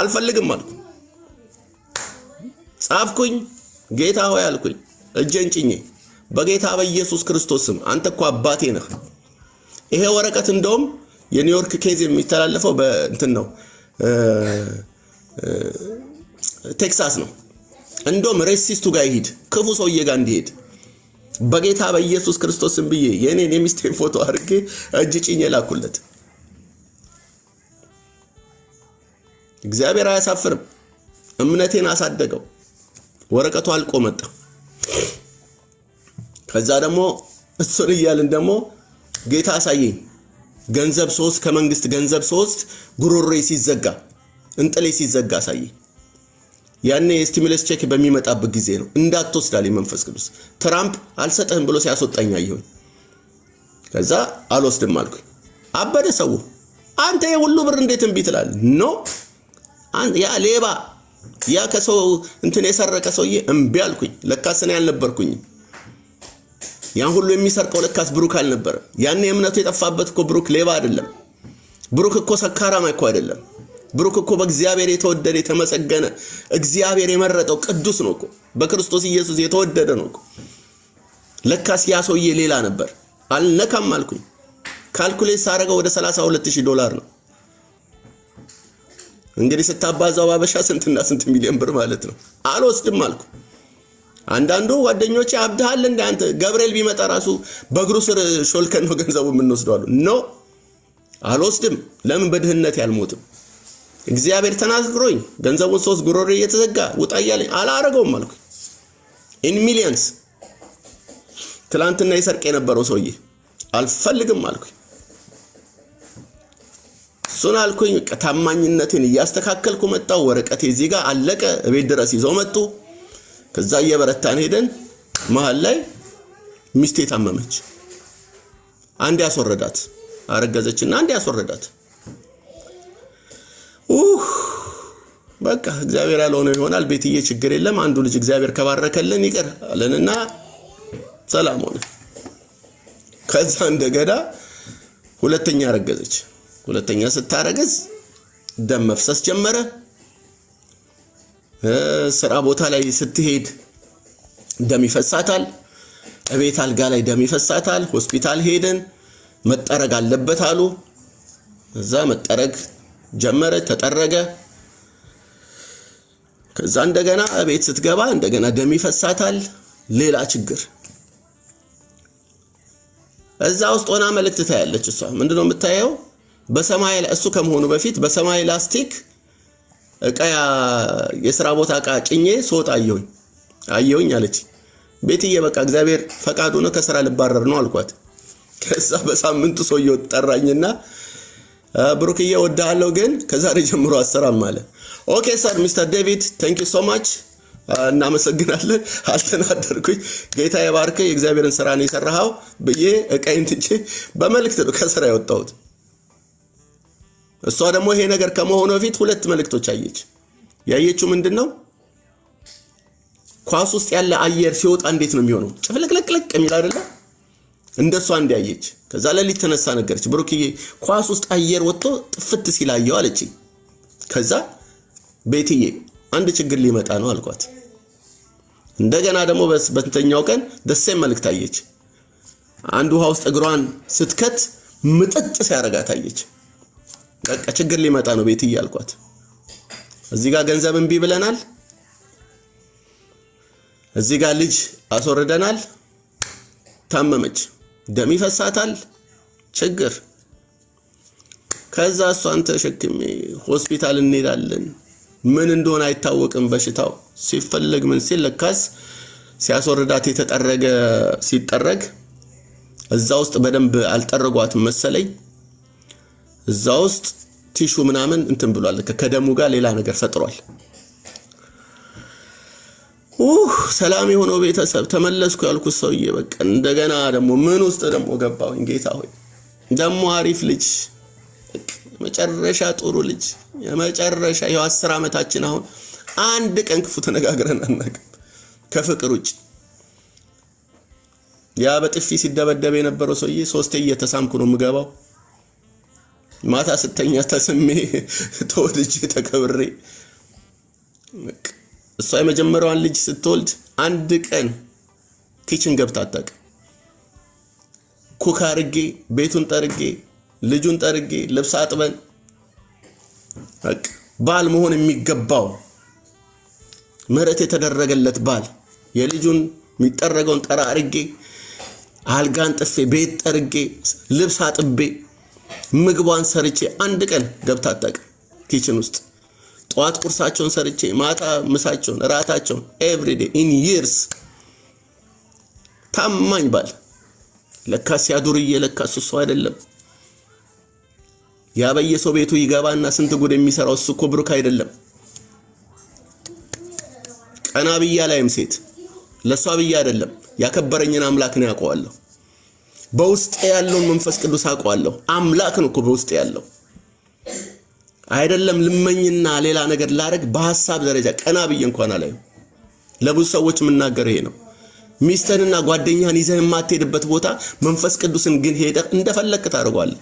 አልፈልግም አልኩ ጻፍኩኝ ጌታ ሆይ አልኩኝ እጄን ጭኜ በጌታ በኢየሱስ ክርስቶስ ስም አንተ እኮ አባቴ ነህ ይሄ ወረቀት እንደውም የኒውዮርክ ኬዝ የሚተላለፈው በእንት ነው ቴክሳስ ነው እንደውም ሬሲስቱ ጋር ይሄድ ክፉ ሰውዬ ጋር እንዲሄድ በጌታ በኢየሱስ ክርስቶስ ስም ብዬ የኔን የሚስቴን ፎቶ አርጌ እጄ ጭኜ ላኩለት እግዚአብሔር አያሳፍርም እምነቴን አሳደገው ወረቀቱ አልቆ መጣ ከዛ ደሞ እሱን ይያልን ደሞ ጌታ አሳየኝ ገንዘብ 3 ከመንግስት ገንዘብ 3 ጉሮሮዬ ሲዘጋ እንጥሌ ሲዘጋ አሳየኝ ያኔ ስቲሙለስ ቼክ በሚመጣበት ጊዜ ነው እንዳትወስዳል መንፈስ ቅዱስ ትራምፕ አልሰጠህም ብሎ ሲያስወጣኝ አይሁን ከዛ አልወስድም አልኩ አበደ ሰው አንተ የሁሉ ብር እንዴት እንቢ ትላል ኖ አንተ ያ ሌባ ያ ከሰው እንትን የሰረቀ ሰውዬ እንቢ አልኩኝ ለካስ እኔ አልነበርኩኝ ያን ሁሉ የሚሰርቀው ለካስ ብሩክ አልነበረ ያኔ እምነቱ የጠፋበት እኮ ብሩክ ሌባ አይደለም ብሩክ እኮ ሰካራም አይኮ አይደለም بروكو بأغزيابير يتودد يتمسقنا أغزيابير يمرتو قدوس نوكو بكريستوس يسوس يتودد نوكو لكاس ياسو يليلا نبر አልነካም አልኩኝ ካልኩሌት አረጋው ወደ 32000 ዶላር ነው እንግዲህ ስታባዛው ባበሻ ስንትና ስንት ሚሊዮን ብር ማለት ነው አልወስድም አልኩ አንዳንዱ ወደኞቼ አብደሃል እንዳንተ ገብርኤል ቢመጣ ራሱ በእግሩ ስር ሾልከን ነው ገንዘቡ ምን ወስደው አሉ ኖ አልወስድም ለምን በድህነት ያልሞትም እግዚአብሔር ተናግሮኝ ገንዘቡ ሶስ ጉሮሬ እየተዘጋ ውጣ ያለኝ አላረጋውም አልኩ in millions ትላንትና ይሰርቀ የነበረው ሰውዬ አልፈልግም አልኩኝ ሱን አልኩኝ ታማኝነቴን ያስተካከልኩ መጣው ወረቀቴ እዚህ ጋር አለቀ እቤት ድረስ ይዘው መጡ ከዛ የበረታን ሄደን መሃል ላይ ሚስቴ ታመመች አንድ ያስወረዳት አረጋዘችና አንድ ያስወረዳት ኡህ በቃ እግዚአብሔር ያለው ነው ይሆናል ቤትዬ ችግር የለም አንዱ ልጅ እግዚአብሔር ከባረከልን ይቀር አለንና سلامون كذا عندنا ولتين يرجعش ولتين يسترجعش دم مفسس جمرة سرابو تالي ستهيد دم يفساتال أبي تال قال دم يفساتال هوسبيتال هيدن متأرج على لبتالو زام متأرج جمرة تتأرجه كذا عندنا أبي تستجابان عندنا دم يفساتال ليل أشجر أزا أسطونا ملك تتايل لتشسوه من دونهم التايو بسماعي لأسو كم هونو بفيت بسماعي لاستيك كايا يسرابو تاكا كيني صوت عيون عيون يالتي بيتي يبكا اكزابير فكادونا كسرا لبارر نوال كوات كسا بسام منتو سويو تترانينا بروكي يو الدعالو جن كزا رجمرو السرام مالا اوكي سر مستر ديفيد thank you so much እናመሰግናለን አልተናደርኩኝ ጌታ ይባርከ የእግዚአብሔርን ሥራ ነው ይሰራው በየ እቀይን ትጭ በመልክት ነው ከሥራ ያወጣው እሷ ደግሞ ይሄ ነገር ከመሆኑ በፊት ሁለት መልክቶች አየች ያየችው ምንድነው ኳስ ውስጥ ያለ አየር ሲወጣ እንዴት ነው የሚሆነው ጭፍልቅልቅልቅ የሚል አይደለ እንደሷ እንዲያየች ከዛ ለሊት ተነሳ ነገርች ብሩክዬ ኳስ ውስጥ አየር ወጥቶ ጥፍት ሲላየው አለች ከዛ ቤትዬ አንድ ችግር ሊመጣ ነው አልኳት እንደገና ደግሞ በስንተኛው ቀን ደሴም መልክት አየች አንዱ ሃውስ እግሯን ስትከት ምጥጥ ሲያረጋት አየች በቃ ችግር ሊመጣ ነው ቤት ይያልኳት እዚህ ጋር ገንዘብ እንቢ ብለናል እዚህ ጋር ልጅ አስወርደናል ታመመች ደም ይፈሳታል ችግር ከዛ እሷን ተሸክሜ ሆስፒታል እንሄዳለን ምን እንደሆነ አይታወቅም በሽታው ሲፈልግ ምን ሲልካስ ሲያስወርዳት የተጠረገ ሲጠረግ እዛው ውስጥ በደንብ አልጠረጓት መሰለኝ እዛው ውስጥ ቲሹ ምናምን እንትን ብሏል ከደሙ ጋር ሌላ ነገር ፈጥሯል ሰላም የሆነው ቤተሰብ ተመለስኩ ያልኩት ሰውዬ በቃ እንደገና ደሞ ምን ውስጥ ደሞ ገባሁኝ ጌታ ሆይ ደሞ አሪፍ ልጅ መጨረሻ ጦሩ ልጅ የመጨረሻ ያው 10 አመታችን አሁን አንድ ቀን ክፉ ተነጋግረን አናቀም ከፍቅር ውጭ ያ በጥፊ ሲደበደበ የነበረው ሰውዬ ሶስቴ እየተሳምኩ ነው ምገባው ማታ ስተኛ ተስሜ ተወድጄ ተከብሬ እሷ የመጀመሪያዋን ልጅ ስትወልድ አንድ ቀን ኪችን ገብታ አጣቀ ኩክ አርጌ ቤቱን ጠርጌ ልጁን ጠርጌ ልብስ አጥበን አቅ ባል መሆን የሚገባው ምረት የተደረገለት ባል የልጁን የሚጠረገውን ጠራ አርጌ አልጋን ጥፌ ቤት ጠርጌ ልብስ አጥቤ ምግቧን ሰርቼ አንድ ቀን ገብታ አጣቀ ኪችን ውስጥ ጧት ቁርሳቸውን ሰርቼ ማታ ምሳቸውን ራታቸውን ኤቭሪ ዴይ ኢን ይርስ ታማኝ ባል ለካስ ያዱርዬ ለካስ እሱ አይደለም يا بيي صوبيتو يغبانا سنت غود يميسراو سو كو بروك አይደለም قنا بييا لايم سيت ለሷ بييا አይደለም ያከበረኝን አምላክ ነው ያቆዋለሁ በውስጥ ያለው መንፈስ ቅዱስ አቆዋለሁ አምላክ ነው በውስጥ ያለው አይደለም ልመኝና ሌላ ነገር ላረግ በሐሳብ ደረጃ ቀና ብዬ እንኳን አላየው ለብዙ ሰዎች ምናገር ይሄ ነው ሚስተርና ጓደኛን ይዘህ ማትሄድበት ቦታ መንፈስ ቅዱስን ግን ሄደ እንደፈለከ ታርጓለህ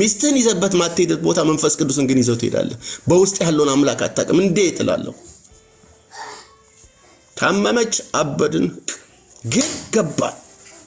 ميستني زبط ما تيدت بوتا من فسك دوسن جنيزو تيداله بوست يحلون املاك اتاك من ديت لالو تممج ابدن ገባ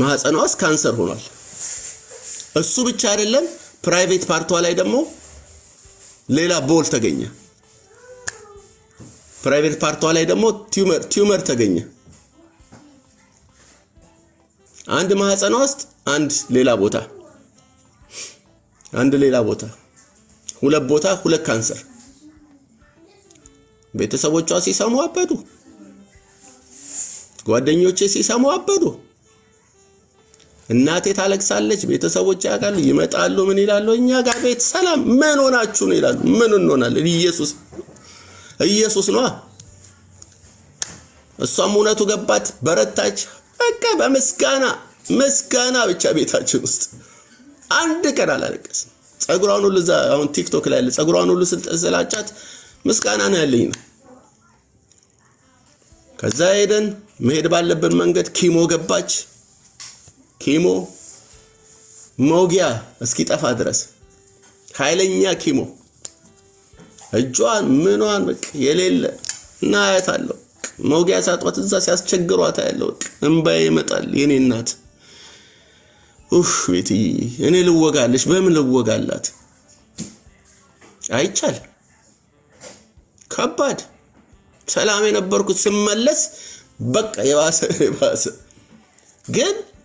ማህፀኗስ ካንሰር ሆኗል እሱ ብቻ አይደለም ፕራይቬት ፓርቷ ላይ ደግሞ ሌላ ቦል ተገኘ ፕራይቬት ፓርቷ ላይ ደግሞ ቲዩመር ተገኘ አንድ ማህፀኗስ አንድ ሌላ ቦታ ሁለት ካንሰር ቤተሰቦቿ ሲሰሙ አበዱ ጓደኞቼ ሲሰሙ አበዱ እናቴ ታለቅሳለች ቤተሰቦች ያቃሉ ይመጣሉ ምን ይላሉ እኛ ጋር ቤት ሰላም ምን ሆናችሁ ነው ይላሉ ምን እንሆናለን ኢየሱስ ነው እሷም እውነቱ ገባት በረታች በቃ በመስጋና ብቻ ቤታችን ውስጥ አንድ ቀን አላለቀስ ጸጉሯን ሁሉ እዛ አሁን ቲክቶክ ላይ ያለ ጸጉሯን ሁሉ ስላጫት መስጋና ነው ያለኝ ነው ከዛ ሄደን መሄድ ባለበት መንገድ ኪሞ ገባች ኪሞ ሞጊያ እስኪጠፋ ድረስ ኃይለኛ ኪሞ እጇን ምኗን በቃ የሌለ እና ያታለው ሞጊያ ሳጥዋት እዛ ሲያስቸግሯታ ያለው እንባዬ ይመጣል የኔ እናት ኡፍ ቤቲ እኔ ልወጋለሽ በምን ልወጋላት አይቻል ከባድ ሰላም የነበርኩት ስመለስ በቃ የባሰ ግን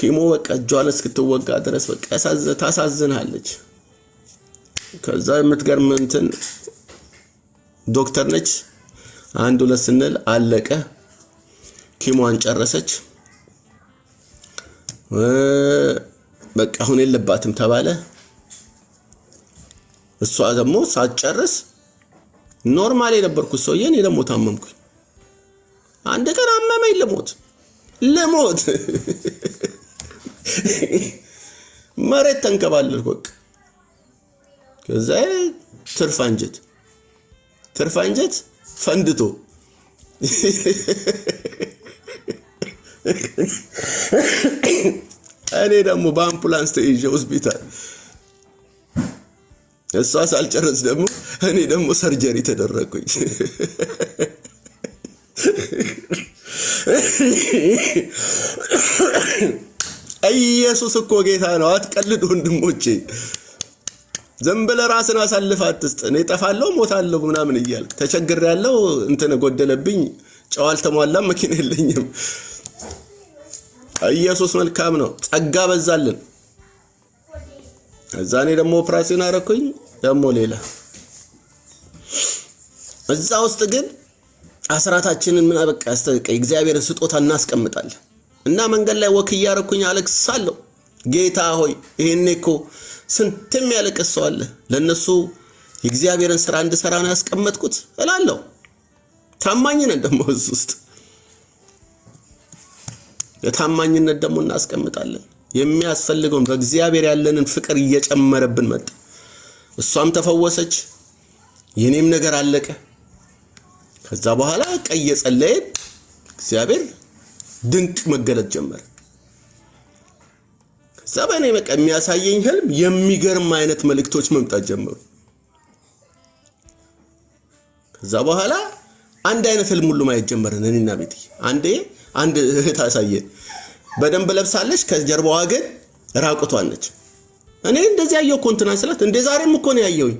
ኪሞ በቃ ጆን እስክትወጋ ድረስ በቃ ታሳዝናለች ከዛ የምትገርም እንትን ዶክተር ነች አንዱ ለስንል አለቀ ኪሞን ጨረሰች በቃ አሁን የለባትም ተባለ እሷ ደግሞ ሳትጨርስ ኖርማል የነበርኩ ሰውዬ ነው ደግሞ ታመምኩ አንድ ቀን አመመኝ ለሞት መሬት ተንከባለልኩ ከዛ ትርፋንጀት ፈንድቶ እኔ ደግሞ በአምቡላንስ ተይዤ ሆስፒታል እሷ ሳልጨርስ ደግሞ እኔ ደግሞ ሰርጀሪ ተደረኩኝ ኢየሱስ እኮ ጌታ ነው አትቀልዱ ወንድሞቼ ዘምበለ ራስን አሳልፋት እስጥኔ ጠፋለሁ ሞታለሁ ምናምን ይያልክ ተቸግር ያለው እንተነ ጎደለብኝ ጫዋል ተሟላ መኪና የለኝም ኢየሱስ መልካም ነው ጸጋ በዛልን እዛኔ ደሞ ኦፕሬሽን አረኩኝ ደሞ ሌላ እዛው ውስጥ ግን አስራታችንን ምን አበቃ አስተቀ እግዚአብሔርን ስጦታና አስቀምጣል እና መንገድ ላይ ወክ ያርኩኝ አለክሳለሁ ጌታ ሆይ ይሄንኮ ስንትም ያለቀሰው አለ ለነሱ የእግዚአብሔርን ስራ እንድሰራና ያስቀመጥኩት እላለሁ ታማኝነት ደግሞ እሱስት የታማኝነት ደግሞ እናስቀምጣለን የሚያስፈልገው በእግዚአብሔር ያለንን ፍቅር እየጨመረብን መጣ እሷም ተፈወሰች የኔም ነገር አለቀ ከዛ በኋላ ቀየ ጸለየ እግዚአብሔር ድንቅ መገለጥ ጀመረ ሰባኔ መቀም ያሳየኝ ህልም የሚገርም አይነት መልእክቶች መምጣት ጀመሩ ከዛ በኋላ አንድ አይነት ህልም ሁሉ ማየት ጀመረን እኔና ቤቲ አንድ እህት አሳየ በደንብ ለብሳለች ከጀርባዋ ግን ራቁቷን ነች أنا إندزي أيو كنت ناسلات إندزي أريم مكوني أيوي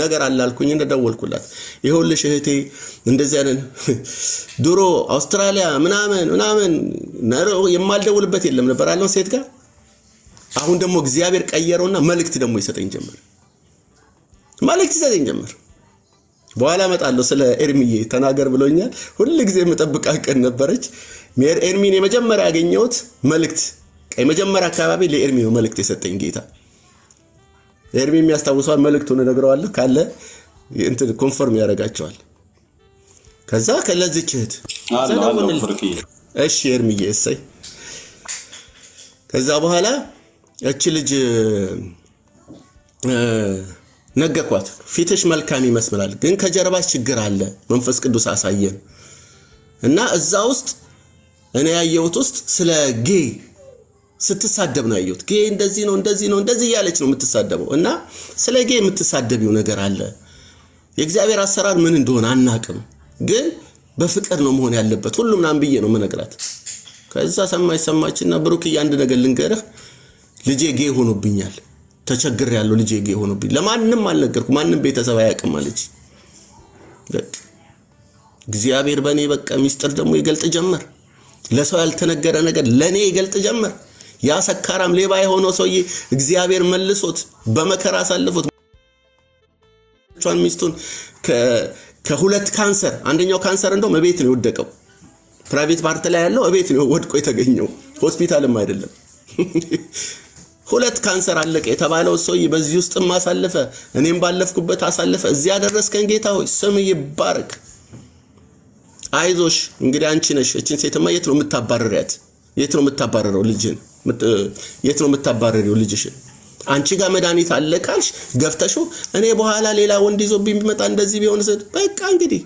نجار على الكونين الدول كلات يقول لي شهتي إندزي أنا دورو أستراليا منامن نارو يمال دول بتيل لمن برالون سيدك أهون دم مجزية بيرك أيرونا مالك تدم ويساتين جمر مالك تساتين جمر بوالا متعلو سلا إرمية تناجر بلونيا هون اللي جزية متبقى كأنه برج مير إرمية مجمر أجنيوت مالكت أي مجمر كابابي لإرمية مالك تساتين جيتا إرمي ميستوصل ملك تونا نقرأ له كله أنت كونفورم يا رجال شوال كذا كله زيجت هذا من الفرقية إيش إرمي يسي كذا بهلا أشيلج نجقوات فيتش ملكامي مسمار لكن كجربات شجر على منفس كدوس عصايين النا الزاوست أنا يوتوست سلا جي ستتصدبنا أيوت كي ندزين يالك نو متصدبوا إننا سلاجي متصدبوا نجار على يجزاء غير أسرار من دون عنا كم جن بفكر إنه مهون هاللبة كلهم نام بيجنوا من نجارات كإذا سمع كنا بروكي عندنا قال لنجاره لجي جي هونو بينيال تشجر على لجي جي هونو بين لما نم على نجار كمان بيت سوايا كمالج جزاء غير بني بق ميستر دمو يقل تجمر لا سؤال تنجر أنا قال لني يقل تجمر يا سكرام ليه باي هونو سوي እግዚአብሔር መልሶት በመከራ አሳልፎት ቻን ሚስቱን ከሁለት ካንሰር አንደኛው ካንሰር እንደውም እቤት ነው ወደቀው ፕራይቬት ፓርት ላይ ያለው እቤት ነው ወድቆ የተገኘው ሆስፒታልም አይደለም ሁለት ካንሰር አለቀ የተባለው ሰውዬ በዚህ ውስጥ ማሳለፈ እኔም ባለፍኩበት አሳለፈ እዚያ ደረስከን ጌታ ሆይ ስም ይባረክ አይዞሽ እንግዲህ አንቺ ነሽ እቺን ሴትማ የት ነው የምታባረሪያት የት ነው የምታባረረው ልጅን የት ነው የምታባረሪው ልጅሽ አንቺ ጋር መድኃኒት አለቃሽ ገፍተሽው እኔ በኋላ ሌላ ወንድ ይዞብኝ ቢመጣ እንደዚህ ቢሆን ሰድ በቃ እንግዲህ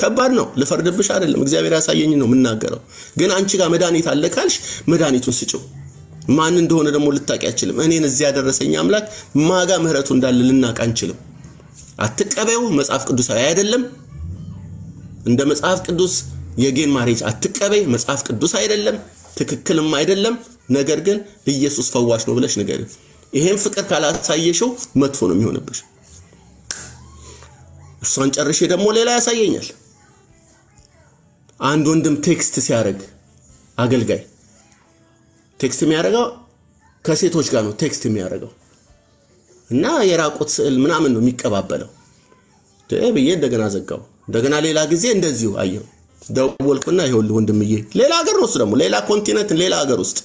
ከባድ ነው ልፈርድብሽ አይደለም እግዚአብሔር ያሳየኝ ነው የምናገረው ግን አንቺ ጋር መድኃኒት አለቃሽ መድኃኒቱን ስጪው ማን እንደሆነ ደግሞ ልታቂ አይችልም እኔን እዚህ ያደረሰኝ አምላክ ማጋ ምህረቱ እንዳለ ልናቅ አንችልም አትቀበዩ መጽሐፍ ቅዱስ አይደለም እንደ መጽሐፍ ቅዱስ የጌን ማሬጅ አትቀበይ መጽሐፍ ቅዱስ አይደለም ትክክልም አይደለም ነገር ግን ኢየሱስ ፈዋሽ ነው ብለሽ ነገር ይሄን ፍቅር ካላሳየሽው መጥፎ ነው የሚሆነብሽ እሷን ጨርሼ ደግሞ ሌላ ያሳየኛል አንድ ወንድም ቴክስት ሲያደርግ አገልጋይ ቴክስት የሚያደርገው ከሴቶች ጋር ነው ቴክስት የሚያደርገው እና የራቁት ስዕል ምናምን ነው የሚቀባበለው ደብዬ እንደገና ዘጋው እንደገና ሌላ ጊዜ እንደዚሁ አየው ደውልኩና ይሁን ወንድምዬ ሌላ ሀገር ነው ደግሞ ሌላ ኮንቲኔንት ሌላ ሀገር ውስጥ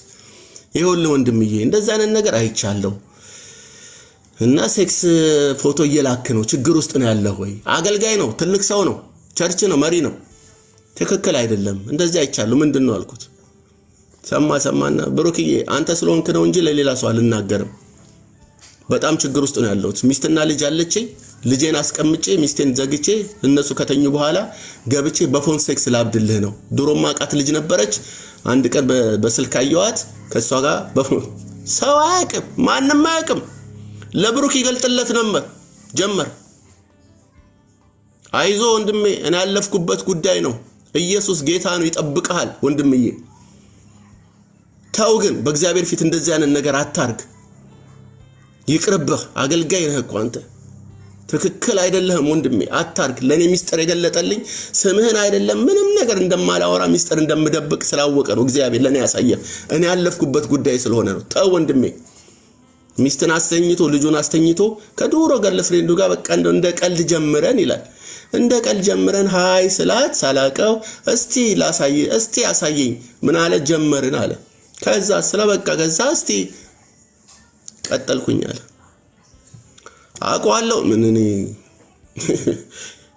ይሁን ወንድምዬ እንደዛ አይነት ነገር አይቻለው እና ሴክስ ፎቶ እየላክ ነው ችግር ውስጥ ነው ያለው ወይ አገልጋይ ነው ትልቅ ሰው ነው ቸርች ነው መሪ ነው ትክክል አይደለም እንደዚህ አይቻለው ምንድነው አልኩት ሰማና ብሩክዬ አንተ ስለሆንክ ነው እንጂ ለሌላ ሰው አልናገርም በጣም ችግር ውስጥ ነው ያለው ሚስትና ልጅ አለችኝ ልጄን አስቀምጬ ሚስቴን ዘግጬ እነሱ ከተኙ በኋላ ገብጬ በፎን ሴክስ ላብድልህ ነው ድሮማ አቃት ልጅ ነበረች አንድ ቀን በስልካየዋት ከሷ ጋር በፎን ሰው አቅም ማንም አቅም ለብሩክ ይገልጥለት ነበር ጀመር አይዞ ወንድሜ እኔ ያለፍኩበት ጉዳይ ነው ኢየሱስ ጌታ ነው ይጠብቀሃል ወንድምዬ ታው ግን በእግዚአብሔር ፊት እንደዚህ ያንን ነገር አታርግ ይቅርብህ አገልጋይ ነህ እኮ አንተ ትክክል አይደለም ወንድሜ አታርክ ለኔ ሚስጥር የገለጠልኝ ስምህን አይደለም ምንም ነገር እንደማላወራ ሚስጥር እንደምደብቅ ስላወቀ ነው እግዚአብሔር ለኔ ያሳየ እኔ ያለፍኩበት ጉዳይ ስለሆነ ነው ተው ወንድሜ ሚስትን አስተኝቶ ልጁን አስተኝቶ ከዱሮ ገለ ፍሬንዱ ጋር በቃ እንደ ቀልድ ጀምረን ይላል እንደ ቀልድ ጀምረን ሃይ ስላት ሳላቀው እስቲ ያሳየኝ ምን አለ ጀመርን አለ ከዛ ስለበቃ ከዛ እስቲ ቀጠልኩኛል አቋለው ምን እኔ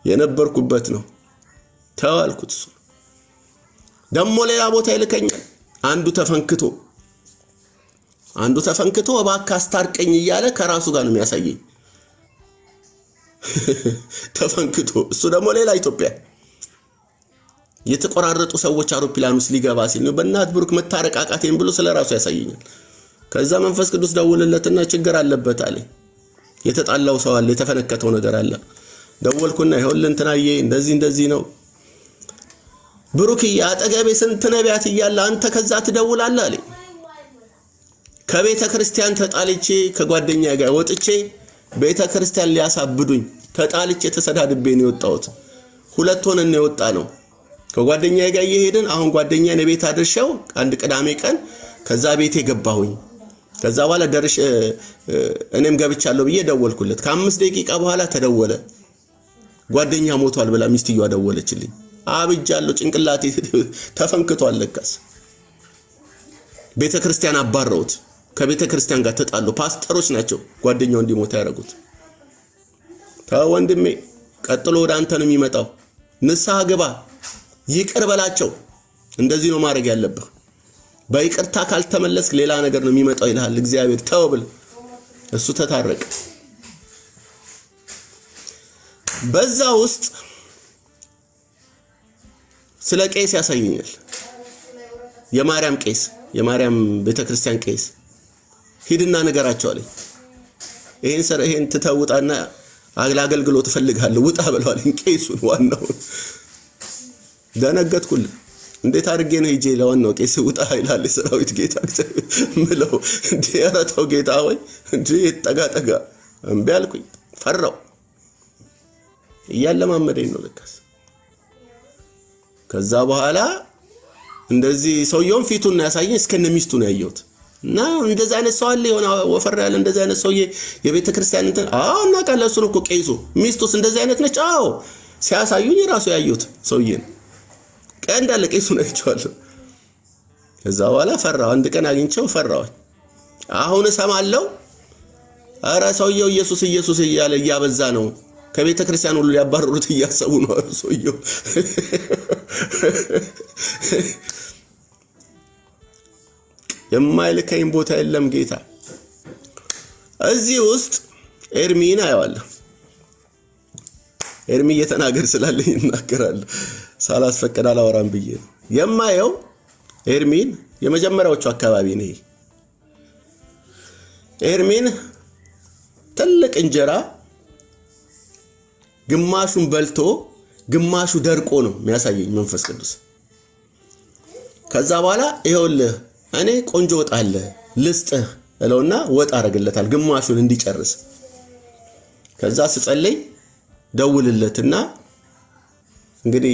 የነበርኩበት ነው ታዋልኩት ደሞ ሌላ ቦታ ይልከኛል አንዱ ተፈንክቶ እባክህ አስታርቀኝ ይያለ ከራሱ ጋር ነው የሚያሳየኝ ተፈንክቶ እሱ ደሞ ሌላ ኢትዮጵያ የተቆራረጡ ሰዎች አውሮፕላን ውስጥ ሊገባ ሲል ነው በእናት ብሩክ መታረቃቃቴን ብሎ ስለራሱ ያሳየኛል ከዛ መንፈስ ቅዱስ ደውለለትና ችግር አለበት አለ የተጣላው ሰው አለ የተፈነከተው ነገር አለ ደውልኩና ይሁን እንትናዬ እንደዚህ ነው ብሩክ ያጠገቤ ስንት ነቢያት ይያለ አንተ ከዛ ትደውላለህ አለ ከቤተ ክርስቲያን ተጣልቼ ከጓደኛ ጋር ወጥቼ ቤተ ክርስቲያን ሊያሳብዱኝ ተጣልቼ ተሰዳድቤ ነው የወጣሁት። ሁለት ሆነን ነው የወጣነው ከጓደኛዬ ጋር እየሄድን አሁን ጓደኛዬ ለቤት አድርሻው አንድ ቅዳሜ ቀን ከዛ ቤቴ ገባሁኝ። ከዛ በኋላ ደርሽ እኔም ገብቻለሁ ብዬ ደወልኩለት። ከ5 ደቂቃ በኋላ ተደወለ። ጓደኛ ሞቷል ብላ ሚስትየዋ ደወለችልኝ። አብጃለሁ ጭንቅላቴ ተፈንክቷል። ለካስ ቤተ ክርስቲያን አባረውት ከቤተ ክርስቲያን ጋር ተጣሉ። ፓስተሮች ናቸው ጓደኛው እንዲሞት ያረጉት። ታወንድሜ ቀጥሎ ወደ አንተ ነው የሚመጣው። ንስሐ ግባ፣ ይቅር በላቸው። እንደዚህ ነው ማድረግ ያለብህ። በይቅርታ ካልተመለስክ ሌላ ነገር ነው የሚመጣው ይልሃል እግዚአብሔር። ተው ብል እሱ ተታረቀ። በዛ ውስጥ ስለ ቄስ ያሳየኛል። የማርያም ቄስ የማርያም ቤተ ክርስቲያን ቄስ ሂድና ነገራቸው አለኝ። ይሄን ሰር ይሄን ተተውጣና አገልግሎት ፈልጋለሁ ውጣ ብለዋልኝ ቄሱን። ዋናው ደነገጥኩል። እንዴት አድርጌ ነው ሂጄ ለዋናው ቄስ ውጣ ይላል ሰራዊት ጌታ ምለው ዲያራታው ጌታ ሆይ እንጂ ተጋጠጋ እምቢ አልኩኝ። ፈራው እያለማመደኝ ነው ለካስ። ከዛ በኋላ እንደዚህ ሰውየውን ፊቱን ያሳየኝ እስከነ ሚስቱን ያየሁት እና እንደዛ አይነት ሰው አለ የሆነ ወፈራ ያለ እንደዛ አይነት ሰውዬ የቤተ ክርስቲያን እንትን እና ካለሱን እኮ ቄሱ ሚስቱስ እንደዛ አይነት ነች። አዎ ሲያሳዩኝ ራሱ ያየሁት ሰውዬን ቀንዳለ ቄሱን አይቻለሁ። ከዛ በኋላ ፈራው። አንድ ቀን አግኝቼው ፈራው። አሁን ሰማለው አራ ሰውየው ኢየሱስ ኢየሱስ እያለ ያበዛ ነው ከቤተ ክርስቲያን ሁሉ ያባረሩት እያሰቡ ነው ሰውየው። የማይልከኝ ቦታ የለም ጌታ። እዚህ ውስጥ ኤርሚን አየዋለሁ። ኤርሚ እየተናገር ስላለኝ እናገራለሁ ሳላስፈቀድ አላወራም ብዬ የማየው ኤርሚን የመጀመሪያዎቹ አካባቢ ነው። ኤርሚን ትልቅ እንጀራ ግማሹን በልቶ ግማሹ ደርቆ ነው የሚያሳየኝ መንፈስ ቅዱስ። ከዛ በኋላ ይኸውልህ እኔ ቆንጆ ወጥ አለ ልስጥህ እለውና ወጥ አረግለታል ግማሹን እንዲጨርስ። ከዛ ስጸልይ ደውልለትና እንግዲህ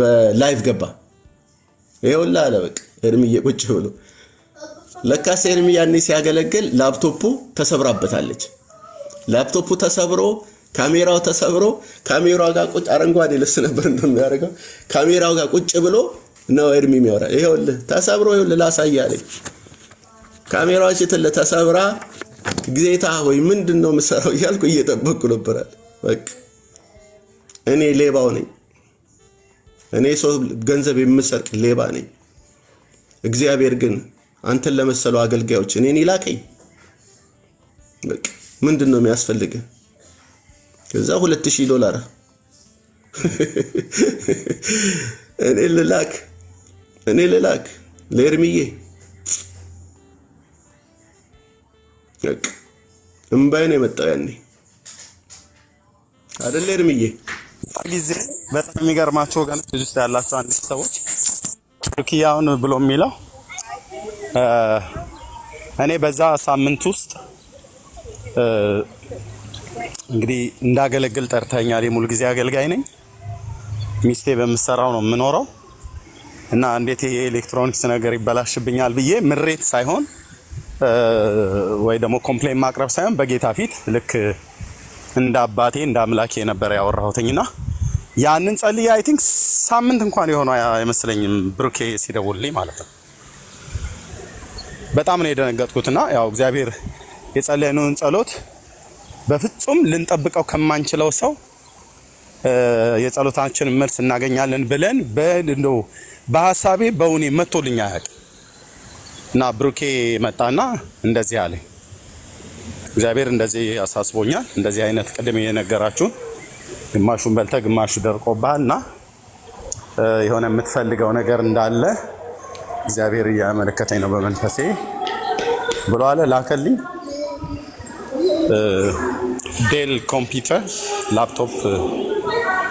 በላይቭ ገባ። ይኸውልህ አለ በቃ ኤርሚዬ ቁጭ ብሎ። ለካስ ኤርሚ ያኔ ሲያገለግል ላፕቶፑ ተሰብራበታለች። ላፕቶፑ ተሰብሮ ካሜራው ተሰብሮ ካሜራው ጋር ቁጭ አረንጓዴ ልብስ ነበር እንደሚያደርገው ካሜራው ጋር ቁጭ ብሎ ነው ኤርሚ የሚያወራ። ይኸውልህ ተሰብሮ ይኸውልህ ላሳያለኝ ካሜራው እችትለ ተሰብራ ጌታ ሆይ ምንድነው መሰራው እያልኩ እየጠበቅኩ ነበር። በቃ እኔ ሌባው ነኝ እኔ ሰው ገንዘብ የምሰርቅ ሌባ ነኝ። እግዚአብሔር ግን አንተን ለመሰለው አገልጋዮች እኔን ይላከኝ። በቃ ምንድነው የሚያስፈልገ? ከዛ $2000 እኔ ልላክ ለኤርሚዬ ለክ እምባይ ነው የመጣው ያኔ አይደል ኤርሚዬ ጊዜ በጣም የሚገርማቸው ጋር ልጅስ ያላችሁ አንድ ሰዎች ቱርኪያውን ብሎ የሚለው እኔ በዛ ሳምንት ውስጥ እንግዲህ እንዳገለግል ጠርታኛል። የሙሉ ጊዜ አገልጋይ ነኝ። ሚስቴ በመሰራው ነው ምኖረው እና እንዴት የኤሌክትሮኒክስ ነገር ይበላሽብኛል ብዬ ምሬት ሳይሆን ወይ ደሞ ኮምፕሌን ማቅረብ ሳይሆን በጌታ ፊት ልክ እንደ አባቴ እንደ አምላኬ ነበር ያወራሁትና ያንን ጸልዬ አይ ቲንክ ሳምንት እንኳን የሆነ አይመስለኝም ብሩኬ ሲደውልልኝ ማለት ነው። በጣም ነው የደነገጥኩትና ያው እግዚአብሔር የጸለየነውን ጸሎት በፍጹም ልንጠብቀው ከማንችለው ሰው የጸሎታችን መልስ እናገኛለን ብለን በእንዶ በሐሳቤ በእውኔ መጥቶልኛ ያቅ نابروكي متانا اندزي عليه እግዚአብሔር እንደዚህ ያሳስቦኛል እንደዚህ አይነት ቀደም የነገራችሁ ግማሹን በልተ ግማሹ ደርቆባልና የሆነ የምትፈልገው ነገር እንዳለ እግዚአብሔር ያመረከተኝ ነው በመንፈሴ ብሎ አለ ላከልኝ ዴል ኮምፒውተር ላፕቶፕ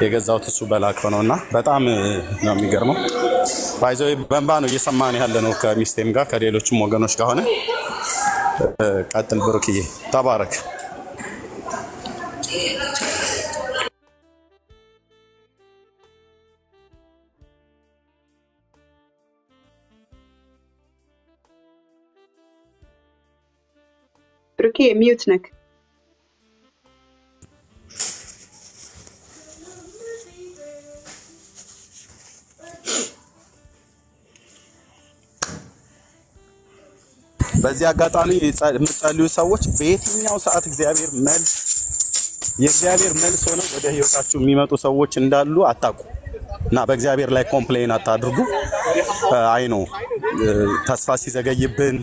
የገዛውት እሱ በላክ ሆነውና በጣም ነው የሚገርመው ባይዘው በእንባ ነው እየሰማን ያለ ነው ከሚስቴም ጋር ከሌሎችም ወገኖች ጋር ሆነ قاتل بروكي تبارك بروكي ميوتنك بزي أقطعني مثاليو سوتش بيتني أو ساعات إخزابير مال يخزابير مال سونا وده يوكاشو ميمة تو سوتش ندالو أتاكو نا بخزابير لا كومبلين أتادرجو عينو تسفاسي زعيا يبين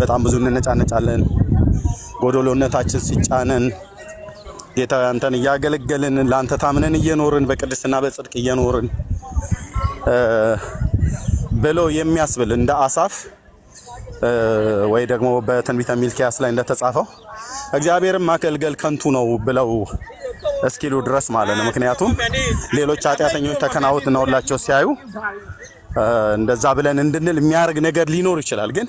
بتعم بزون نتشان نتشالن قدولون نتاچن سيچانن يتا أنتن ياعلق جلن لان تثامنن ينورن بكرس نابسر كي ينورن بلو يمياس بلن دا أساف ويدعمو بتنبيت ملكي أصلاً لا تتصافه. أجابير ما كالجل كنتونو بلاو أسكيلو درس مالنا ممكن ياتون. ليلو شاطئ أتنيو تكناوت نورلا تشوسيايو. نزابلن عندنا الميارج نجار لينوريشل ألجن.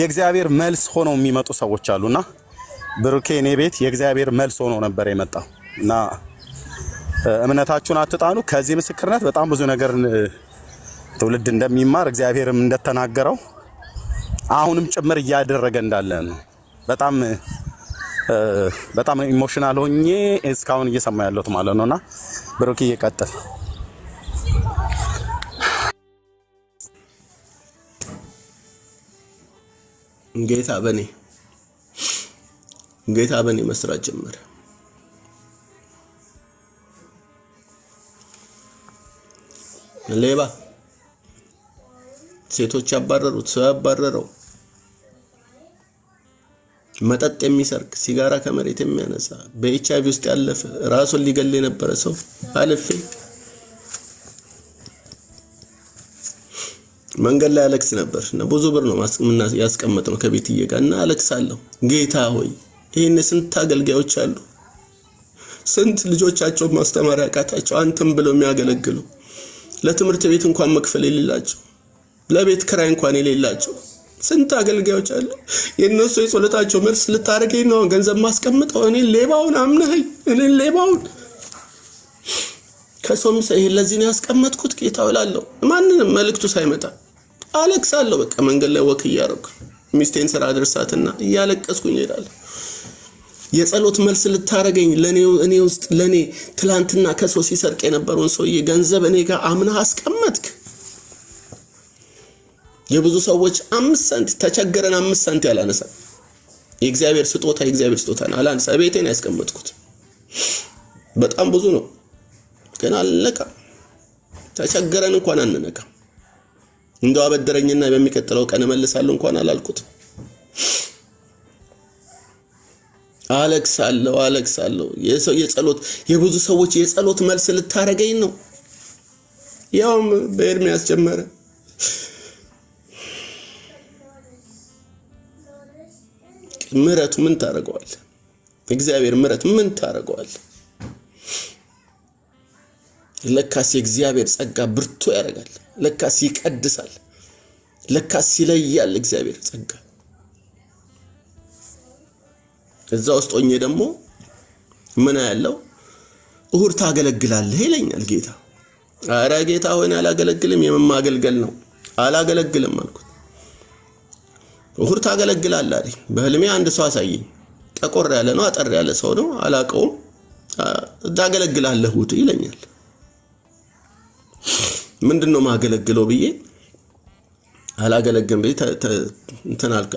يجزابير ملس خونو ميمة تصوّت شالونا. بروكي نبيت يجزابير ملسونو نبريمتا. نا. من أتحشون أتتعنو كذي مسكرنات بتعم بزون نجار تولد عندنا ميمارج يجزابير من دتناجرو. አሁንም ጨመር ያደረገ እንዳለ ነው በጣም በጣም ኢሞሽናል ሆኜ እስካሁን እየሰማ ያለሁት ማለት ነውና ብሮኪ እየቀጠለ ጌታ በኔ መስራት ጀመረ ለሌባ ሴቶች አባረሩት ሰባረሩ መጠጥ የሚሰርቅ ሲጋራ ከመሬት የሚያነሳ በኤችአይቪ ውስጥ ያለፈ ራሱን ሊገል የነበረ ሰው አለፈ መንገድ ላይ አለክስ ነበር እና ብዙ ብር ነው ማስቀምና ያስቀመጥነው ከቤት ይጋና አለክሳለሁ ጌታ ሆይ ይሄን ስንት አገልጋዮች አሉ ስንት ልጆቻቸው ማስተማር ያቃታቸው አንተም ብለው የሚያገለግሉ ለትምህርት ቤት እንኳን መክፈል የሌላቸው ለቤት ክራይ እንኳን የሌላቸው ስንት አገልጋዮች አሉ የነሱ የጾለታቸው መልስ ልታረገኝ ነው ገንዘብ ማስቀምጠው እኔ ሌባውን አምነኝ እኔ ሌባውን ከሶም ሳይሄ ለዚህ ነው ያስቀመጥኩት ጌታው ላለው ማንንም መልክቱ ሳይመጣ አለክሳለሁ በቃ መንገድ ላይ ወክ ያረኩ ሚስቴን ስራ አድርሳትና ያለቀስኩኝ ይላል የጸሎት መልስ ልታረገኝ ለኔ ውስጥ ለኔ ትላንትና ከሶስ ይሰርቀ የነበረውን ሰው የገንዘብ እኔ ጋር አምነህ አስቀመጥክ የብዙ ሰዎች 5 ሰንት ተቸገረን 5 ሰንት ያላነሳ የእግዚአብሔር ስጦታን አላንሳ ቤቴን ያስቀመጥኩት በጣም ብዙ ነው ገና አለቀ ተቸገረን እንኳን አንነካ እንደው አበደረኝና በሚከተለው ቀን መልሳለሁ እንኳን አላልኩት አለክሳለሁ የብዙ ሰዎች የጸሎት መልስ ልታረገኝ ነው ያውም በኤርሚያስ ጀመረ ምረት ምን ታረጋዋል እግዚአብሔር ምረት ምን ታረጋዋል ለካስ እግዚአብሔር ጸጋ ብርቱ ያረጋል ለካስ ይቀድሳል ለካስ ይለያል እግዚአብሔር ጸጋ እዛው እስጦኝ ደግሞ ምን ያለው እሁድ ታገለግላለህ ይለኛል ጌታ አራ ጌታ ሆነ አላገለግልም የማማገልገል ነው አላገለግልም አልኩት እሁድ ታገለግላለህ አይደል በህልሜ አንድ ሰው አሳየኝ ተቆር ያለ ነው አጠር ያለ ሰው ነው አላቀው ታገለግላለህ እሁድ ይለኛል ምንድነው ማገለግለው ብዬ አላገለግም ብዬ እንተናልከ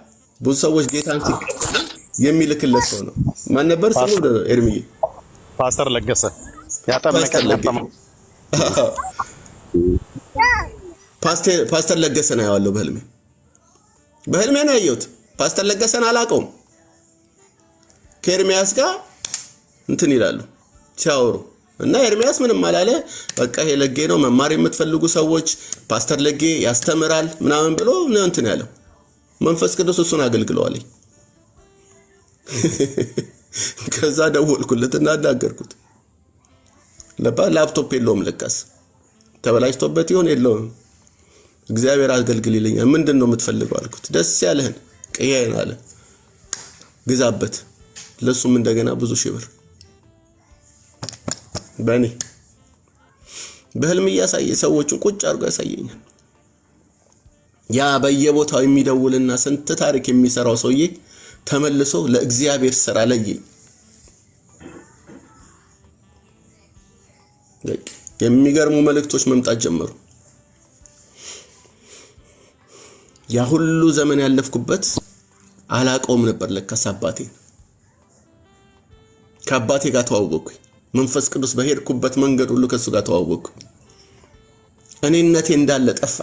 ብዙ ሰዎች ጌታን ሲቀበል የሚልክለት ሰው ነው ማን ነበር ስሙ ኤርሚ ፓስተር ለገሰ ያጠመቀለፈም ፓስተር ለገሰ ነው ያለው በህልሜ ነው ያየሁት ፓስተር ለገሰን አላቀውም ከኤርሚያስ ጋር እንትን ይላሉ ሲያወሩ እና ኤርሚያስ ምንም አላለ በቃ ይሄ ለጌ ነው መማር የምትፈልጉ ሰዎች ፓስተር ለጌ ያስተምራል ምናምን ብሎ ነው እንትን ያለው መንፈስ ቅዱስ እሱን አገልግሏል ከዛ ደወልኩለት እና አናገርኩት ላፕቶፕ የለውም ለካስ ተበላሽቶበት ይሆን የለውም እግዚአብሔር አገልግልልኛል ምንድነው የምትፈልገው አልኩት ደስ ያለህን ቀየን አለ ግዛበት ለሱም እንደገና ብዙ ሺህ ብር በእኔ በህልም ያሳየ ሰዎችን ቁጭ አድርጎ ያሳየኛል ያ በየቦታው የሚደውልና ስንት ታሪክ የሚሰራው ሰውዬ ተመልሶ ለእግዚአብሔር ሥራ ለየኝ የሚገርሙ መልእክቶች መምጣት ጀመሩ ያ ሁሉ ዘመን ያለፍኩበት አላቆም ነበር ለካስ አባቴ ከአባቴ ጋር ተዋወቅኩኝ መንፈስ ቅዱስ በሄድኩበት መንገድ ሁሉ ከሱ ጋር ተዋወቅኩኝ እኔነቴ እንዳለ ጠፋ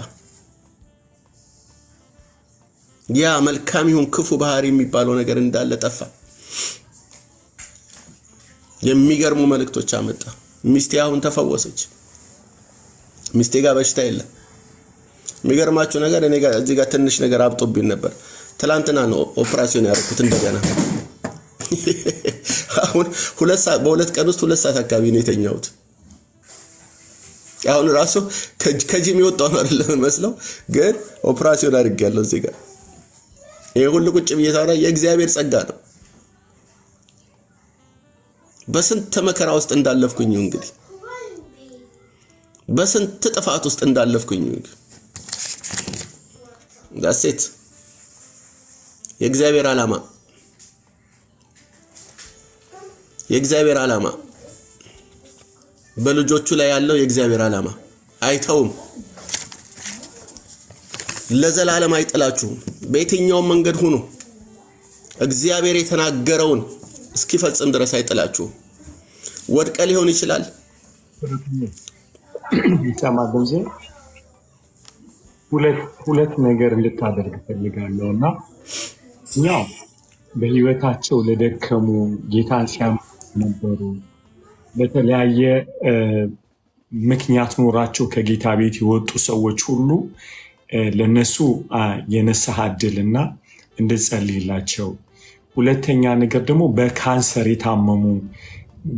ያ መልካም ይሁን ክፉ ባህሪ የሚባለው ነገር እንዳለ ጠፋ የሚገርሙ መልእክቶች አመጣ ሚስቴ አሁን ተፈወሰች ሚስቴ ጋር በሽታ የለም የሚገርማችሁ ነገር እኔ ጋር እዚህ ጋር ትንሽ ነገር አብጦብኝ ነበር ትላንትና ነው ኦፕሬሽን ያደረኩት እንደገና አሁን በሁለት ቀን ውስጥ 2 ሰዓት አካባቢ ነው የተኛሁት አሁን ራሱ ከጂም የወጣው ነው አይደለም መስለው ግን ኦፕሬሽን አድርጌያለሁ እዚህ ጋር ይሄ ሁሉ ቁጭ ብዬ ታውራ የእግዚአብሔር ጸጋ ነው በስንት መከራ ውስጥ እንዳለፍኩኝ እንግዲህ በስንት ጥፋት ውስጥ እንዳለፍኩኝ ዳሴት የእግዚአብሔር ዓላማ በልጆቹ ላይ ያለው የእግዚአብሔር ዓላማ አይተውም ለዘላለም አይጥላችሁ በእተኛው መንገድ ሆኖ እግዚአብሔር የተናገረውን እስኪፈጽም ድረስ አይጥላችሁ ወድቀ ሊሆን ይችላል ይቻማገምዜ ሁለት ነገር እንድታደርግ ፈልጋለሁና ያው በህይወታቸው ለደከሙ ጌታን ሲያምሩ በተለያየ ምክንያት ኖራቸው ከጌታ ቤት የወጡ ሰዎች ሁሉ ለነሱ የነሳህ አድልና እንድጸልይላቸው ሁለተኛ ነገር ደግሞ በካንሰር የታመሙ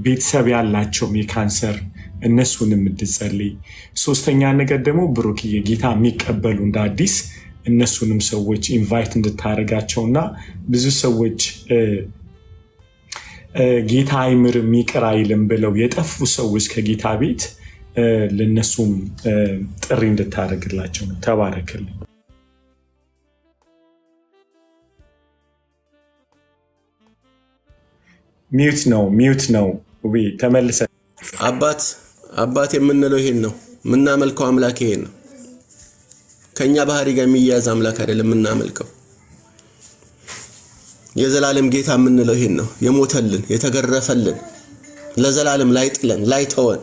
ቤተሰብ ያላቸው የካንሰር እነሱንም እንድጸልይ ሶስተኛ ነገር ደግሞ ብሩክ የጌታ የሚቀበሉ እንደ አዲስ እነሱንም ሰዎች ኢንቫይት እንድታረጋቸውና ብዙ ሰዎች ጌታ አይምር የሚቀር አይልም ብለው የጠፉ ሰዎች ከጌታ ቤት ለነሱም ጥሪ እንድታረጋላቸው ተባረከልኝ ሚውት ነው ወይ ተመልሰ አባት የምንለው ይሄን ነው ምናመልከው አምላክ ይሄን ነው ከኛ ባህሪ ጋር የሚያያዝ አምላክ አይደለም ምናመልከው የዘላለም ጌታ የምንለው ይሄን ነው የሞተልን የተገረፈልን ለዘላለም ላይጥለን ላይተወን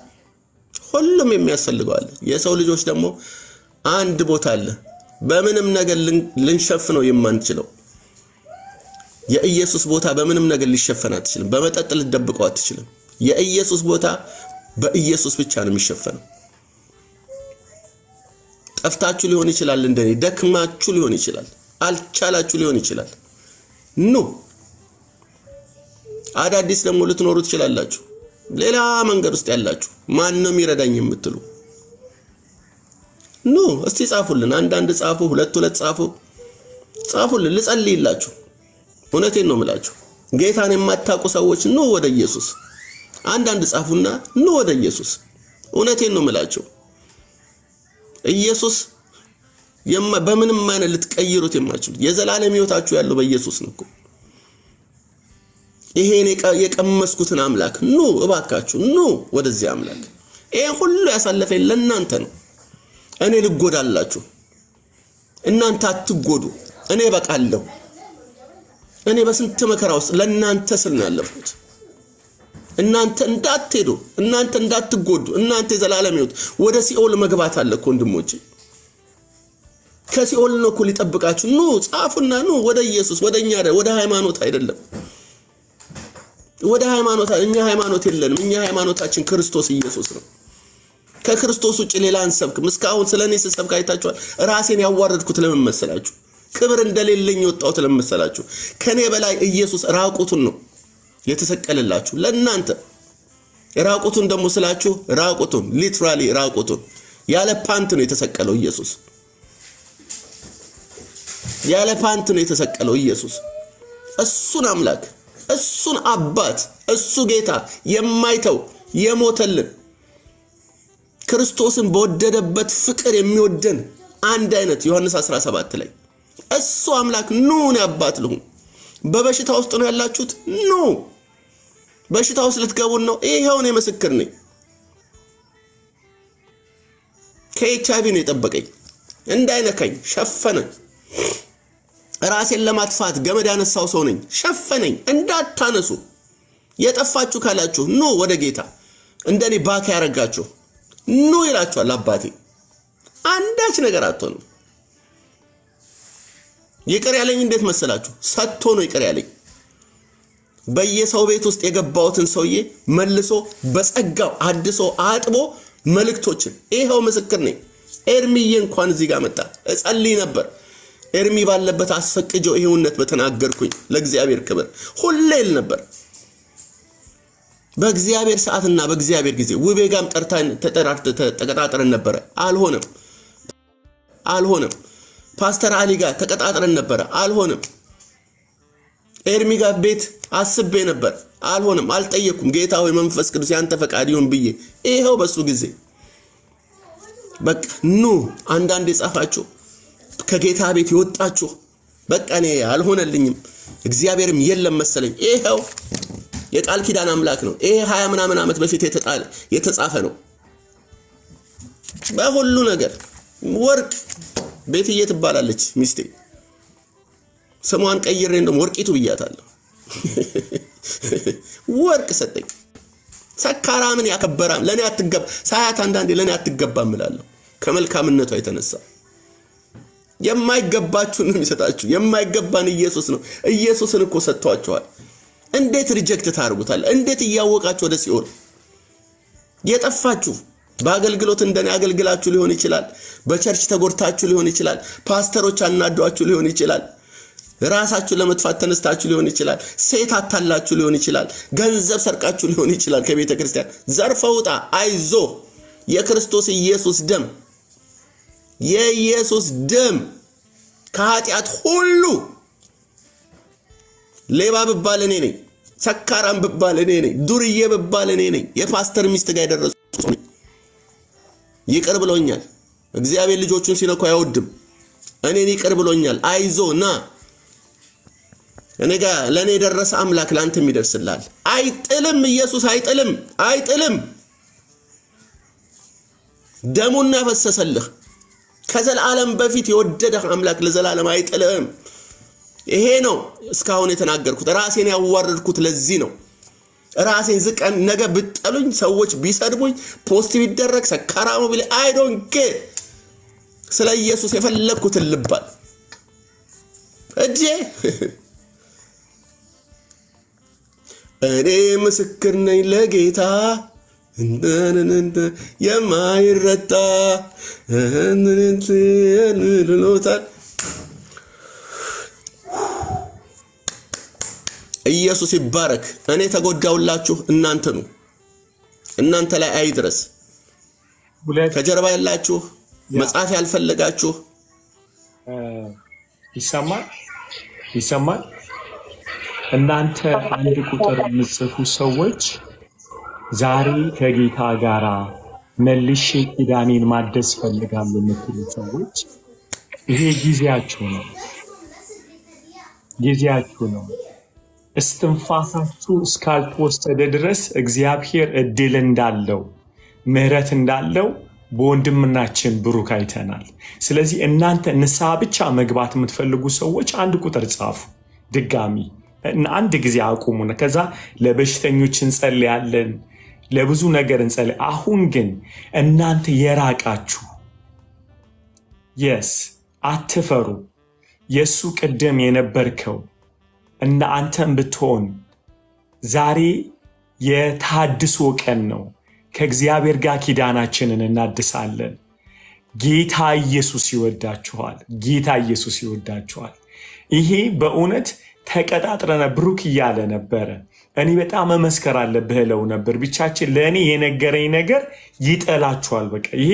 ሁሉም የሚያስፈልገው አለ የሰው ልጆች ደግሞ አንድ ቦታ አለ በምንም ነገር ልንሸፍነው የማንችለው የኢየሱስ ቦታ በምንም ነገር ሊሸፈን አትችልም በመጠጥ ልደብቀው አትችልም የኢየሱስ ቦታ በኢየሱስ ብቻ ነው የሚሸፈነው ጠፍታችሁ ሊሆን ይችላል እንደኔ ደክማችሁ ሊሆን ይችላል አልቻላችሁ ሊሆን ይችላል ኑ هذا الديس لما قلت نورت شل الله جو ليلا من قرست الله جو ما النمير دايم بتلو نو استيسافو لنا عندنا استيسافو ولا تلا استيسافو استيسافو للي سألي الله جو هنا تينو ملاجو جيت أنا ما تاكو سويش نو ودا يسوس عندنا استيسافو لنا نو ودا يسوس هنا تينو ملاجو يسوس يما بمن ما أنا اللي تكيره تماجو يزال العالم يوتاجو يالله بيسوس نكو يهينك يك أمسكوت نعملك نو أبغى كاتشو نو وده زي عملك إيه خلوا أصلي في لنا أنتن أنا اللي جود الله شو إن أنت تجودو أنا بك الله أنا بس أنت ما كراوس لنا أنت سلنا الله فوت إن أنت ندات تدو إن أنت ندات تجودو إن أنت زال العالم يوت وده سي أول ما جبت الله كوند موجي كسي أول نقول يتبقى كاتشو نو تعرفنا نو وده يسوس وده نياره وده هاي ما نو تايد الله وده هاي ما نو تا إن هاي ما نو تلنا إن هاي ما نو تأشين كريستوس يسوس رم ككريستوس وجليلان سبك مسكاون سلني سبك كايتاجوا راسين يوارد كتلهم مسلاجوا كبرن دليل لين يطاو تلهم مسلاجوا كني بلاي يسوس راقوتنو يتسكللاجوا لأن أنت راقوتن دم مسلاجوا راقوتن literally راقوتن ياله بانتنو يتسكلوا يسوس ياله بانتنو يتسكلوا يسوس السنام لك السن أباد السجيتا يميتو يموتل كريستوسن بودد بات فكر يمودن عن دينت يوحنس 17 ላይ እሱ አምላክ ኑ ነው አባት ልሁን በበሽታ ውስጥ ነው ያላችሁት ኑ በሽታ ውስጥ ልትገቡ ነው ይሄው ነው መስክር ነኝ ከኤችአይቪ ነው የጠበቀኝ እንዳይነካኝ ሸፈነኝ ራሴን ለማጥፋት ገመድ አነሳው ሰው ነኝ ሸፈነኝ እንዳታነሱ የጠፋችሁ ካላችሁ ኑ ወደ ጌታ እንደኔ ባካ ያረጋችሁ ኑ ይላችኋል አባቴ አንዳች ነገር አጥቶን ይቀር ያለኝ እንዴት መሰላችሁ ሰጥቶ ነው ይቀር ያለኝ በየሰው ቤት ውስጥ የገባውትን ሰውዬ መልሶ በጸጋው አድሶ አጥቦ መልክቶችን ይሄው ምስክር ነኝ ኤርሚዬ እንኳን እዚህ ጋር መጣ እጸልይ ነበር ኤርሚ ባለበት አስፈቅጆ ይሁንነት በተናገርኩኝ ለእግዚአብሔር ክብር ሁሌል ነበር በእግዚአብሔር ሰዓትና በእግዚአብሔር ጊዜ ውቤጋም ጠርታን ተቀጣጥረን ነበር አልሆነም ፓስተር አሊ ጋር ተቀጣጥረን ነበር አልሆነም ኤርሚ ጋር ቤት አስቤ ነበር አልሆነም አልጠየኩም ጌታ ሆይ መንፈስ ቅዱስ ያንተ ፈቃድ ይሁን ብዬ ይሄው በሱ ጊዜ በቃ ኑ አንዳንዴ ጻፋችሁ ከጌታ ቤት ይወጣችሁ በቃ እኔ አልሆነልኝም እግዚአብሔርም የለም መሰለኝ ይሄው የቃል ኪዳን አምላክ ነው ይሄ 20 ምናምን አመት በፊት የተጣለ የተጻፈ ነው በሁሉ ነገር ወርቅ ቤትዬ ትባላለች ሚስቴ ሰማን ቀይሬ እንደም ወርቂቱ ብያታለሁ ወርቅ ሰጠኝ ሰካራምን ያከበራም ለኔ አትገባ ሳያት አንዳንዴ ለኔ አትገባም እላለሁ ከመልካምነቷ የተነሳ የማይገባችሁን ነው የሚሰጣችሁ የማይገባን ኢየሱስ ነው ኢየሱስን እኮ ሰጣችኋል እንዴት ሪጀክት ታርጉታል እንዴት ያወቃችሁ ወደ ሲኦል የጠፋችሁ ባገልግሎት እንደኔ አገልግላችሁ ሊሆን ይችላል በቸርች ተጎርታችሁ ሊሆን ይችላል ፓስተሮች አናዷችሁ ሊሆን ይችላል ራሳችሁ ለመጥፋት ተነስታችሁ ሊሆን ይችላል ሴት አታላችሁ ሊሆን ይችላል ገንዘብ ሰርቃችሁ ሊሆን ይችላል ከቤተክርስቲያን ዘርፈውጣ አይዞ የክርስቶስ ኢየሱስ ደም የኢየሱስ ደም ከኃጢአት ሁሉ ሌባ በባል እኔ ነኝ ሰካራም በባል እኔ ነኝ ዱርዬ በባል እኔ ነኝ የፓስተር ሚስት ጋር ደረሱ ይቅር ብሎኛል እግዚአብሔር ልጆቹን ሲነኩ አይወድም እኔን ይቅር ብሎኛል አይዞና እኔ ጋር ለኔ ደረሰ አምላክ ላንተም ይደርስልሃል አይጥልም ኢየሱስ አይጥልም ደሙና ፈሰሰልህ ከዘላለም በፊት የወደደህ አምላክ ለዘላለም አይጥልም ይሄ ነው እስካሁን የተናገርኩት ራሴን ያዋረድኩት ለዚህ ነው ራሴን ዝቀን ነገ ብጠሉኝ ሰዎች ቢሰድቡኝ ፖስት ቢደረግ ሰካራሙ ቢል አይ ዶንት ኬር ስለ ኢየሱስ የፈለኩት ልባል እጄ እኔ ምስክር ነኝ ለጌታ እንደ የማይረታ ኢየሱስ ይባረክ እኔ ተጎዳውላችሁ እናንተ ነው እናንተ ላይ አይدرس ከጀርባ ያላችሁ መጻፍ ያልፈለጋችሁ ይሰማል እናንተ አንድ ቁጥር ምጽፉ ሰዎች ዛሬ ከጌታ ጋራ መልሽ ኪዳኔን ማደስ ፈልጋለሁ ለምትሉ ሰዎች ይሄ ጊዜያችሁ ነው استنفاثاتو እስካልተወሰደ ድረስ እግዚአብሔር እድል እንዳለው ምህረት እንዳለው በወንድምናችን ብሩክ አይተናል ስለዚህ እናንተ ንስሐ ብቻ መግባት የምትፈልጉ ሰዎች አንድ ቁጥር ጻፉ ድጋሚ አንድ ጊዜ አቁሙና ከዛ ለበሽተኞች እንጸልያለን ለብዙ ነገር እንጸልይ አሁን ግን እናንተ የራቃችሁ yes አትፈሩ የሱ ቀደም የነበርከው እና አንተም ብትሆን ዛሬ የታድሶ ቀን ነው ከእግዚአብሔር ጋር ኪዳናችንን እናድሳለን ጌታ ኢየሱስ ይወዳችኋል ጌታ ኢየሱስ ይወዳችኋል ይሄ በእውነት ተቀጣጥረና ብሩክ ይያለ ነበር እኔ በጣም መስከረ አለብህለው ነበር ብቻችን ለኔ የነገረኝ ነገር ይጠላችኋል በቃ ይሄ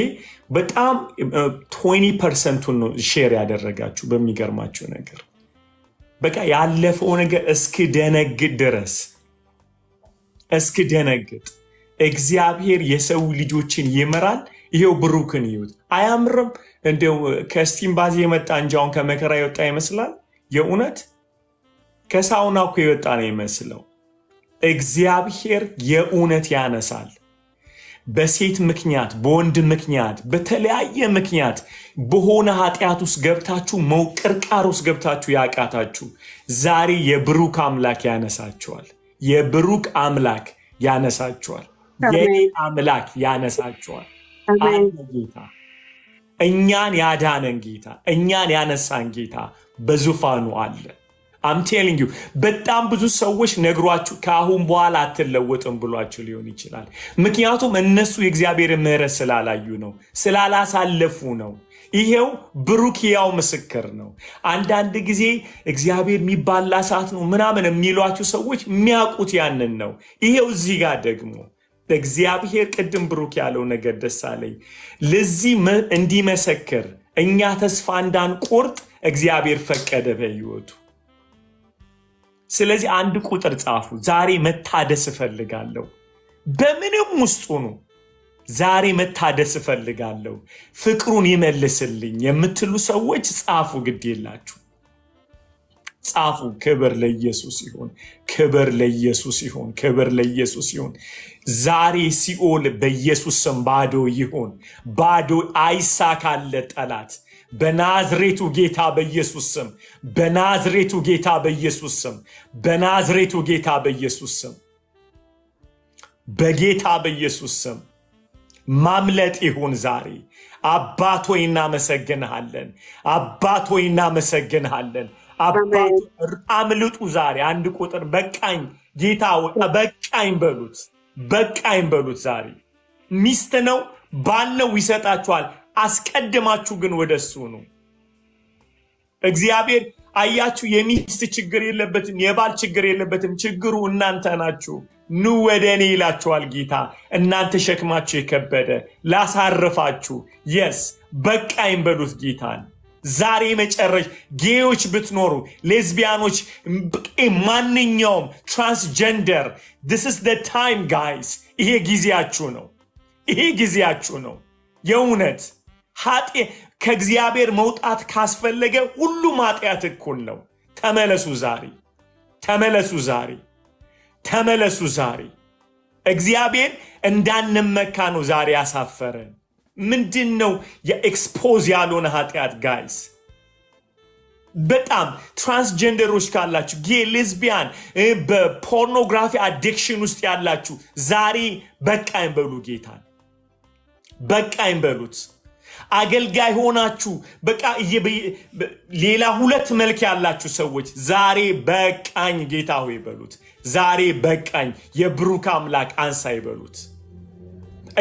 በጣም 20% ነው ሼር ያደረጋችሁ በሚገርማችሁ ነገር በቃ ያለፈው ነገር እስክደነግጥ ድረስ እስክደነግጥ እግዚአብሔር የሰው ልጆችን ይመራል ይሄው ብሩክን ይሁት አያምርም እንደው ከስቲም ባዚ የመጣ እንጃውን ከመከራ ይወጣ ይመስላል የኡነት ከሳውናው ከወጣ ነው ይመስለው እግዚአብሔር የኡነት ያነሳል በሴት ምክንያት በወንድ ምክንያት በተለያየ ምክንያት በሆነ ኃጢያቱስ ገብታችሁ መውቅርቃሩስ ገብታችሁ ያቃታችሁ ዛሬ የብሩክ አምላክ ያነሳችኋል የብሩክ አምላክ ያነሳችኋል የኔ አምላክ ያነሳችኋል አንተ ጌታ እኛን ያዳነን ጌታ እኛን ያነሳን ጌታ በዙፋኑ አለ I'm telling you በጣም ብዙ ሰዎች ነግሯችሁ ካሁን በኋላ አትለወጥም ብሏችሁ ሊሆን ይችላል ምክንያቱም እነሱ የእግዚአብሔር ምህረት ስላላዩ ነው ስላላሳለፉ ነው ይሄው ብሩክ ያው መስከር ነው አንዳንድ ጊዜ እግዚአብሔር የሚባላ ሰዓት ነው ምናምን የሚሏችሁ ሰዎች የሚያቁት ያንን ነው ይሄው እዚህ ጋር ደግሞ እግዚአብሔር ቀደም ብሩክ ያለው ነገር ደሳለኝ ለዚህ እንዲመስከር እኛ ተስፋ እንዳንቆርጥ እግዚአብሔር ፈቀደ በህይወቱ ስለዚህ አንድ ቁጥር ጻፉ ዛሬ መታደስ ፈልጋለሁ በምንም ውስጥ ሆኖ ዛሬ መታደስ ፈልጋለሁ ፍቅሩን ይመልስልኝ የምትሉ ሰዎች ጻፉ ግዴላችሁ ጻፉ ክብር ለኢየሱስ ይሁን ክብር ለኢየሱስ ይሁን ክብር ለኢየሱስ ይሁን ዛሬ ሲኦል በኢየሱስ ስም ባዶ ይሁን ባዶ አይሳካለ ጠላት በናዝሬቱ ጌታ በኢየሱስ ስም በናዝሬቱ ጌታ በኢየሱስ ስም በናዝሬቱ ጌታ በኢየሱስ ስም በጌታ በኢየሱስ ስም ማምለጥ ይሁን ዛሬ አባቶይ እናመሰግንሃለን አባቶይ እናመሰግንሃለን አባቶ አምልጡ ዛሬ አንድ ቁጥር በቃኝ ጌታ በቃኝ በሉት ዛሬ ሚስት ነው ባለው ይሰጣችኋል አስቀድማችሁ ግን ወደሱ ነው እግዚአብሔር አያችሁ የሚስት ችግር የለበትም የባል ችግር የለበትም ችግሩ እናንተ ናችሁ ኑ ወደኔ ይላችኋል ጌታ እናንተ ሸክማችሁ የከበደ ላሳረፋችሁ yes በቃይም በሉት ጌታን ዛሬ መጨረሽ ጌዎች ብትኖሩ ሌዝቢያኖች ማንኛውም transgender this is the time guys ይሄ ጊዜያችሁ ነው የኡነት ኃጢ ከእግዚአብሔር መውጣት ካስፈልገ ሁሉ ማጥያት እኩል ነው ተመለሱ ዛሬ እግዚአብሔር እንዳንመካ ነው ዛሬ ያሳፈረ ምንድነው የኤክስፖዝ ያለውን ኃጢያት ጋይስ በጣም ትራንስጀንደሮች ካላችሁ ጌ ሌዝቢያን በፖርኖግራፊ አዲክሽን ውስጥ ያላችሁ ዛሬ በቃኝ በሉ ጌታን በቃኝ በሉት አገልጋይ ሆናችሁ በቃ ሌላ ሁለት መልክ ያላችሁ ሰዎች ዛሬ በቃኝ ጌታ ሆይ በሉት ዛሬ በቃኝ የብሩክ አምላክ አንሳይ በሉት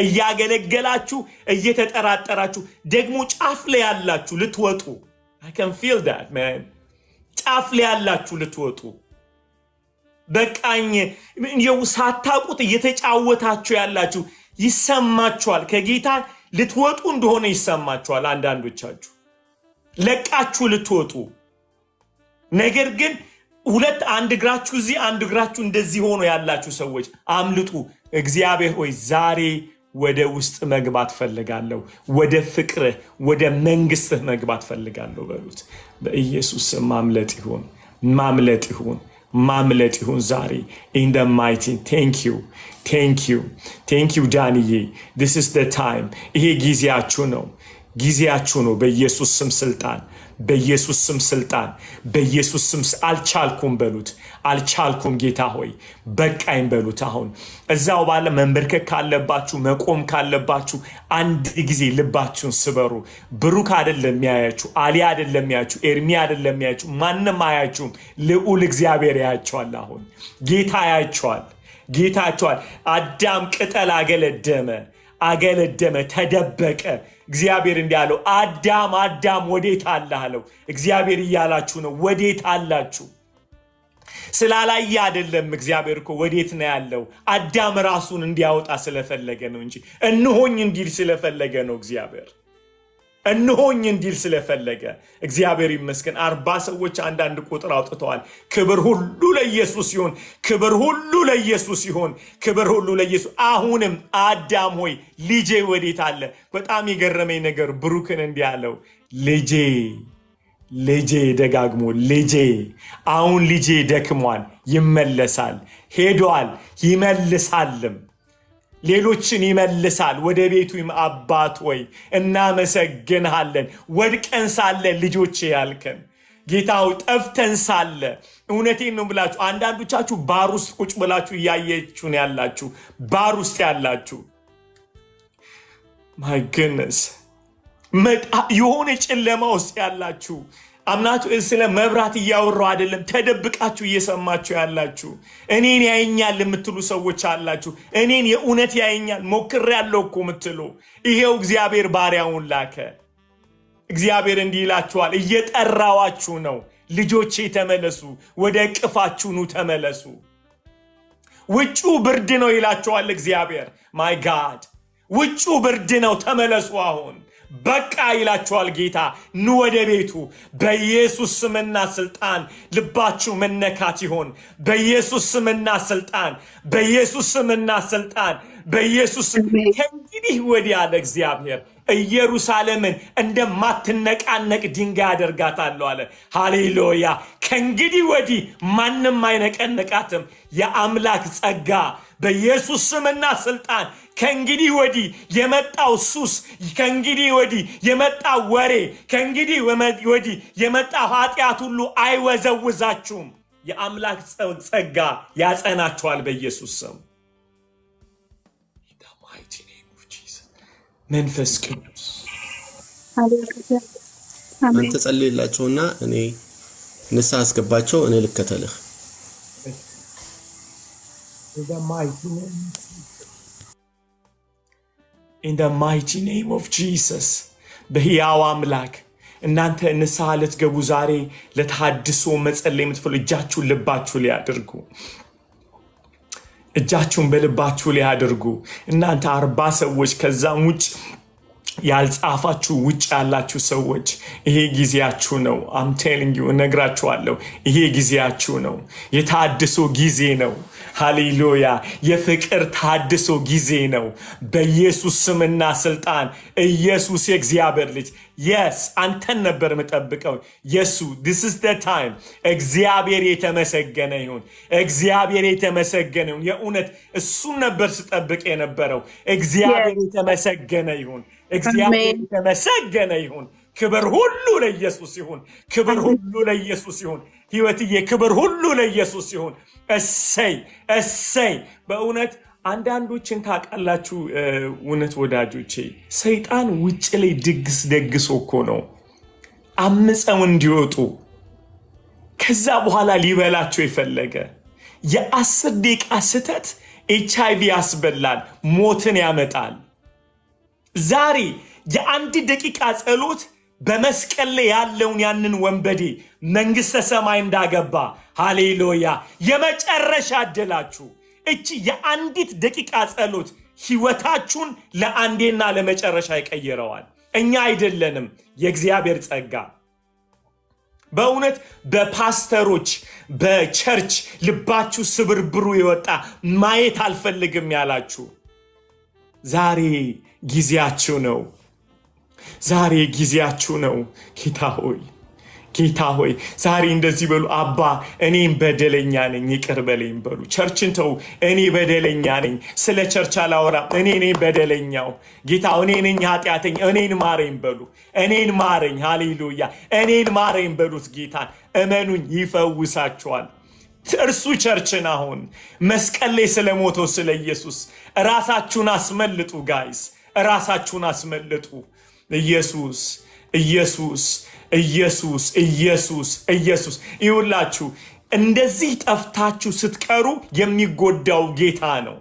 እያገለገላችሁ እየተጠራጠራችሁ ደግሞ ጫፍ ላይ ያላችሁ ልትወጡ I can feel that man ጫፍ ላይ ያላችሁ ልትወጡ بكاني يو ساتاقوت يتجاوتاچو يالاچو يسماچوال كغيتا لتوطو اندهونه يسماچوال انداندوچاچو ለቃቹ ልትወጡ ነገር ግን ሁለት አንድ ግራቹ እዚ አንድ ግራቹ እንደዚህ ሆኖ ያላችሁ ሰዎች አምልጡ እግዚአብሔር ሆይ ዛሬ ወደ ውስጥ መግባት ፈልጋለሁ ወደ ፍቅር ወደ መንግስት መግባት ፈልጋለሁ በሉት በኢየሱስ ማምለጥ ይሁን ዛሬ in the mighty thank you ዳንኤ this is the time ይሄ ጊዜያችሁ ነው ጊዜያችሁን በኢየሱስ ስም ስልጣን በኢየሱስ ስም አልቻልኩም ጌታ ሆይ በቃኝ በሉት አሁን እዛው ባለ መንበርከክ ካለባችሁ መቆም ካለባችሁ አንድ ጊዜ ልባችሁን ስበሩ ብሩክ አይደለም ያያችሁ አሊ አይደለም ያያችሁ ኤርሚ አይደለም ያያችሁ ማንም አያያችሁ ልዑል እግዚአብሔር ያያችኋል አሁን ጌታ ያያችኋል አዳም ቅጠል አገለደመ ተደበቀ እግዚአብሔር እንዲያለው አዳም ወዴት አላለው እግዚአብሔር ይያላችሁ ነው ወዴት አላችሁ ስላላይ አይደለም እግዚአብሔርኮ ወዴት ነው ያለው አዳም ራሱን እንዲያወጣ ስለፈለገ ነው እንጂ እንሆኝ እንዲል ስለፈለገ ነው እግዚአብሔር እንሆኝ እንዲል ስለፈለገ እግዚአብሔር ይመስገን 40 ሰዎች አንድ ቁጥር አውጥተዋል ክብር ሁሉ ለኢየሱስ ይሁን አሁንም አዳም ሆይ ልጄ ወዴት አለ በጣም ይገረመኝ ነገር ብሩክን እንዲያለው ልጄ ደጋግሞ ልጄ አሁን ልጄ ደክሟል ይመለሳል ሄዷል ይመልሳልም ሌሎችን ይመልሳል ወደ ቤቱም አባት ወይ እና መሰገንሃለን ወድቀን ሳለ ልጆቼ ያልከን ጌታው ጠፍተን ሳለ እውነቴን ነው ብላችሁ አንዳንዶቻችሁ ባር ውስጥ ቁጭ ብላችሁ ያያችሁን ያላችሁ ባር ውስጥ ያላችሁ my goodness የሆነ ጨለማ ውስጥ ያላችሁ አምናቱ ስለ መብራት ያወራው አይደለም ተደብቃችሁ እየሰማችሁ ያላችሁ እኔን ያየኛል የምትሉ ሰዎች አላችሁ እኔን የኡነት ያየኛል ሞክር ያለውኩ የምትሉ ይሄው እግዚአብሔር ባሪያውን ላከ እግዚአብሔር እንዲላችኋል እየጠራዋችሁ ነው ልጆቼ ተመለሱ ወደ ቅፋችሁ ኑ ተመለሱ ውጩ ብርድ ነው ይላችኋል እግዚአብሔር my god ውጩ ብርድ ነው ተመለሱ አሁን በቃ ይላችኋል ጌታ ኑ ወደ ቤቱ በኢየሱስ ስምና ስልጣን ልባችሁ መነካት ይሁን በኢየሱስ ስምና ስልጣን በኢየሱስ ከእንግዲህ ወዲያ ለእግዚአብሔር ኢየሩሳሌምን እንደማትነቃነቅ ድንጋይ አደርጋታለሁ አለ ሃሌሉያ ከእንግዲህ ወዲህ ማንም አይነቀነቃትም የአምላክ ጸጋ በኢየሱስ ስምና ስልጣን ከእንግዲህ ወዲህ የመጣው ሱስ ከእንግዲህ ወዲህ የመጣው ወሬ ከእንግዲህ ወዲህ የመጣው ኃጢያት ሁሉ አይወዘውዛችሁም የአምላክ ጸጋ ያጸናችኋል በኢየሱስ ስም መንፈስ ቅዱስ አለከተ አሜን ተጸልይላችሁና እኔ ንሳ አስገባቸው እኔ ልከተልህ in the mighty name of Jesus በሕያው አምላክ እናንተ ንሳ ለትገቡ ዛሬ ለታድሶ መጸለይ የምትፈልጋችሁ ልባችሁ ላይ አድርጉ እጃችሁን በልባችሁ ላይ አድርጉ እናንተ 40 ሰዎች ከዛም ውጭ ያልጻፋችሁ ውጭ ያላችሁ ሰዎች ይሄ ጊዜያችሁ ነው I'm telling you እነግራችኋለሁ ይሄ ጊዜያችሁ ነው የታድሶ ጊዜ ነው ሃሌሉያ የፍቅር ታድሶ ጊዜ ነው በኢየሱስ ስምና ስልጣን ኢየሱስ የእግዚአብሔር ልጅ yes አንተን ነበር መጠብቀው ኢየሱስ this is the time እግዚአብሔር የተመሰገነ ይሁን የኡነት እሱ ነበር ሲጠብቀ የነበረው እግዚአብሔር የተመሰገነ ይሁን ክብር ሁሉ ለኢየሱስ ይሁን ህይወትዬ ክብር ሁሉ ለኢየሱስ ይሁን እሰይ በእውነት አንዳንዶችን ታቃላችሁ እውነት ወዳጆቼ ሰይጣን ውጭ ላይ ድግስ ደግሶኮ ነው አምፀው እንዲወጡ ከዛ በኋላ ሊበላችሁ ይፈልገ የ10 ደቂቃ ስተት HIV ያስበላል ሞትን ያመጣል ዛሬ የአንድ ደቂቃ ጸሎት በመስቀል ላይ ያለውን ያንን ወንበዴ መንግስተ ሰማይ እንዳገባ ሃሌሉያ የመጨረሻ አደላችሁ እቺ የአንዲት ደቂቃ ጸሎት ህይወታችሁን ለአንዴና ለመጨረሻ ይቀየራዋል እኛ አይደለንም የእግዚአብሔር ጸጋ በእውነት በፓስተሮች በቸርች ልባችሁ ስብርብሩ ይወጣ ማየት አልፈልግም ያላችሁ ዛሬ ጊዜያችሁ ነው ዛሬ ጊዜያችሁ ነው ጌታ ሆይ ዛሬ እንደዚህ በሉ አባ እኔም በደለኛ ነኝ ይቅርበለኝ በሉ ቸርችን ተው እኔ በደለኛ ነኝ ስለ ቸርች አላወራ እኔ በደለኛው ጌታ እኔ ነኝ ኃጢያተኛ እኔን ማረኝ በሉ እኔን ማረኝ ሃሌሉያ እኔን ማረኝ በሉት ጌታ እመኑኝ ይፈውሳችኋል እርሱ ቸርችን አሁን መስቀል ላይ ስለሞተው ስለ ኢየሱስ ራሳችሁን አስመልጡ ጋይስ ራሳችሁን አስመልጡ إيسوس إيسوس إيسوس إيسوس إيسوس يقول لاتشو اندزيت افتاتشو ستكارو يمي قدعو جيتانو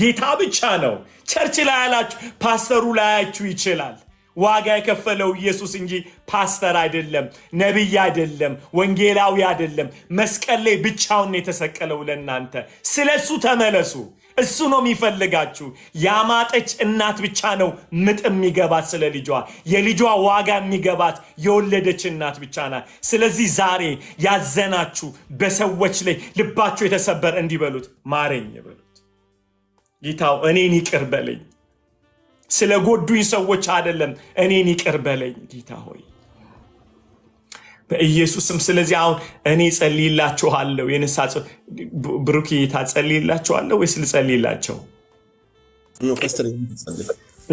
جيتابي چانو چرچ لالاتشو پاسترو لالاتشو يچلال واقع كفلو يسوس انجي پاستر عدلم نبي عدلم ونجيلاو عدلم مسكالي بچاون نتسكالو لنانتا سلسو تملسو السنو ميفلقاتشو يا ماتش النات بيتشانو مت امي قبات سلا لجوا يلي جوا واقع امي قبات يولدش النات بيتشانا سلا زيزاري يا زناتشو بسووش لي لباتشو يتسبر اندي بلوت مارين يبلوت جيتاو انيني كربالي سلا قود دوين سووش عدلم انيني كربالي جيتاوي በኢየሱስ ስም ስለዚህ አሁን እኔ ጸልይላችኋለሁ የነሳጽ ብሩክ ይታጸልይላችኋለሁ ወይስ ልጸልይላችሁ ነው ፓስተር ይጸልይ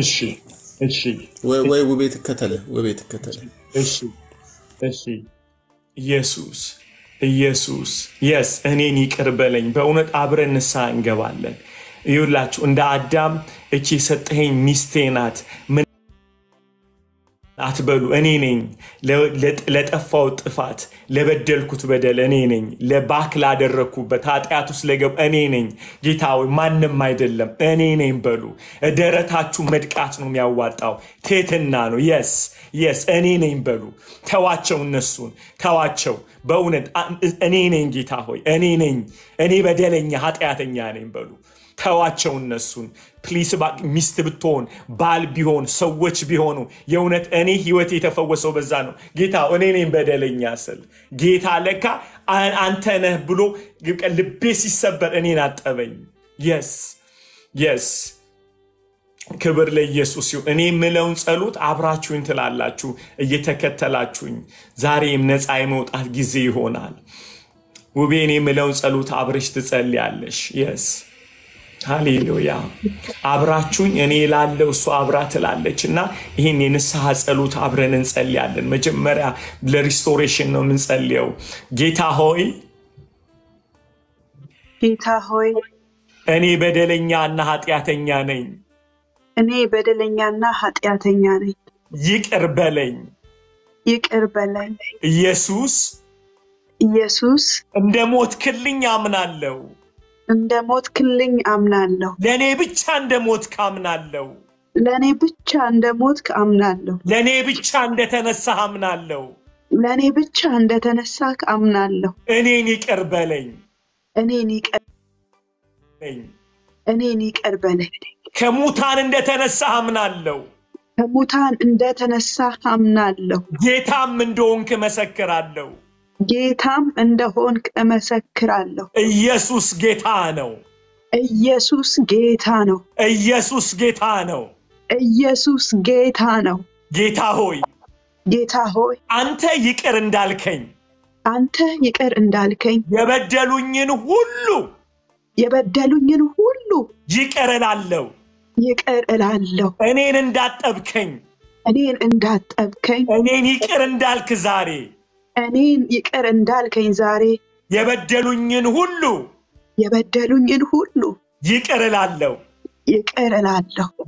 እሺ እሺ ወይ ወቤት ከተለ እሺ እሺ ኢየሱስ ኢየሱስ yes እኔን ይቅርበለኝ በእውነት አብረን እንሳንገባለን ይውላችሁ እንደ አዳም እቺ ሰጠኝ ሚስቴናት አትበሉ እኔ ነኝ ለጠፋው ጥፋት ለበደልኩት በደል እኔ ነኝ ለባክላ አደረኩበት ኃጢያቱስ ለገብ እኔ ነኝ ጌታው ማንንም አይደለም እኔ ነኝ በሉ እደረታችሁ መድቃት ነው የሚያዋጣው ቴትና ነው yes yes እኔ ነኝ በሉ ተዋቸው እነሱን ተዋቸው በእውነት እኔ ነኝ ጌታ ሆይ እኔ ነኝ እኔ በደለኛ ኃጢያተኛ ነኝ በሉ ተዋቸው እነሱን ፕሊስ ባክ ሚስት ብትሆን ባል ቢሆን ሰዎች ቢሆኑ የውነት እኔ ህይወቴ ተፈወሰው በዛ ነው ጌታ እኔ ነኝ በደለኛ ስል ጌታ ለካ አንተ ነህ ብሎ ልቤ ሲሰበር እኔን አጠበኝ yes yes ክብር ለኢየሱስ ይሁን እኔ ምለውን ጸሎት አብራችሁን ትላላችሁ እየተከተላችሁኝ ዛሬም ነፃ የመውጣት ጊዜ ይሆናል ወቤ እኔ ምለውን ጸሎት አብረሽ ትጸልያለሽ yes ሃሌሉያ አብራችሁኝ እኔ ላለው ሱ አብራት ላለችና ይሄን የንስሐ ጸሎት አብረን እንጸልያለን መጀመሪያ ለሪስቶሬሽን ነው እንጸልየው ጌታ ሆይ እኔ በደለኛና ኃጢያተኛ ነኝ ይቅርበለኝ ኢየሱስ እንደሞትክልኝ አምናለሁ ለኔ ብቻ እንደሞትክ አምናለሁ ለኔ ብቻ እንደተነሳህ አምናለሁ እኔን ይቅርበለኝ ከሙታን እንደተነሳህ አምናለሁ ጌታም እንደሆንክ መሰክራለሁ ኢየሱስ ጌታ ነው ጌታ ሆይ አንተ ይቅር እንዳልከኝ የበደሉኝን ሁሉ ይቅር እላለሁ እኔን እንዳጠብከኝ እኔን ይቅር እንዳልከኝ ዛሬ የበደሉኝን ሁሉ ይቅር እላለሁ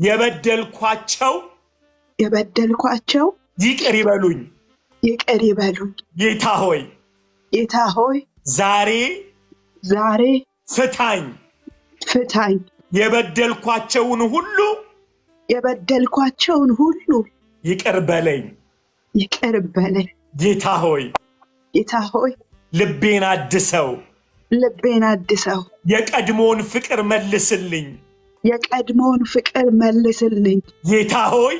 የበደልኳቸው ይቅር ይበሉኝ ጌታ ሆይ ዛሬ ፍታኝ የበደልኳቸውን ሁሉ ይቅር በለኝ يقرب بالي جيت هوي جيت هوي لبينا عدسو لبينا عدسو يقدمون فكر ملسلني يقدمون فكر ملسلني جيت هوي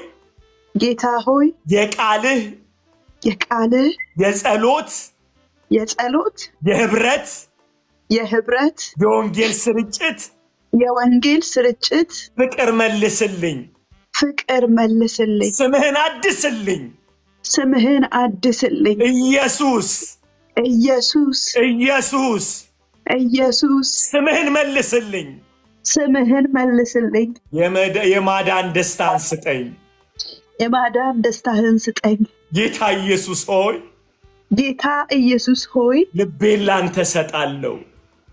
جيت هوي يقاله يقاله يسالوت يسالوت يهبرت يهبرت يونجيل سرجت يونجيل سرجت فكر ملسلني فكر ملسلني سمهن عدسلني سمهن عدسلني يسوس يسوس يسوس يسوس سمهن ملسلني سمهن ملسلني يمادان دستان ستين يمادان دستان ستين جيتا يسوس هوي جيتا يسوس هوي لبين لانت ستالو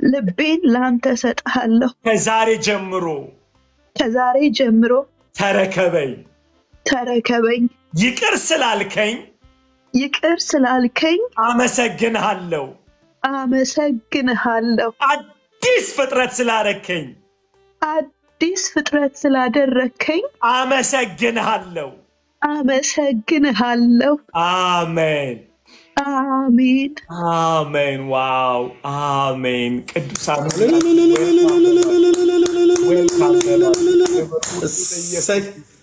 لبين لانت ستالو كزاري جمرو كزاري جمرو تركبين تركبين يكر سلالكين يكر سلالكين أمسجن هالو أمسجن هالو عديس فترة سلالكين عديس فترة سلالكين أمسجن هالو أمسجن هالو آمين آمين آمين واو آمين قدوسان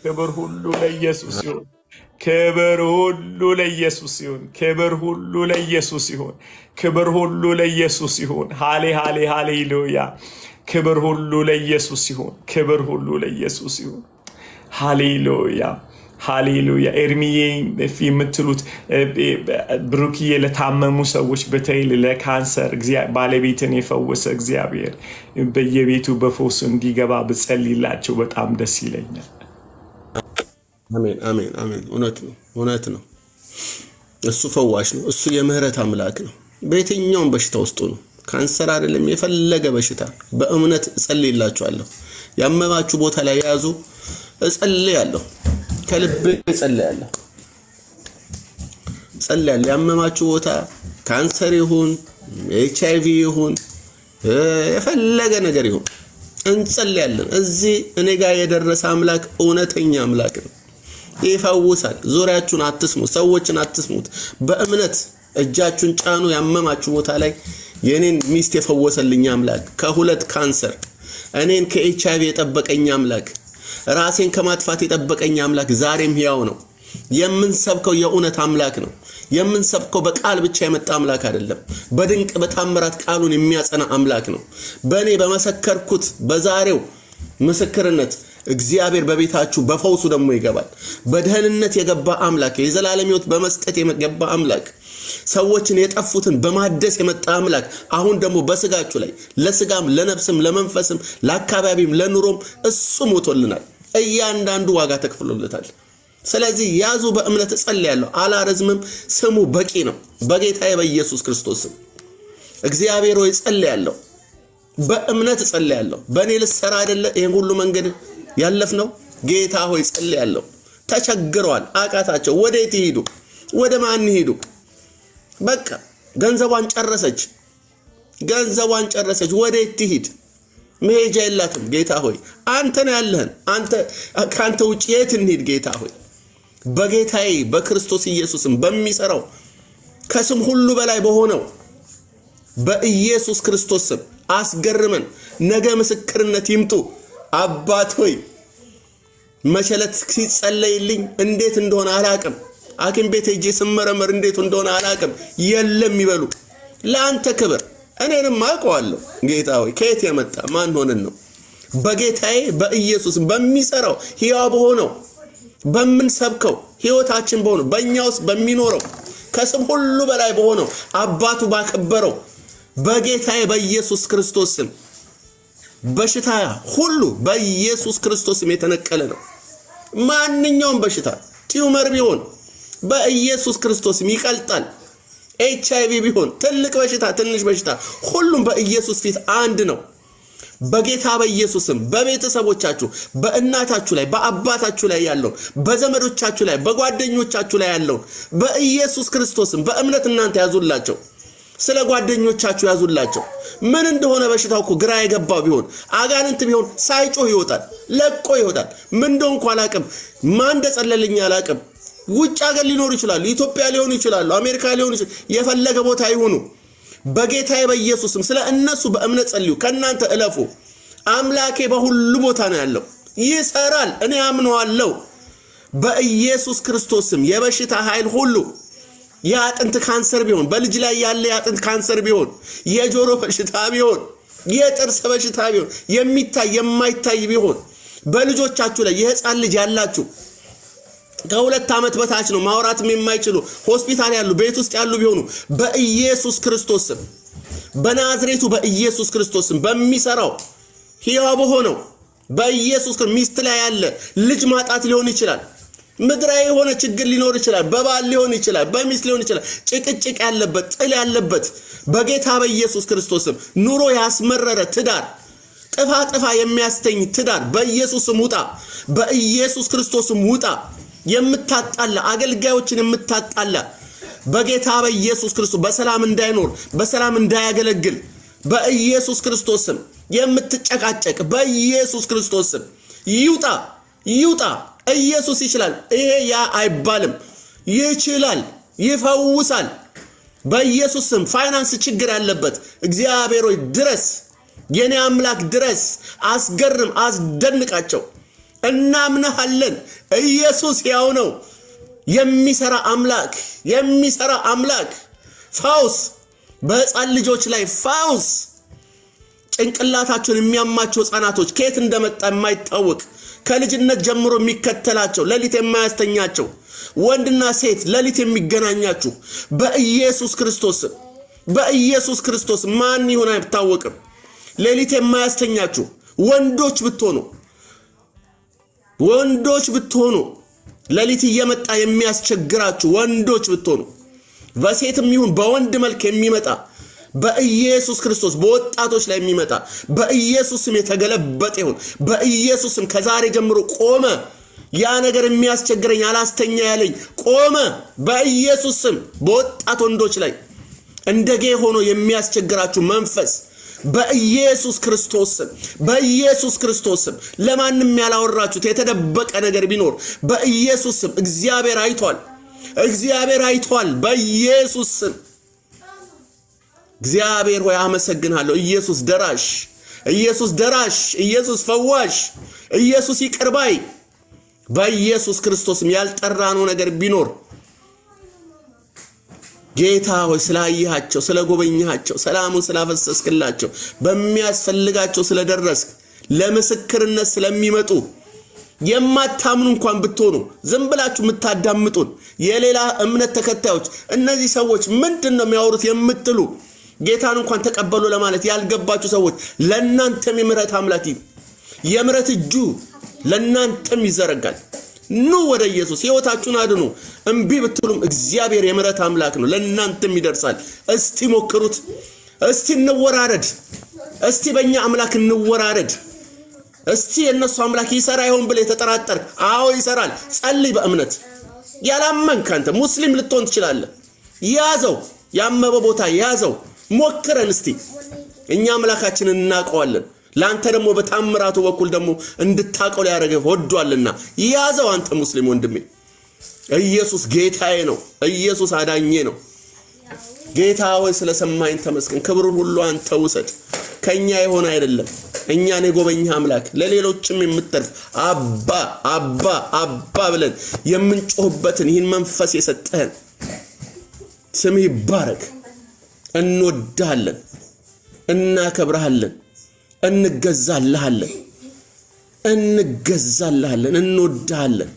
كبر هلو ليسوس يون كبر هلو ليسوس يون كبر هلو ليسوس يون كبر هلو ليسوس يون هالي هالي هاليلويا كبر هلو ليسوس يون كبر هلو ليسوس يون هاليلويا هاليلويا ارميين في متلوت بروكيه لتعممو سوش بتيل لكانسر بالبيتن يفوس اغزيابير بيبيتو بفوس انجيغبا بصلي لاچو بتام دس يلينا آمين آمين آمين وناتنا وناتنا السفواشنا السيمهرة عملاكنا بيتين يوم بشتوستون كان سرار لم يفلق بشتاء بأمنة سألي الله تعالى يا أما ما تشبوت على يازو سألي الله كلب سألي الله سألي الله يا أما ما تشبوتها كانسر يهون HIV يهون يفلق نجر يهون انسألي الله الزي نجا يدرس عملاك ونتين عملاكنا يفوسال زوراتون عتسموت سوتشن عتسموت بأمنة الجاتون كانوا يمما تشوت علي ينين ميست يفوسال لنياملاك كهولت كانسر أنين كإتش أي في تبقى نياملاك راسين كما تفاتي تبقى نياملاك زارم هياونو يمن سبكو يؤونة عملاكنا يمن سبكو بقال بتشامة عملاك هذا بدن بتعمرات قالون ميات أنا عملاكنا بني بمسكر كت بزارو مسكرنت እግዚአብሔር በቤታችሁ በፈውሱ ደሞ ይገባል በደህንነት የገባ አምላክ የዘላለም ሕይወት በመስጠት የመገባ አምላክ ሰዎችን የጠፉትን በማደስ የመጣ አምላክ አሁን ደሞ በስጋችሁ ላይ ለስጋም ለነፍስም ለመንፈስም ለአካባቢም ለኑሮም እሱ ሞቶልናል እያንዳንዱ ዋጋ ተከፍሎለታል ስለዚህ ያዙ በእምነት ጸልያለሁ አላረዝምም ስሙ በቂ ነው በጌታዬ በኢየሱስ ክርስቶስ እግዚአብሔር ሆይ ጸልያለሁ በእምነት ጸልያለሁ በእኔ ልሰራ አይደለ ይሄን ሁሉ መንገድ ያለፍነው ጌታ ሆይ ጸልያለሁ ተቸግሯል አቃታቸው ወዴት ይሄዱ ወደ ማን ይሄዱ በቃ ገንዘቧን ጨረሰች ወዴት ይሄድ መሄጃ የላትም ጌታ ሆይ አንተ ነው ያለህን አንተ ካንተ ውጪ የት እንሂድ ጌታ ሆይ በጌታዬ በክርስቶስ ኢየሱስም በሚሰራው ከስም ሁሉ በላይ በሆነው በኢየሱስ ክርስቶስም አስገርመን ነገ መስክርነት ይምጡ አባት ሆይ መቸለት ሲጸለይልኝ እንዴት እንደሆነ አላቀም አኪም ቤት እጄ ስመረመር እንዴት እንደሆነ አላቀም የለም ይበሉ ላንተ ክብር እኔንም ማቀዋለሁ ጌታ ሆይ ከየት የመጣ ማን ሆነን ነው በጌታዬ በኢየሱስ በሚሰራው ሕያው በሆነው በሚሰብከው ሕይወታችን በሆነው በእኛውስ በሚኖረው ከስም ሁሉ በላይ በሆነው አባቱ ባከበረው በጌታዬ በኢየሱስ ክርስቶስ በሽታ ሁሉ በኢየሱስ ክርስቶስ የተነቀለ ነው ማንኛውም በሽታ ቲዩመር ቢሆን በኢየሱስ ክርስቶስ ይቀልጣል HIV ቢሆን ትልቅ በሽታ ትንሽ በሽታ ሁሉም በኢየሱስ ፊት አንድ ነው በጌታ በኢየሱስም በቤተሰቦቻችሁ በእናታችሁ ላይ በአባታችሁ ላይ ያለው በዘመዶቻችሁ ላይ በጓደኞቻችሁ ላይ ያለው በኢየሱስ ክርስቶስም በእምነት እናንተ ያዙላችሁ سلا ጓደኞቻችሁ ያዙላችሁ ምን እንደሆነ በሽታው እኮ ግራ የገባ ቢሆን አጋንንት ቢሆን ሳይጮህ ይወጣል ለቆ ይወጣል ምን እንደሆነ አላቀም ማን ደጸለልኝ አላቀም ውጭ ሀገር ሊኖር ይችላል ኢትዮጵያ ሊሆን ይችላል አሜሪካ ሊሆን ይችላል የፈለገ ቦታ ይሁኑ በጌታዬ በኢየሱስም ስለ እነሱ በእምነት ጸልዩ ከናንተ እለፉ አምላኬ በሁሉ ቦታ ነው ያለው ይሰራል እኔ አምነዋለሁ በኢየሱስ ክርስቶስም የበሽታ ኃይል ሁሉ ያጥንት ካንሰር ቢሆን በልጅ ላይ ያለ ያጥንት ካንሰር ቢሆን የጆሮ በሽታ ቢሆን የጥርስ በሽታ ቢሆን የሚታይ የማይታይ ቢሆን በልጆቻችሁ ላይ የህፃን ልጅ ያላችሁ ከሁለት አመት በታች ነው ማውራት የማይችሉ ሆስፒታል ያሉ ቤት ውስጥ ያሉ ቢሆኑ በኢየሱስ ክርስቶስም በናዝሬቱ በኢየሱስ ክርስቶስም በሚሰራው ሕያው ሆነው በኢየሱስ ክርስቶስ ላይ ያለ ልጅ ማጣት ሊሆን ይችላል ምድራዊ የሆነ ችግር ሊኖር ይችላል በባል ሊሆን ይችላል በሚስ ሊሆን ይችላል ጭቅጭቅ ያለበት ጥል ያለበት በጌታ በኢየሱስ ክርስቶስም ኑሮ ያስመረረ ትዳር ጥፋ የሚያስተኝ ትዳር በኢየሱስም ውጣ በኢየሱስ ክርስቶስም ውጣ የምታጣላ አገልጋዮችን የምታጣላ በጌታ በኢየሱስ ክርስቶስ በሰላም እንዳይኖር በሰላም እንዳያገለግል በኢየሱስ ክርስቶስም የምትጨቃጨቅ በኢየሱስ ክርስቶስም ይውጣ ይውጣ ኢየሱስ ይችላል ይሄ ያ አይባልም ይችላል ይፈውሳል በኢየሱስም ፋይናንስ ችግር ያለበት እግዚአብሔር ሆይ ድረስ የኔ አምላክ ድረስ አስገርም አስደንቃቸው እናምናለን ኢየሱስ ያው ነው የሚሰራ አምላክ ፋውስ በህፃን ልጆች ላይ ፋውስ ጭንቅላታቸውን የሚያማቸው ህፃናቶች ከየት እንደመጣ የማይታወቅ ከልጅነት ጀምሮ የሚከተላቸው ለሊት የማያስተኛቸው ወንድና ሴት ለሊት የሚገናኛቸው በኢየሱስ ክርስቶስ ማን ይሆን አይታወቅም ለሊት የማያስተኛቸው ወንዶች ብትሆኑ ለሊት እየመጣ የሚያስቸግራችሁ ወንዶች ብትሆኑ በሴትም ይሁን በወንድ መልክ የሚመጣ በኢየሱስ ክርስቶስ በወጣቶች ላይ የሚመጣ በኢየሱስም የተገለበጠ ይሁን በኢየሱስም ከዛሬ ጀምሮ ቆመ ያ ነገር የሚያስቸግረኝ አላስተኛ ያለኝ ቆመ በኢየሱስም በወጣት ወንዶች ላይ እንደገ ሆኖ የሚያስቸግራችሁ መንፈስ በኢየሱስ ክርስቶስም ለማንም ያላወራችሁት የተደበቀ ነገር ቢኖር በኢየሱስም እግዚአብሔር አይቷል በኢየሱስም እግዚአብሔር ሆይ አመሰግናለሁ ኢየሱስ ደራሽ ኢየሱስ ፈዋሽ ኢየሱስ ይቅርባይ በኢየሱስ ክርስቶስም ያልጠራነው ነገር ቢኖር ጌታ ሆይ ስላያቸው ስለጎበኛቸው ሰላሙን ስላፈሰስክላቸው በሚያስፈልጋቸው ስለደረስክ ለመስክርነት ስለሚመጡ የማታምኑ እንኳን ብትሆኑ ዝም ብላችሁ ምታዳምጡን የሌላ እምነት ተከታዮች እነዚህ ሰዎች ምንድነው የሚያወሩት የምትሉ ጌታን እንኳን ተቀበሉ ለማለት ያልገባችሁ ሰዎች ለናንተም የምሕረት አምላክ የምሕረት እጁ ለናንተም ይዘረጋል ኑ ወደ ኢየሱስ ሕይወታችሁን አድኑ እንቢ ብትሉም እግዚአብሔር የምሕረት አምላክ ነው ለናንተም ይደርሳል እስቲ ሞክሩት እስቲ እንወራረድ እስቲ በእኛ አምላክ እንወራረድ እስቲ የነሱ አምላክ ይሰራ ይሆን ብለ ተጠራጠር አዎ ይሰራል ጸልይ በእምነት ያላመንክ አንተ ሙስሊም ልትሆን ትችላለህ ያዘው ያመበ ቦታ ያዘው ሞክረን እስቲ እኛ አምላካችንን እናቀዋለን ላንተ ደሞ በታምራቱ በኩል ደሞ እንድታቀው ያረገ ወዷልና ያዘው አንተ ሙስሊም ወንድሜ ኢየሱስ ጌታዬ ነው ኢየሱስ አዳኜ ነው ጌታው ስለሰማኝ ተመስገን ክብሩን ሁሉ አንተ ውሰድ ከኛ ይሆን አይደለም እኛ ነው ጎበኛ አምላክ ለሌሎችም የምትርፍ አባ ብለን የምንጮህበትን ይህን መንፈስ የሰጠን ስምህ ይባረክ እንወዳለን እናከብራለን እንገዛልሃለን እንወዳለን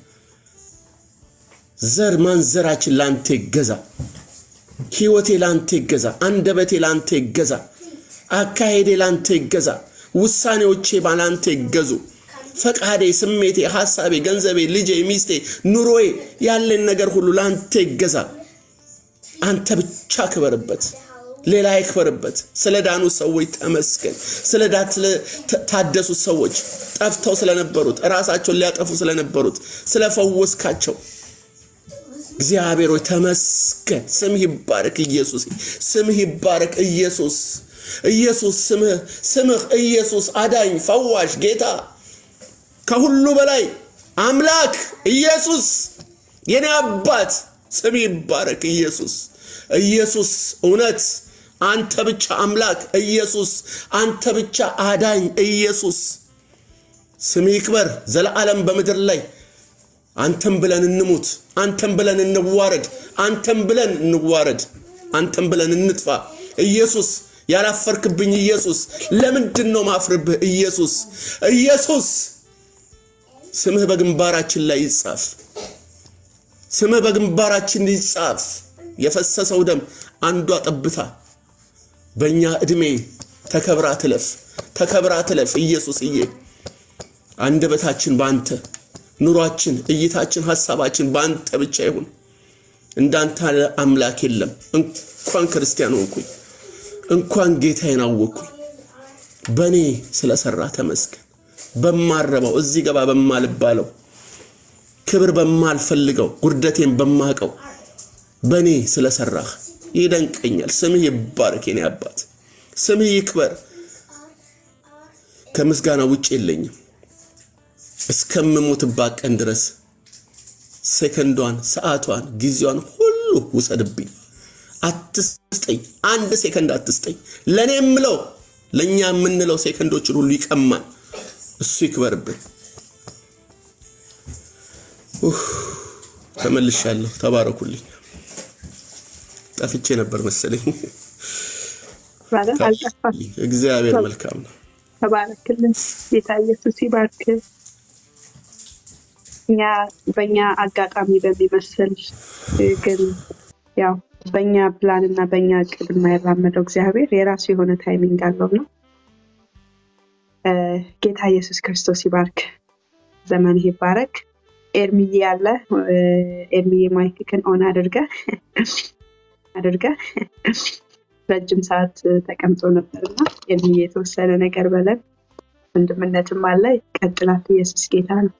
ዘር ማንዘራችን ላንተ ይገዛ ሕይወቴ ላንተ ይገዛ አንደበቴ ላንተ ይገዛ አካሄዴ ላንተ ይገዛ ውሳኔዎቼ ባላንተ ይገዙ ፈቃዴ ስሜቴ ሐሳቤ ገንዘቤ ልጄ ሚስቴ ኑሮዬ ያለን ነገር ሁሉ ላንተ ይገዛ አንተ ብቻ ክበርበት ሌላ አይክበርበት ስለዳኑ ሰዎች ተመስገን ስለዳት ታደሱ ሰዎች ጠፍተው ስለነበሩት ራሳቸውን ሊያጠፉ ስለነበሩት ስለፈወስካቸው እግዚአብሔር ሆይ ተመስገን ስምህ ይባረክ ኢየሱስ ኢየሱስ ስምህ ኢየሱስ አዳኝ ፈዋሽ ጌታ ከሁሉ በላይ አምላክ ኢየሱስ የኔ አባት ስም ይባረክ ኢየሱስ ኢየሱስ እውነት አንተ ብቻ አምላክ ኢየሱስ አንተ ብቻ አዳኝ ኢየሱስ ስም ይክበር ዘላለም በመድር ላይ አንተም ብለን እንሙት አንተም ብለን እንዋረድ አንተም ብለን እንዋረድ አንተም ብለን እንጥፋ ኢየሱስ ያላፈርክብኝ ኢየሱስ ለምንድነው ማፍርብህ ኢየሱስ ኢየሱስ ስምህ በግንባራችን ላይ ይጻፍ ስምህ በግንባራችን ይጻፍ የፈሰሰው ደም አንዷ ጠብታ በእኛ እድሜ ተከብራ ትለፍ ኢየሱስዬ አንደበታችን ባንተ ኑሯችን እይታችን ሐሳባችን ባንተ ብቻ ይሁን እንዳንተ አምላክ የለም እንኳን ክርስቲያን ሆንኩኝ እንኳን ጌታዬን አወቅኩኝ በኔ ስለሰራ ተመስገን በማረባው እዚ ገባ በማልባለው ክብር በማልፈልገው ጉርደቴን በማቀው በኔ ስለሰራህ ይደንቀኛል ስምህ ይባረክ የኔ አባት ስምህ ይክበር ከምስጋና ውጪ የለኝም እስከምሞትባት ቀን ድረስ ሰከንዷን ሰዓቷን ግዚያዋን ሁሉ ወሰድብኝ አትስጠኝ አንድ ሰከንድ አትስጠኝ ለኔ ምለው ለኛ ምንለው ሰከንዶችን ሁሉ ይቀማል እሱ ይክበርብኝ ተመልሻለሁ ተባረኩልኝ ጠፍቼ ነበር መሰለኝ ማለት አልጠፋኝ እግዚአብሔር መልካም ነው ተባረክልን ጌታ ኢየሱስ ይባርክ ያ በእኛ አጋጣሚ በሚመስል ግን ያው በእኛ ፕላን እና በእኛ እቅድ የማይራመደው እግዚአብሔር የራሱ የሆነ ታይሚንግ አለው ነው ጌታ ኢየሱስ ክርስቶስ ይባርክ ዘመን ይባረክ ኤርሚዬ ያለ ኤርሚዬ ማይክን ኦን አድርጋ ረጅም ሰዓት ተቀምጦ ነበርና ኤርሚዬ የተወሰነ ነገር በለን እንደምነትም አለ ቀጥላት ኢየሱስ ጌታ ነው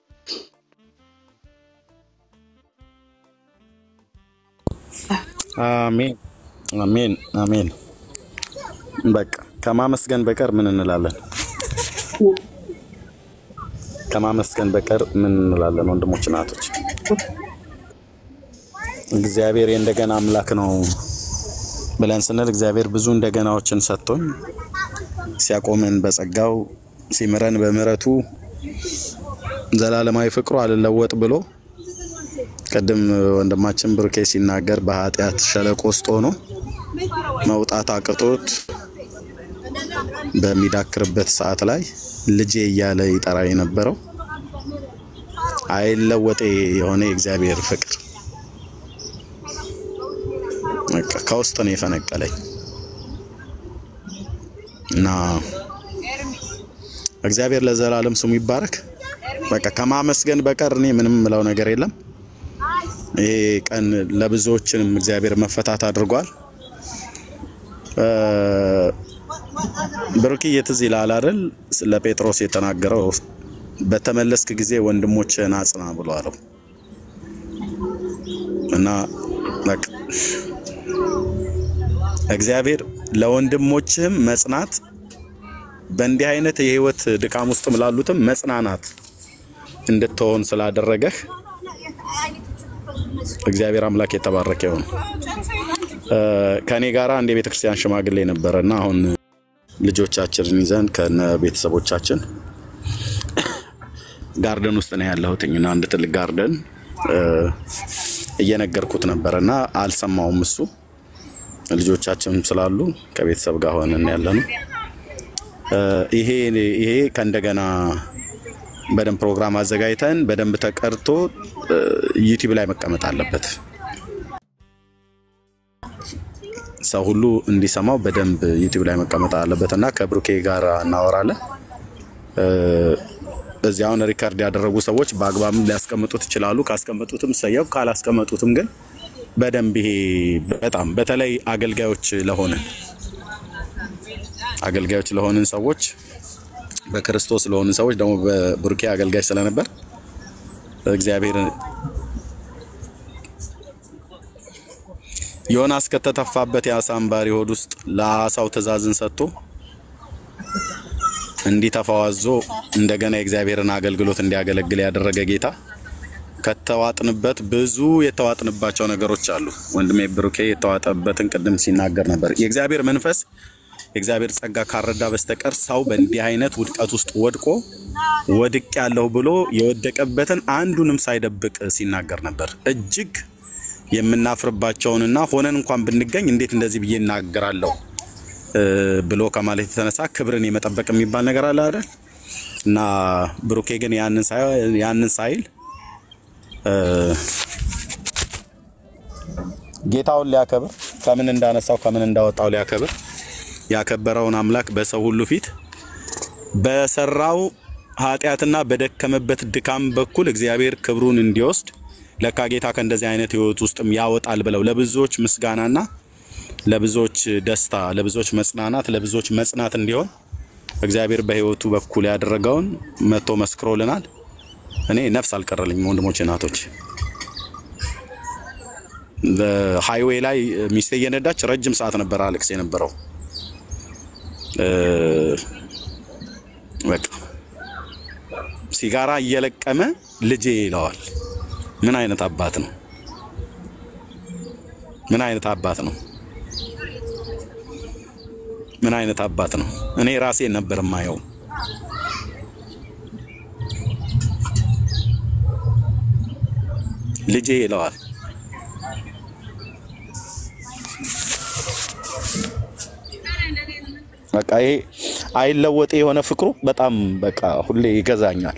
አሜን አሜን አሜን በቃ ከማመስገን በቀር ምን እንላለን ከማመስገን በቀር ምን እንላለን ወንድሞች እናቶች እግዚአብሔር እንደገና አምላክ ነው ብለን ስንል እግዚአብሔር ብዙ እንደገናዎችን ሰጥቶን ሲያቆመን በጸጋው ሲምረን በመረቱ ዘላለማዊ ፍቅሩ አልለወጥ ብሎ ቀደም ወንድማችን ብርኬ ሲናገር በኃጢያት ሸለቆ ውስጥ ሆኖ መውጣት አቅቶት በሚዳክርበት ሰዓት ላይ ልጄ እያለ ይጠራ የነበረው አይለወጥ የሆነ እግዚአብሔር ፍቅር ከውስጥ ነው የፈነቀለኝ እና እግዚአብሔር ለዘላለም ስሙ ይባረክ በቃ ከማመስገን በቀር እኔ ምንም ምለው ነገር የለም ቀን ለብዙዎችንም እግዚአብሔር መፈታት አድርጓል ብሩክ ይተዚል አላረል ለጴጥሮስ የተናገረው በተመለስክ ጊዜ ወንድሞችን አጽና ብሏል እና ለክ እግዚአብሔር ለወንድሞችም መጽናት በእንዲህ አይነት የህይወት ድካም ውስጥም ላሉትም መጽናናት እንድትሆን ስላደረገህ እግዚአብሔር አምላክ የተባረከ ይሁን ከኔ ጋራ አንድ የቤተ ክርስቲያን ሽማግሌ ነበርና አሁን ልጆቻችንን ይዘን ከነ ቤተሰቦቻችን ጋርደን ውስጥ ነው ያለሁትና አንድ ጥልቅ ጋርደን እየነገርኩት ነበርና አልሰማውም እሱ ልጆቻችንም ስላሉ ከቤተሰብ ጋር ሆነን ያለነው ይሄ ከእንደገና በደም ፕሮግራም አዘጋጅተን በደም ተቀርጦ ዩቲዩብ ላይ መቀመጥ አለበት ሰው ሁሉ እንዲሰማው በደም ዩቲዩብ ላይ መቀመጥ አለበትና ከብሩኬ ጋር እናወራለን እዚያውን ሪካርድ ያደረጉ ሰዎች በአግባቡ ሊያስቀምጡት ይችላሉ ካስቀምጡትም ሰየው ካላስቀምጡትም ግን በደም ይሄ በጣም በተለይ አገልጋዮች ለሆነን ሰዎች በክርስቶስ ለሆነ ሰዎች ደሞ በብሩኬ አገልጋይ ስለነበር እግዚአብሔር ዮናስ ከተተፋበት ያሳምባሪ ሆድ ውስጥ ለአሳው ተዛዝን ሰጥቶ እንዲተፋዋዞ እንደገና እግዚአብሔርን አገልግሎት እንዲያገለግል ያደረገ ጌታ ከተዋጥንበት ብዙ የተዋጥንባቸው ነገሮች አሉ ወንድሜ ብሩኬ የተዋጠበትን ቀደም ሲናገር ነበር የእግዚአብሔር መንፈስ የእግዚአብሔር ጸጋ ካረዳ በስተቀር ሰው በእንዲህ አይነት ውድቀት ውስጥ ወድቆ ወድቅ ያለው ብሎ የወደቀበትን አንዱንም ሳይደብቅ ሲናገር ነበር እጅግ የምናፍርባቸውንና ሆነን እንኳን ብንገኝ እንዴት እንደዚህ ብዬ እናገራለሁ ብሎ ከማለት ተነሳ ክብርን የመጠበቅ የሚባል ነገር አለ አይደል እና ብሩኬ ግን ያንን ሳይል ጌታውን ሊያከብር ከምን እንዳነሳው ከምን እንዳወጣው ሊያከብር ያከበረውን አምላክ በሰው ሁሉ ፊት በሰራው ኃጢያትና በደከመበት ድካም በኩል እግዚአብሔር ክብሩን እንዲወስድ ለካ ጌታ ከእንደዚህ አይነት ህይወት ውስጥም ያወጣል ብለው ለብዙዎች ምስጋናና ለብዙዎች ደስታ ለብዙዎች መጽናናት ለብዙዎች መጽናት እንዲሆን እግዚአብሔር በህይወቱ በኩል ያደረገውን መቶ መስክሮልናል እኔ ነፍስ አልቀረልኝ ወንድሞቼ እናቶች ሃይዌይ ላይ ሚስቴ የነዳች ረጅም ሰዓት ነበር አለክስ የነበረው በቃ ሲጋራ እየለቀመ ልጄ ይለዋል ምን አይነት አባት ነው ምን አይነት አባት ነው ምን አይነት አባት ነው እኔ ራሴ ነበር ማየው ልጄ ይለዋል በቃ አይለወጥ የሆነ ፍቅሩ በጣም በቃ ሁሌ ይገዛኛል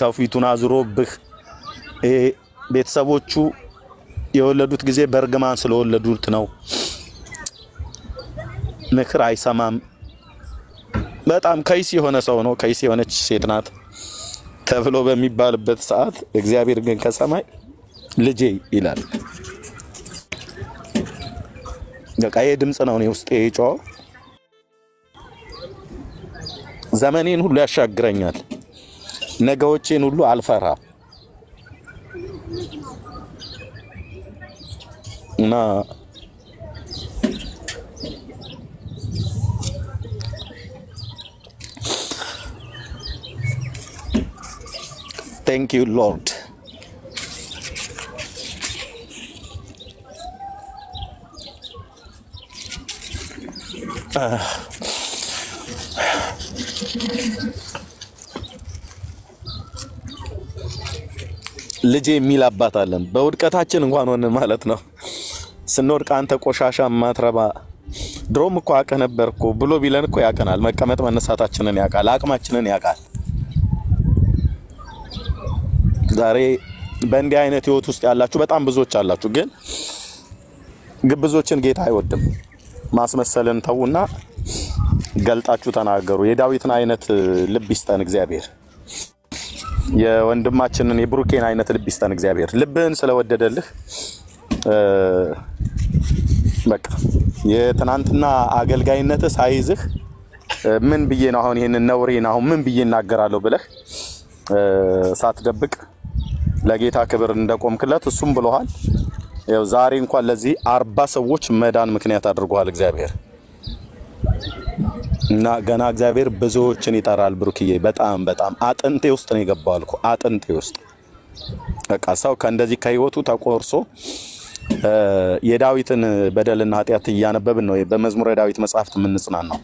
ሰውፊቱን አዝሮብህ ቤተሰቦቹ የወለዱት ጊዜ በርግማን ስለወለዱት ነው ምክር አይሰማም በጣም ከይስ የሆነ ሰው ነው ከይስ የሆነች ሴት ናት ተብሎ በሚባልበት ሰዓት እግዚአብሔር ግን ከሰማይ ልጄ ይላል ለቃዬ ድምጽ ነው ነው ውስጤ ይጮህ ዘመኔን ሁሉ ያሻግረኛል ነገዎችን ሁሉ አልፈራ እና Thank you, Lord. ልጄ የሚል አባት አለን በውድቀታችን እንኳን ሆነን ማለት ነው ስንወድቅ አንተ ቆሻሻ ማትረባ ድሮም እኮ አቀ ነበርኩ ብሎ ቢለን እኮ ያቀናል መቀመጥ መነሳታችንን ያቃል አቅማችንን ያቃል ዛሬ በእንዲህ አይነት ህይወት ውስጥ ያላችሁ በጣም ብዙዎች አላችሁ ግን ግብዞችን ጌታ አይወድም ማስመሰልን ተውና ገልጣችሁ ተናገሩ የዳዊትን አይነት ልብ ይስጠን እግዚአብሔር የወንድማችንን የብሩኬን አይነት ልብ ይስጠን እግዚአብሔር ልብን ስለወደደልህ በቃ የትናንትና አገልጋይነት ሳይዝህ ምን ብዬ ነው አሁን ይሄን ነውሬን አሁን ምን ብዬ እናገራለሁ ብለህ ሳትደብቅ ለጌታ ክብር እንደቆምክለት እሱም ብለዋል ያው ዛሬ እንኳን ለዚህ 40 ሰዎች መዳን ምክንያት አድርጓል እግዚአብሔር እና ገና እግዚአብሔር ብዙዎችን ይጣራል ብሩክዬ በጣም በጣም አጥንቴ ውስጥ ነው የገባልኩ አጥንቴ ውስጥ በቃ ሰው ከእንደዚህ ከህይወቱ ተቆርሶ የዳዊትን በደልና ኃጢያት ያነበብን ነው በመዝሙረ ዳዊት መጽሐፍት ምን ጽናን ነው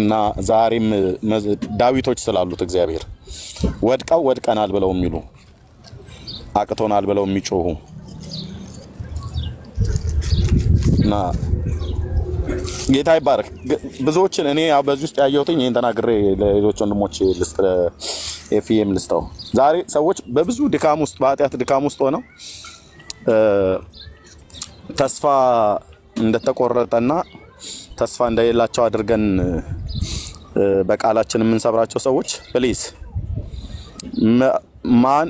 እና ዛሬም ዳዊቶች ስላሉት እግዚአብሔር ወድቀው ወድቀናል ብለው የሚሉ አቅቶናል ብለው የሚጮሁ እና ጌታ ይባርክ ብዙዎችን እኔ ያው በዚህ ውስጥ ያየሁትኝ እኔን ተናግሬ ለሌሎች ወንድሞች ልስጥለ ኤፍኤም ልስጣው ዛሬ ሰዎች በብዙ ድካም ውስጥ በኃጢያት ድካም ውስጥ ሆነው ተስፋ እንደተቆረጠና ተስፋ እንደሌላቸው አድርገን በቃላችን ምን ሰብራቸው ሰዎች ፕሊዝ ማን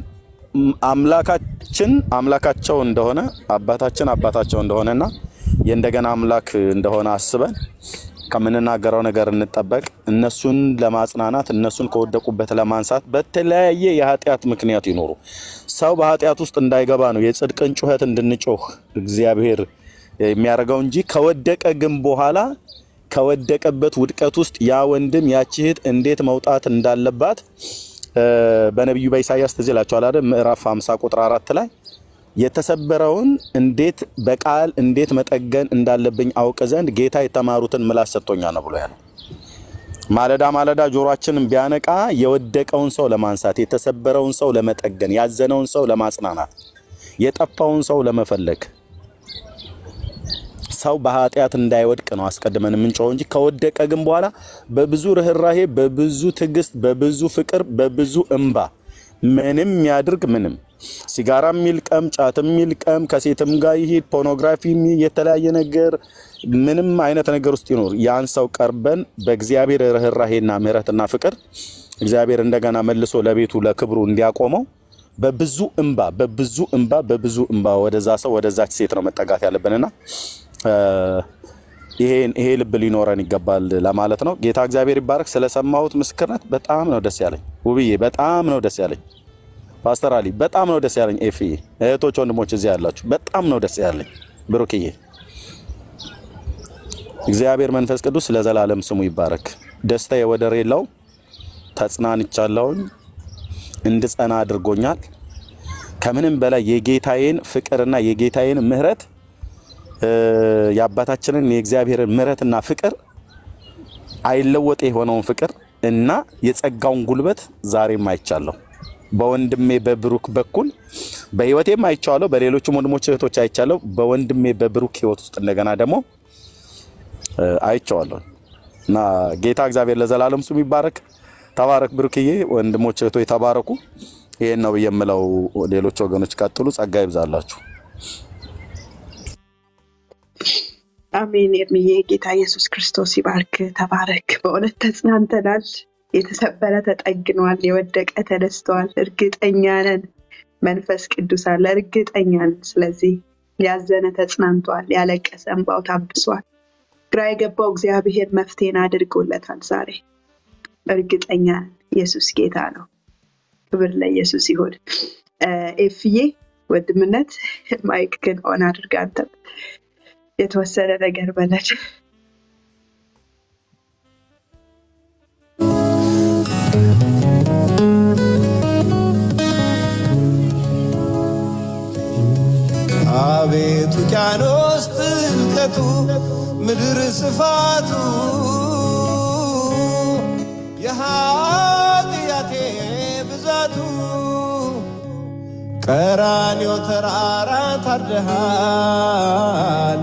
አምላካችን አምላካቸው እንደሆነ አባታችን አባታቸው እንደሆነና የእንደገና አምላክ እንደሆነ አስበን ከምንናገረው ነገር እንጠበቅ እነሱን ለማጽናናት እነሱን ከወደቁበት ለማንሳት በተለያየ የኃጢያት ምክንያት ይኖሩ ሰው በኃጢያት ውስጥ እንዳይገባ ነው የጽድቅን ጩኸት እንድንጮህ እግዚአብሔር የሚያረጋው እንጂ ከወደቀ ግን በኋላ كودك أبت ودكت وست يا وندم يا شهد انديت موتات ندال لبات بنبيو بيسايا استزيلات شوالار مقراف همسا كترارات تلاي يتسبرون انديت بقال انديت متأجن ندال لبين أو كزن جيتا يتماروتن ملاست تونيانا بلوهنا مالدا جوراتشن بيانك يودك أون سو لمانسات يتسبرون سو لمتأجن يعزنون سو لماسنانا يتأبون سو لمفلك سو بهات اعتن داود كناس كدمن من شونجي كودك أجمع ولا ببزو رهراهي ببزو تجست ببزو فكر ببزو أمبا منم يادرك منم سيجارة ملك أم شات ملك أم كسيتم جايه بورنوغرافي مي يتلاقي نجر منم معينة نجر استينور يعني سو كربن بجزابير رهراهي ناميرة النافكر جزابير عندك أنا ملسو لبيت ولا كبرون دياقومو ببزو أمبا ببزو أمبا ببزو أمبا ودزاسة ودزات سيتنا متقاطع لبننا ይሄ ልብ ሊኖረን ይገባል ለማለት ነው። ጌታ እግዚአብሔር ይባርክ። ስለሰማሁት ምስክርነት በጣም ነው ደስ ያለኝ። ውብዬ በጣም ነው ደስ ያለኝ። ፓስተር አሊ በጣም ነው ደስ ያለኝ። ኤፍዬ እህቶች ወንድሞች እዚህ ያላችሁ በጣም ነው ደስ ያለኝ። ብሩክዬ እግዚአብሔር መንፈስ ቅዱስ ለዘላለም ስሙ ይባረክ። ደስታ የወደር የለው። ተጽናንቻለሁ። እንድጸና አድርጎኛል። ከምንም በላይ የጌታዬን ፍቅርና የጌታዬን ምህረት يا باتشرن يجزاهير مرتنا فكر አይለወጥ የሆነውን ፍቅር እና የጸጋውን ጉልበት ዛሬ ማይቻለው በወንድሜ በብሩክ በኩል በህይወቴ ማይቻለው በሌሎች ወንድሞች እህቶች አይቻለው በወንድሜ በብሩክ ህይወት ውስጥ እንደገና ደግሞ አይቻለው እና ጌታ እግዚአብሔር ለዘላለም ስሙ ይባረክ። ተባረክ ብሩክዬ ወንድሞች እህቶች ተባረኩ። ይሄን ነው የምለው። ሌሎች ወገኖች ቀጥሉ። ጸጋ ይብዛላችሁ። አሜን። እርሚዬ ጌታ ኢየሱስ ክርስቶስ ይባርክ። ተባረክ። በእውነት ተጽናንተናል። የተሰበረ ተጠግኗል። የወደቀ ተደስቷል። እርግጠኛ ነን መንፈስ ቅዱስ አለ። እርግጠኛ ነን። ስለዚህ ያዘነ ተጽናንቷል። ያለቀሰ እንባው ታብሷል። ግራ የገባው እግዚአብሔር መፍቴን አድርጎለታል ዛሬ። እርግጠኛ ኢየሱስ ጌታ ነው። ክብር ለኢየሱስ ይሁን። ኤፍዬ ወድምነት ማይክን ኦን አድርጋ አንተ يتوسل لغير بلد አቤቱ ጃኖስ ጥልቀቱ ምድር ስፋቱ የሃጥያቴ ብዛቱ ቀራንዮ ተራራ ታርደሃል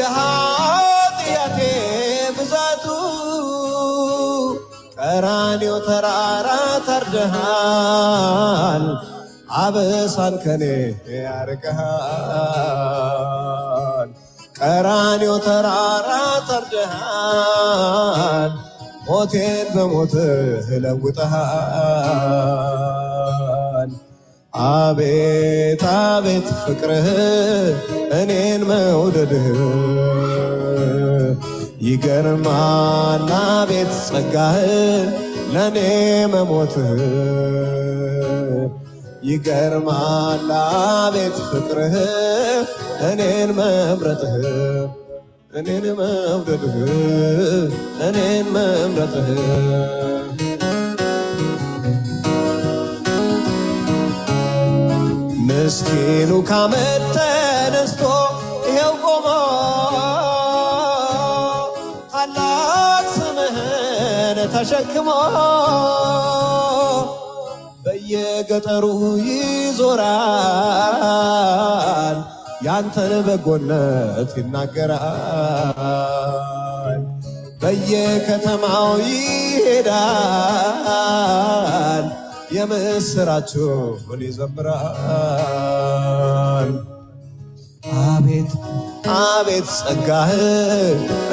የሃጥያቴ ብዛቱ ቀራንዮ ተራራ ታርደሃል አብሳን ከኔ ያርቀሃል። ቀራንዮ ተራራ ታርደሃል ሞቴን በሞት ለውጠሃል። አቤት አቤት ፍቅርህ እኔን መውደድህ ይገርማል። አቤት ጸጋህ ለኔ መሞትህ ይገርማል። አቤት ፍቅርህ እኔን መምረጥህ እኔን መውደድህ እኔን መምረጥህ ምስኪኑ ካመት ተነስቶ ይኸው ቆሞ ተሸክሞ በየገጠሩ ይዞራል ያንተን በጎነት ይናገራል። በየከተማው ይሄዳል የምስራቹን ይዘምራል። አቤት አቤት ጸጋህ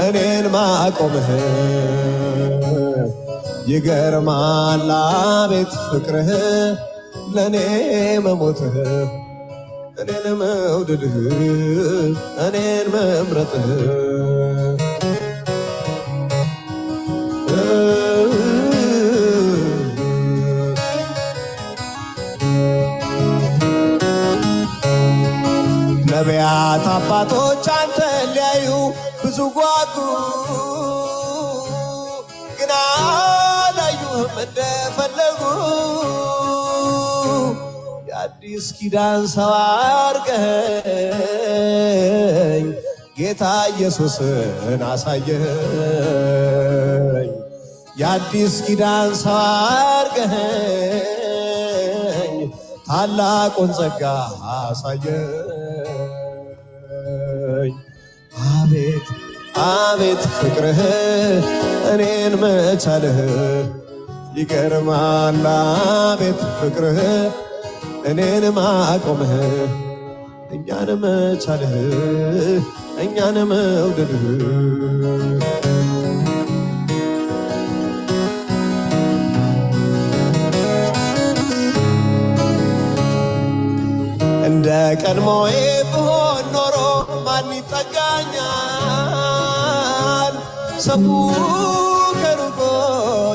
እኔን ማቆምህ يجرم على بيت فكره ለኔ መሞት እኔን መውደድ እኔን መምረጥ ነቢያት አባቶች አንተ ሊያዩ ብዙ ጓጉ ግና ላዩ እንደፈለጉ የአዲስ ኪዳን ሰው አድርገኝ ጌታ ኢየሱስን አሳየኝ የአዲስ ኪዳን ሰው አድርገኝ ታላቁን ጸጋ አሳየኝ አቤት አቤት ፍቅርህ እኔን መቻልህ ይገርማል አቤት ፍቅርህ እኔን ማቆምህ እኛን መቻልህ እኛን መውደድህ እንደ ቀድሞዬ ብሆን ኖሮ ማን ይጠጋኛል ሰው ከሩቆ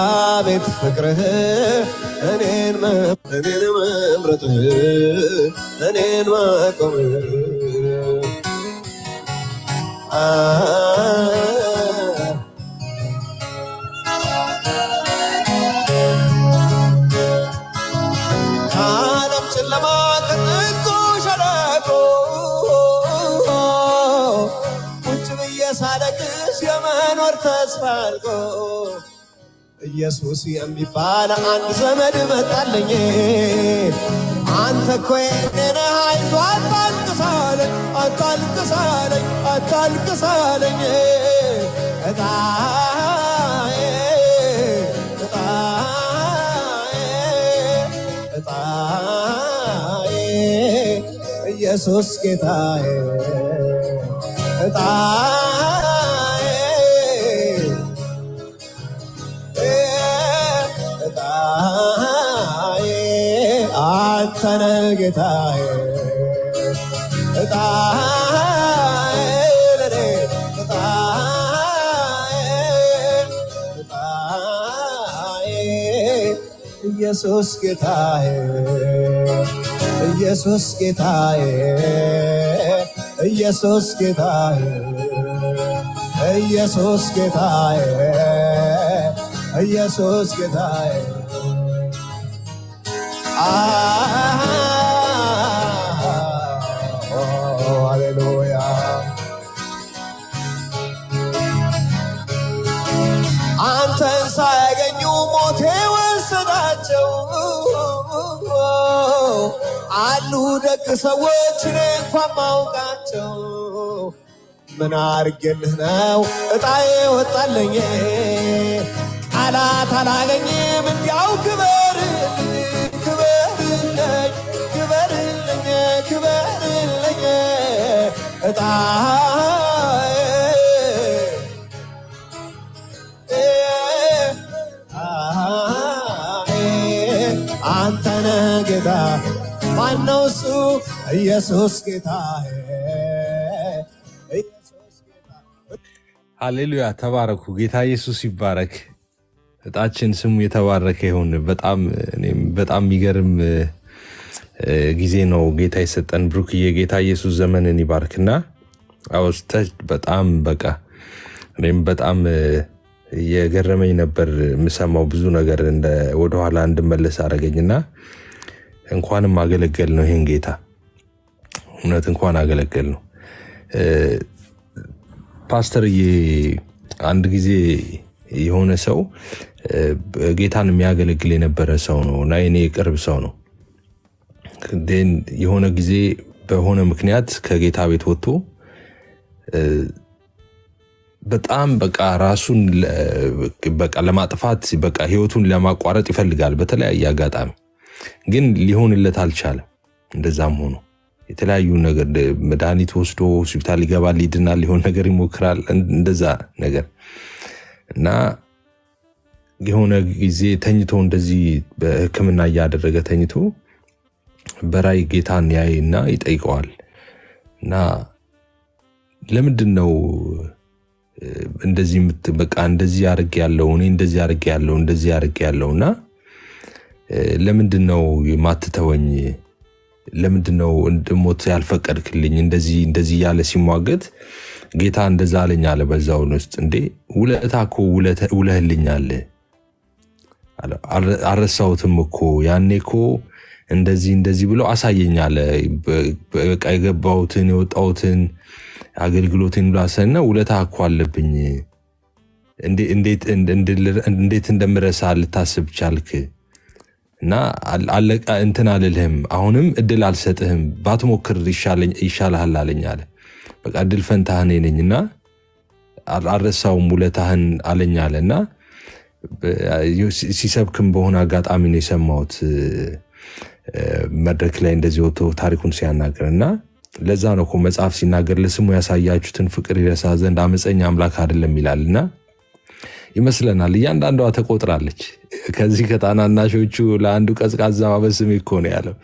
አቤት ፍቅርህ እኔን መምረጥህ እኔን ማቆምህ ካለም ጨለማ ሳለቅስ የመኖር ተስፋ አልቆ ኢየሱስ የሚባል አንድ ዘመድ መጣልኝ አንተ እኮ የኔ አይዞ አታልቅሳለኝ አታልቅሳለኝ አታልቅሳለኝ እጣዬ እጣዬ እጣዬ ኢየሱስ ጌታዬ እጣዬ ጌታዬ ኢየሱስ ጌታዬ ኢየሱስ ጌታዬ ኢየሱስ ጌታዬ ኢየሱስ ጌታዬ ኢየሱስ ጌታዬ አሉ ደግ ሰዎች እንኳን ማውቃቸው ምን አርገልህ ነው እጣዬ ወጣልኝ አላት አላገኝም እንዲያው ክበርልኝ ክበርልኝ ክበርልኝ እጣዬ አንተ ነህ ጌታ ማነውሱ ኢየሱስ ጌታዬ ኢየሱስ ጌታዬ ሃሌሉያ ተባረኩ ጌታ ኢየሱስ ይባረክ እጣችን ስሙ የተባረከ ይሁን በጣም እኔም በጣም ይገርም ጊዜ ነው ጌታ ይሰጠን ብሩክዬ ጌታ ኢየሱስ ዘመንን ይባርክና አውስተት በጣም በቃ እኔም በጣም የገረመኝ ነበር ምሰማው ብዙ ነገር እንደ ወደ ኋላ እንድመለስ አረጋኝና እንኳንም ማገለገል ነው ይሄን ጌታ እውነት እንኳን አገለገል ነው ፓስተር አንድ ጊዜ የሆነ ሰው ጌታን የሚያገለግል የነበረ ሰው ነው እና እኔ ቅርብ ሰው ነው دين يهونا جزء بهونا مكنيات كجيت عبيت وتو بتأم بق عراسون بق لما تفات بق هيوتون لما قارت يفلق على بتلا يا قاتم جن ليهون اللي تعالشاله نزامونه يتلاقيون نجار مداني توستو سبتالي جبال يدنا ليهون نجاري مكرال نزا نجار نا هنا جزء تاني تون دزي كمن نايا درجة تاني تو براي جيتان ياي نايت أيقال نا لم تدنو دزي متبقى عند زيارك ياللون دزيارك ياللون دزيارك ياللونا لم تدنو ما تتواني لم تدنو موت يالفكر كلين دزي يالسي مواجد جيتان دزالين ياله بزاونست عندي ولا تاكو ولا هلين ياله عرساوت مكو يعني كو اندزي بلو عسايين على بك ايقباوتن وطاوتن اقلقلوتن بلا سنة ولا تاكوال لبني انديت اندمرسا لتاسب جالك نا عالك انتنا للهم اهونم ادل عالستهم باتمو كر يشاله هلالين ياله بك ادل فانتهانين نا عرساو مولتهن علين يالنا سيسابكم بهنا قات آمين يسموت مدرك لين دزيوتو تاريخون سيانا قرنا لزانوكو مزعف سينا قر لسمو يساياجو تنفكر يسازن دامس اين عملاك هاري لميلالنا يمسلنا ليان داندو اتاقو ترالج كازيكت انا ناشوچو لاندو كازقازا بسمي كوني يالو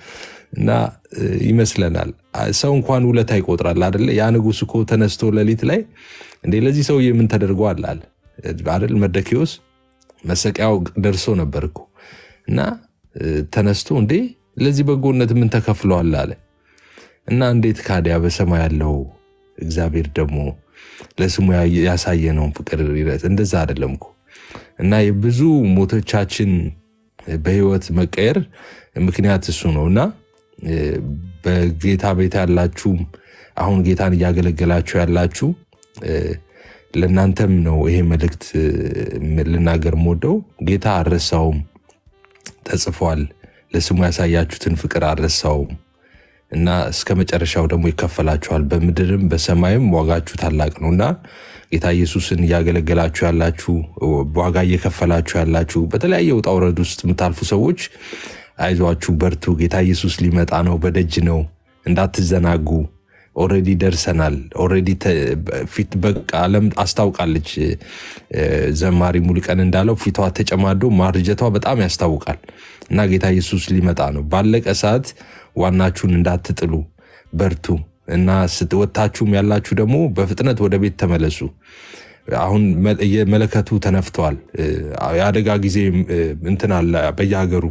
نا يمسلنا ساون كوان ولا تايقو ترالال يانو قوسكو تنستو لليت لي اندي لزي سو يمن تدرقوال لال بعدل مدركيوس مسك أو درسونا بركو، نا تناستون دي لازم بقول ندمن تكفلوا على، إن عندي تكادي بس ما يلو إجابير دمو، لازم يعساينهم فكريرات، إن ده زار لهمكو، إن يبزو متشاتشين بهوت مكير مكنيات السنونا، بجيتها بيتها لاتشوم، أهون جيتها نجاقل جلاتشو لاتشو. لنانتم نو إيه ملكت لناجر مودو جيت على الرسوم تسفوال لسمو يساياجو تنفكر على الرسوم إننا سكمت أرشاو دمو يكفلاجو على بمدرم بسمايم واجاجو تلاقنونا جيت على يسوس نياجل جلاجو علاجو واجا يكفلاجو علاجو بدل أيه وتأوردوست متعرفوا سوتش عايز واجو برتو جيت على يسوس ليمت عنو بدجنو إن ده تزناجو already درسنال already feedback عالم استوى قالج زماري ملك أن دالو في تواتج أمادو مارجتوا بتأم يستوى قال ناقتها يسوس لي متعنو بالك أساد واناتشون ندات تلو برتو الناس تواتشوا ميلا تشدمو بفتنة ودبيت تملسو عون ملكاتو تنفتوال عارق عجزي انتنا بيجاجرو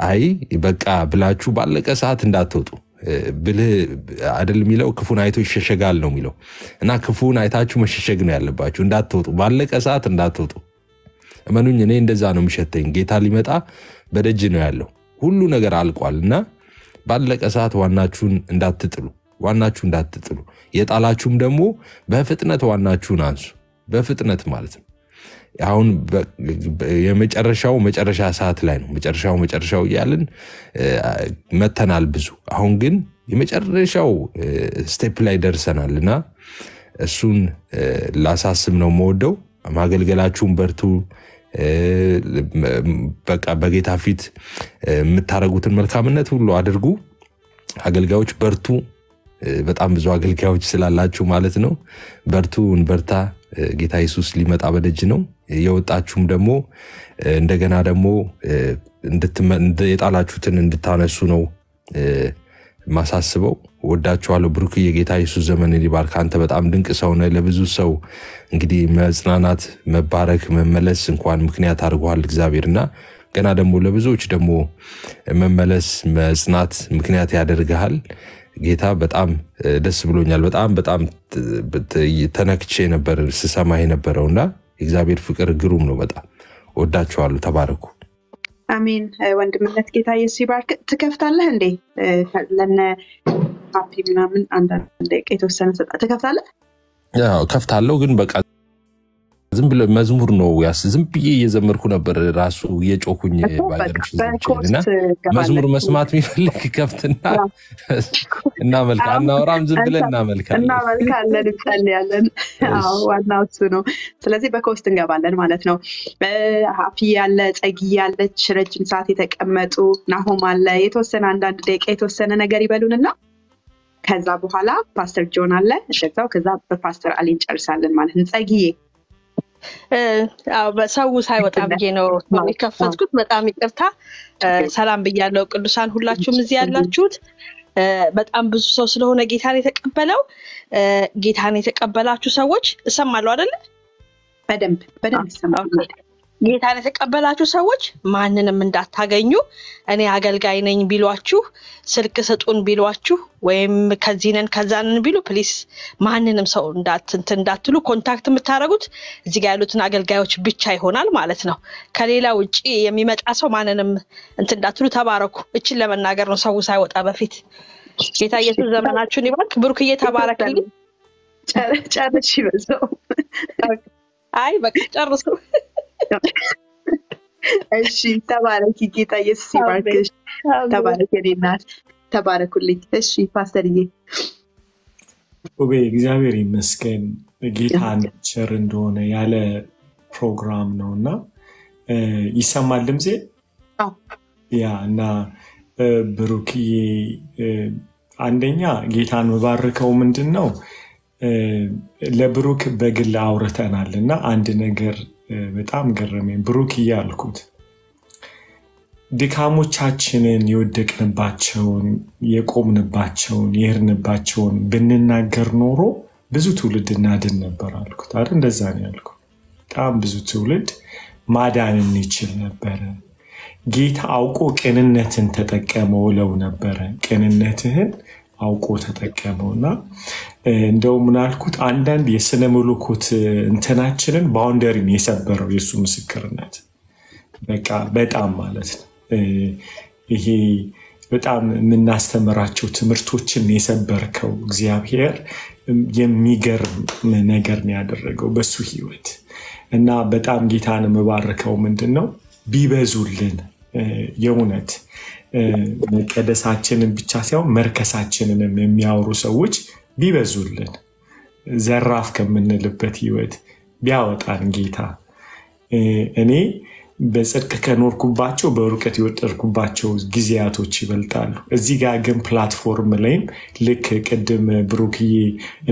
أي يبقى بلا شو بالك ساعات نداتو بله على الميلو كفون عيتو الشجال لو ميلو أنا كفون عيتاش مش شجني على باتشو نداتو بالك ساعات نداتو أما نوني ندزانو مشتين جيت هالميت بدأ جنوالو كله نجر على قالنا بالك ساعات وانا شو نداتتلو وانا شو نداتتلو يتعلق شو مدمو بفتنة وانا شو نانسو بفتنة مالتن عون يمجرشوا مجرشا ساعات لينو مجرشوا يالن متنا البزو عون جن يمجرشوا ستيب لايدر سنة لنا سون لاساس منو مودو ما قلقلاتشون برتو بقيت عفيت متحرقوت الملكامنات ولو عدرقو عقلقاوش برتو بتعم بزو عقلقاوش سلالاتشو مالتنو برتو ونبرتا جيتا يسوس ليمت عبد الجنو يوت عشوم دمو ندجنا دمو نديت على شو تندتانا سونو مساسبو ودا شو على بروكي جيتا يسوس زمن اللي باركان تبت عمدن كسونا لبزو سو انقدي مزنانات مبارك مملس انقوان مكنيات هرقوها لكزابيرنا جنا دمو لبزو وش دمو مملس مزنات مكنيات يعدرقها ጌታ በጣም ደስ ብሎኛል በጣም ተነክቼ ነበር ስሰማይ ነበርውና እግዚአብሔር ፍቅር ግሩም ነው በጣም ወዳችኋለሁ ተባረኩ አሜን ወንድምነት ጌታ ኢየሱስ ይባርክ ትከፍታለህ እንዴ ለነ ፓፒና ምን አንዳንዴ ከተወሰነ ሰጣ ትከፍታለህ ያው ከፍታለሁ ግን በቃ ዝም ብለ መዝሙር ነው ያስ ዝም ብዬ እየዘመርኩ ነበር ራሱ እየጮኩኝ ባገርኩ እና መዝሙር መስማት የሚፈልክ ከፍትና እና መልካና ወራም ዝም ብለና መልካለን እንጸልያለን አዎ ዋናው እሱ ነው ስለዚህ በኮስት እንገባለን ማለት ነው ሃፒ ያለ ጸጊ ያለች ረጅም ሰዓት የተቀመጡ ናሆም አለ የተወሰነ አንድ ደቂቃ የተወሰነ ነገር ይበሉንና ከዛ በኋላ ፓስተር ጆን አለ እሸታው ከዛ በፓስተር አሊን ጨርሳለን ማለት ነው ጸጊ ሰው ሳይወጣ ብዬ ነው ማይከፈትኩት በጣም ይቅርታ ሰላም በያለው ቅዱሳን ሁላችሁም እዚህ ያላችሁት በጣም ብዙ ሰው ስለሆነ ጌታን የተቀበላችሁ ሰዎች እሰማለሁ አይደል በደንብ እሰማለሁ ጌታን የተቀበላችሁ ሰዎች ማንንም እንዳታገኙ እኔ አገልጋይ ነኝ ቢሏችሁ ስልክ ሰጡን ቢሏችሁ ወይም ከዚህነን ከዛነን ቢሉ ፕሊስ ማንንም ሰው እንዳትሉ ኮንታክት መታረጉት እዚህ ጋር ያሉትን አገልጋዮች ብቻ ይሆናል ማለት ነው ከሌላ ውጪ የሚመጣ ሰው ማንንም እንዳትሉ ተባረኩ እቺን ለመናገር ነው ሰው ሳይወጣ በፊት ጌታ ኢየሱስ ዘመናችሁን ይባርክ ብሩክ እየተባረከልኝ ጨርሽ ይበዛው አይ በቃ ጨርሱ እሺ ተባረክ ጌታ ኢየሱስ ይባርክሽ ተባረክ የኔናት ተባረኩልኝ እሺ ፓስተርዬ ወቤ እግዚአብሔር ይመስገን ጌታን ቸር እንደሆነ ያለ ፕሮግራም ነውና ይሰማል ድምጼ አዎ ያና ብሩክ አንደኛ ጌታን መባርከው ምንድነው ለብሩክ በግል አውርተናልና አንድ ነገር በጣም ገረመኝ ብሩክ ይያልኩት ድካሞቻችንን ይወደቅንባቸውን የቆምንባቸውን ይርንባቸውን ብንናገር ኖሮ ብዙ ትውልድ እናድን ነበር አልኩት አይደል እንደዛ ነው ያልኩት በጣም ብዙ ትውልድ ማዳን እንችል ነበር ጌታ አውቆ ቅንነትን ተጠቀመው ለው ነበር ቅንነትህን አውቆ ተጠቀመውና እንደው ምናልኩት አንዳንድ የስነ መለኮት እንተናችንን ባውንደሪን የሰበረው ኢየሱስ መስክርነት በቃ በጣም ማለት ነው ይሄ በጣም እናስተምራቸው ትምርቶችን የሰበርከው እግዚአብሔር የሚገርም ነገር ነው ያደረገው በሱ ህይወት እና በጣም ጌታን መባረከው ምንድነው ቢበዙልን የውነት መቀደሳችንን ብቻ ሳይሆን መርከሳችንንም የሚያወሩ ሰዎች ቢበዙልን ዘራፍ ከምንልበት ህይወት ቢያወጣን ጌታ እኔ በጽድቅ ከኖርኩባቸው በርቀት ይወጣርኩባቸው ግዚያቶች ይበልጣሉ እዚህ ጋር ግን ፕላትፎርም ላይ ልክ ቀደም ብሩክዬ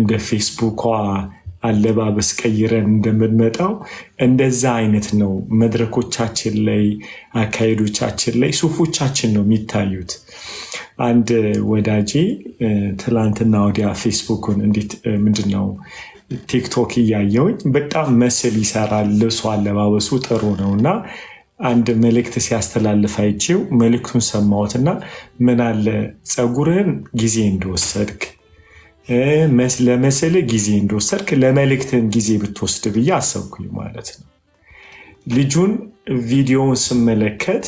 እንደ ፌስቡክ አለባበስ ቀይረን እንደምንመጣው እንደዛ አይነት ነው መድረኮቻችን ላይ አካይዶቻችን ላይ ሱፎቻችን ነው የሚታዩት አንድ ወዳጄ ትላንትና ወዲያ ፌስቡክን እንዴት ምንድነው ቲክቶክ ያያየኝ በጣም መስል ይሰራል ልብሱ አለባበሱ ጥሩ ነውና አንድ መልእክት ሲያስተላልፍ አይቼው መልእክቱን ሰማውትና ምን አለ ጸጉርን ጊዜ እንደወሰድክ ለመስለ ጊዜ እንደወሰድክ ለመልእክትን ጊዜ ብትወስድ ብዬ አሰብኩኝ ማለት ነው ልጁን ቪዲዮውን ስመለከት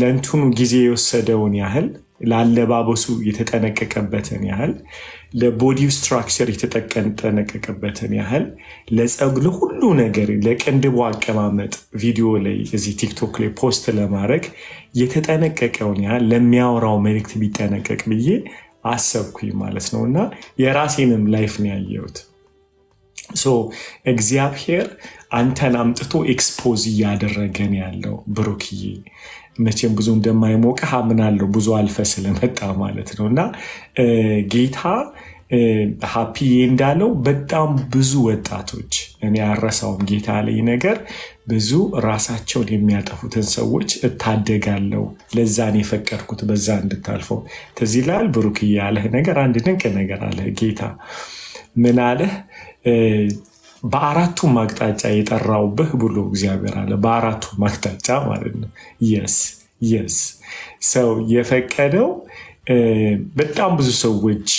ለእንቱኑ ጊዜ የወሰደውን ያህል ለአለባበሱ የተጠነቀቀበትን ያህል ለቦዲ ስትራክቸር የተጠነቀቀበትን ያህል ለጸጉሉ ሁሉ ነገር ለቅንድቡ አቀማመጥ ቪዲዮ ላይ እዚህ ቲክቶክ ላይ ፖስት ለማድረግ የተጠነቀቀውን ያህል ለሚያወራው መልእክት ቢጠነቀቅ ብዬ አሰብኩኝ ማለት ነውና የራሴንም ላይፍ ነው ያየሁት ሶ እግዚአብሔር አንተን አምጥቶ ኤክስፖዝ ያደረገን ያለው ብሩክዬ መቼም ብዙ እንደማይሞቀ አምናለሁ ብዙ አልፈ ስለመጣ ማለት ነውና ጌታ ሃፒ እንዳለው በጣም ብዙ ወጣቶች እኔ አራሳውም ጌታ ላይ ነገር ብዙ ራሳቸውን የሚያጠፉትን ሰዎች እታደጋለሁ ለዛን የፈቀድኩት በዛ እንድታልፈው ተዚላል ብሩክ ያለ ነገር አንድ ድንቅ ነገር አለ ጌታ ምን አለ በአራቱ ማቅጣጫ የጠራውብህ ብሎ እግዚአብሔር አለ በአራቱ ማቅጣጫ ማለት ነው yes so የፈቀደው በጣም ብዙ ሰዎች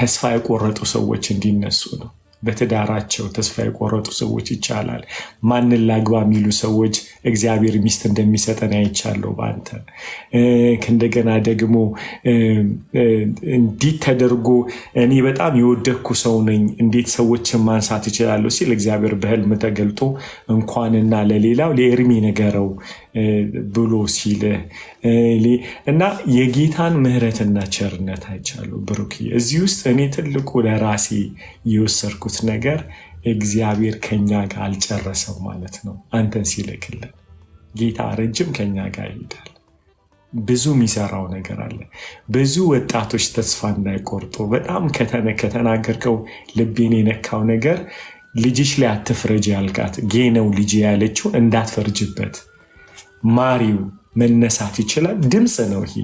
ተስፋ ያቆረጡ ሰዎች እንዲነሱ ነው በተዳራቸው ተስፋ ያቆረጡ ሰዎች ይቻላል ማን ላግባ ሚሉ ሰዎች እግዚአብሔር ሚስት እንደሚሰጠን አይቻለው ባንተ እንደገና ደግሞ እንዴት ተደርጎ እኔ በጣም ይወደኩ ሰው ነኝ እንዴት ሰዎችን ማንሳት ይችላል ሲል እግዚአብሔር በህልም ተገልጦ እንኳንና ለሌላው ለኤርሚ ነገረው ብሎ ሲል እና የጌታን ምህረትና ቸርነት አይቻለው ብሩክ እዚህ ውስጥ እኔ ትልቁ ለራሴ ይወሰርኩት ነገር እግዚአብሔር ከኛ ጋር አልጨረሰው ማለት ነው አንተን ሲለክልን ጌታ ረጅም ከኛ ጋር ይዳል ብዙ ሚሰራው ነገር አለ ብዙ ወጣቶች ተስፋ እንዳይቆርጡ በጣም ከተናገርከው ልቤን የነካው ነገር ልጅሽ ላይ አትፍረጂ አልካት ጌነው ልጅ ያለችው እንዳትፈርጅበት ማሪው መነሳት ይችላል ድምጽ ነው ይሄ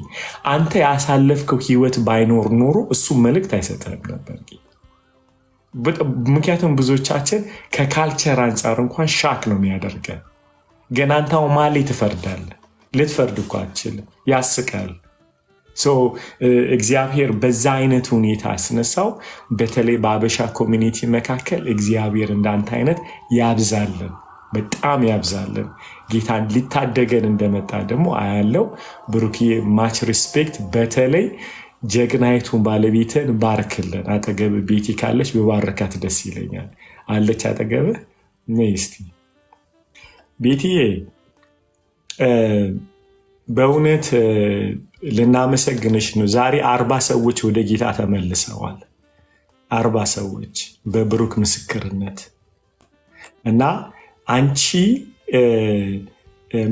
አንተ ያሳለፍከው ህይወት ባይኖር ኖሮ እሱ መልእክት አይሰጥም ነበር ምክንያቱም ብዙዎቻችን ከካልቸር አንፃር እንኳን ሻክ ነው የሚያደርገን ገናንታው ማሊ ተፈርዳል ለተፈርድኩ አችል ያስቀል ሶ እግዚአብሔር በዛ አይነት ሁኔታ አስነሳው በተለይ ባበሻ ኮሚኒቲ መካከል እግዚአብሔር እንዳንተ አይነት ያብዛልን በጣም ያብዛልን ጌታን ሊታደገን እንደመጣ ደግሞ አያለው ብሩክ ማች ሪስፔክት በተለይ ጀግናይቱን ባለቤትን ባርክልን አጠገብ ቤቲ ካለሽ በባርካት ደስ ይለኛል አለች አጠገብ ነይስቲ ቤቲ በእውነት ለናመሰግነሽ ነው ዛሬ 40 ሰዎች ወደ ጌታ ተመልሰዋል 40 ሰዎች በብሩክ ምስክርነት እና አንቺ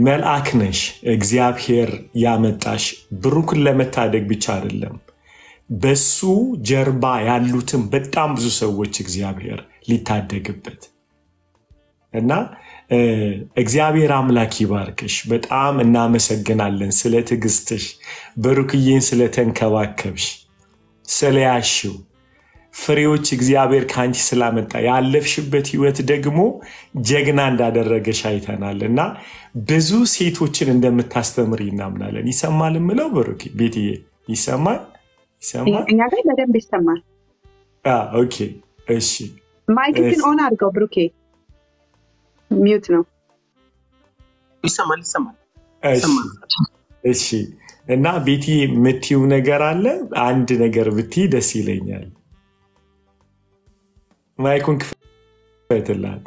መልአክ ነሽ እግዚአብሔር ያመጣሽ ብሩክን ለመታደግ ብቻ አይደለም በሱ ጀርባ ያሉትም በጣም ብዙ ሰዎች እግዚአብሔር ሊታደግበት እና እግዚአብሔር አምላክ ይባርክሽ በጣም እናመሰግናለን ስለ ትግስትሽ ብሩክዬን ስለ ተንከባከብሽ ስለያሽው ፍሬዎች እግዚአብሔር ካንቺ ስላመጣ ያለፍሽበት ህይወት ደግሞ ጀግና እንዳደረገሽ አይተናልና ብዙ ሴቶችን እንደምታስተምሪ እናምናለን ይሰማል ምለው ብሩክ ቤቲዬ ይሰማል እኛ ጋር ለደም ይሰማል ኦኬ እሺ ማይክ ግን ኦን አድርገው ብሩክ ሚውት ነው ይሰማል እሺ እና ቤቲ ምትዩ ነገር አለ አንድ ነገር ብትይ ደስ ይለኛል ማይኩን ከተላት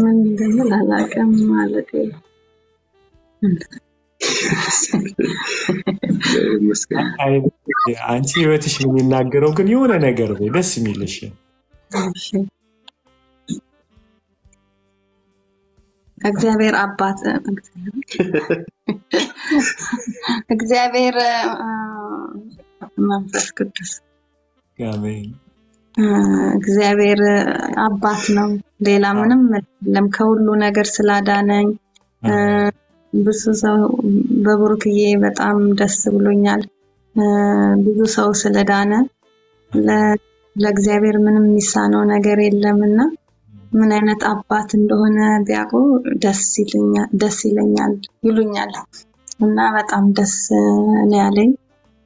ማን እንደላላቀም ማለት አንቺ ወጥሽ ምን ይናገረው ግን የሆነ ነገር ወይ ደስ የሚልሽ እግዚአብሔር አባት እግዚአብሔር መንፈስ ቅዱስ አሜን እግዚአብሔር አባት ነው ሌላ ምንም የለም ከሁሉ ነገር ስላዳነኝ ብዙ ሰው በብሩክዬ በጣም ደስ ብሎኛል ብዙ ሰው ስለዳነ ለእግዚአብሔር ምንም የሚሳነው ነገር የለምና ምን አይነት አባት እንደሆነ ቢያውቁ ደስ ይለኛል ይሉኛል እና በጣም ደስ ነው ያለኝ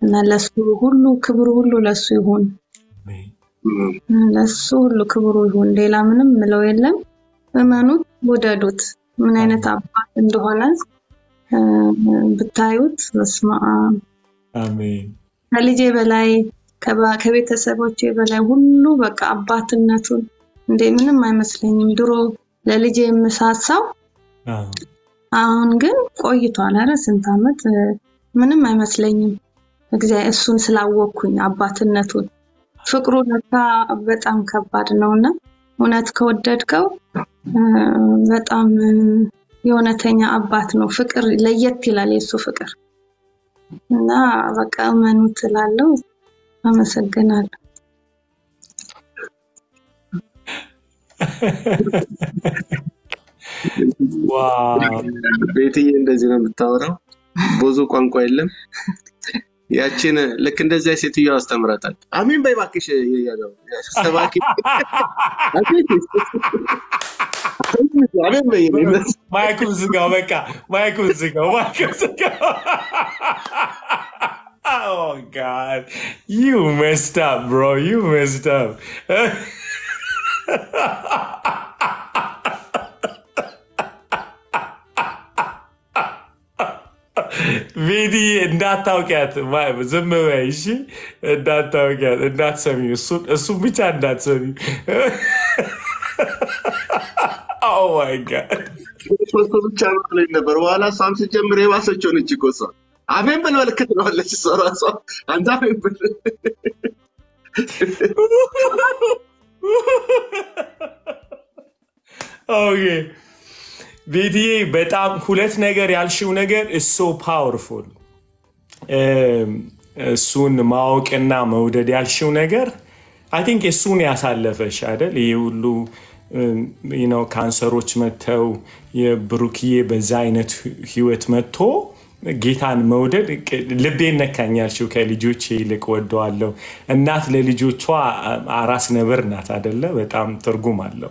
እና ለሱ ሁሉ ክብሩ ሁሉ ለሱ ይሁን ለሱ ሁሉ ክብሩ ይሁን ሌላ ምንም ምለው የለም እመኑት ወደዱት ምን አይነት አባት እንደሆነ ብታዩት በስመ አብ አሜን ከልጄ በላይ ከቤተሰቦቼ በላይ ሁሉ በቃ አባትነቱን እንደምንም አይመስለኝም ድሮ ለልጄ የምሳሳው አሁን ግን ቆይቷል አረ ስንት አመት ምንም አይመስለኝም እግዚአብሔር እሱን ስላወኩኝ አባትነቱን ፍቅሩ ለካ በጣም ከባድ ነውና እውነት ከወደድከው በጣም የእውነተኛ አባት ነው ፍቅር ለየት ይላል የሱ ፍቅር እና በቃ እመኑት እላለሁ አመሰግናለሁ ዋው ቤቲ እንደዚህ ነው የምታወራው ብዙ ቋንቋ የለም ያቺን ለክ እንደዚህ ሴትዮ አስተምራታል አሜን በይ ባክሽ ያለው ሰባኪ አሜን Michael Ziga. Oh, God. You messed up, bro. You messed up. فيدي انها توقعت ما بزم ماشي انها توقعت انها تسمي الصوت بتاع انها تسمي او ماي جاد بروالا سامسي جمري واسجون تشيكوسا عمين بالولكت ولا تشسرا صح عندها اوكي VDA بتاع هولت نجار يالشيو نجار is so powerful. سون ماو كنا مودا يالشيو نجار. I think سون يسالفش هذا اللي يقولوا you know كانسروش متو يبروكيه بزينة هيوت متو جيتان مودا لبينا كان يالشيو كاليجوتشي لكود دوالو الناس اللي جوتشوا عراسنا برنات هذا لا بتاعم ترجم هذا.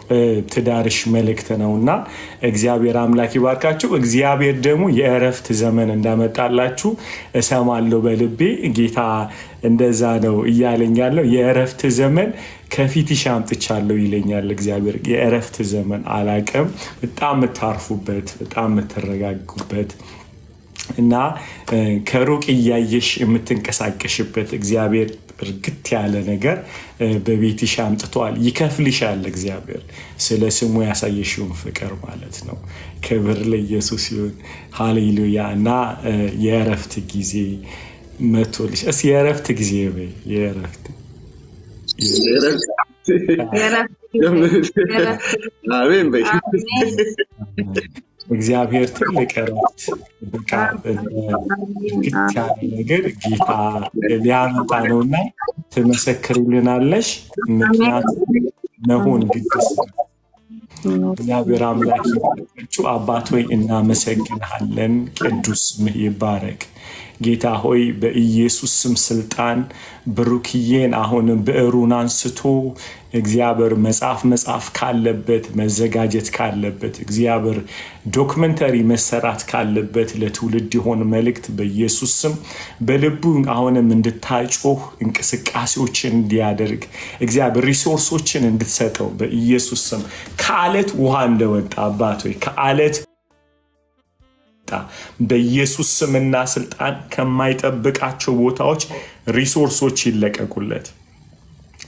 تدارش ملكتنا ونا إخزابير عملاكي واركاتو إخزابير دمو يعرف زمان عندما تعلاتو سامان لبلبي جيتا عندزانو يالينجالو يعرف زمان كفيتي شام تشالو يلينجال إخزابير يعرف زمان على كم بتعم تعرفو بيت بتعم ترجعو بيت إنها كروك إيايش متنكساكش بيت إخزابير رقت على نجار ببيتي شام تطوال يكفلي شال إخزابير سلسمو يسايشون فكر مالتنا كبر لي يسوسيون هاليلويا نا يعرفت جزي ما تقولش أس يعرفت جزي بي يعرفت نعم بي إخزابير تلك رات كتير جيتا ليان تانونا تمسك لنا لش مكان نهون جدس إخزابير عملاك شو أباتوي إننا مسكين حلن كدوس ميبارك جيتا هوي بيسوس مسلطان بروكيين أهون بقرونان ستو إخزابير مساف كالبت مزجاجت كالبت إخزابير دوكمنتري مسرات كالبت لتولد هون ملكت بيسوسم بلبون أهون من دتاجو إنك سكاسوتشن ديادرك إخزابير ريسورسوتشن إن بتساتو بيسوسم كالت وهاندون تاباتوي كالت بيسوس من ناسلتان كما يتبك عشو بوتاوش ريسورسوش اللك أكولت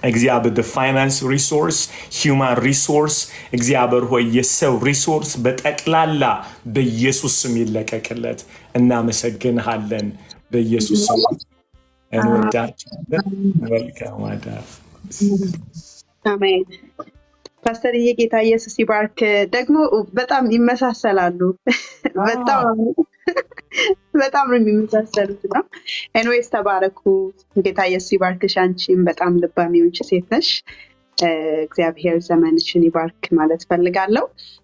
إخزابر the finance resource human resource إخزابر هو يسو resource بتأكلالا بيسوس من اللك أكولت النام سجن هالن بيسوس أنا وداك ولكم وداك آمين فاستر يجي تاية سوسي بارك دقمو وبتعم يمسحسل عنه بتعم يمسحسل عنه انو يستباركو يجي تاية سوسي بارك شانشين بتعم لبامي ونشسيتنش اكزياب هير زمان شني بارك مالت فلقالو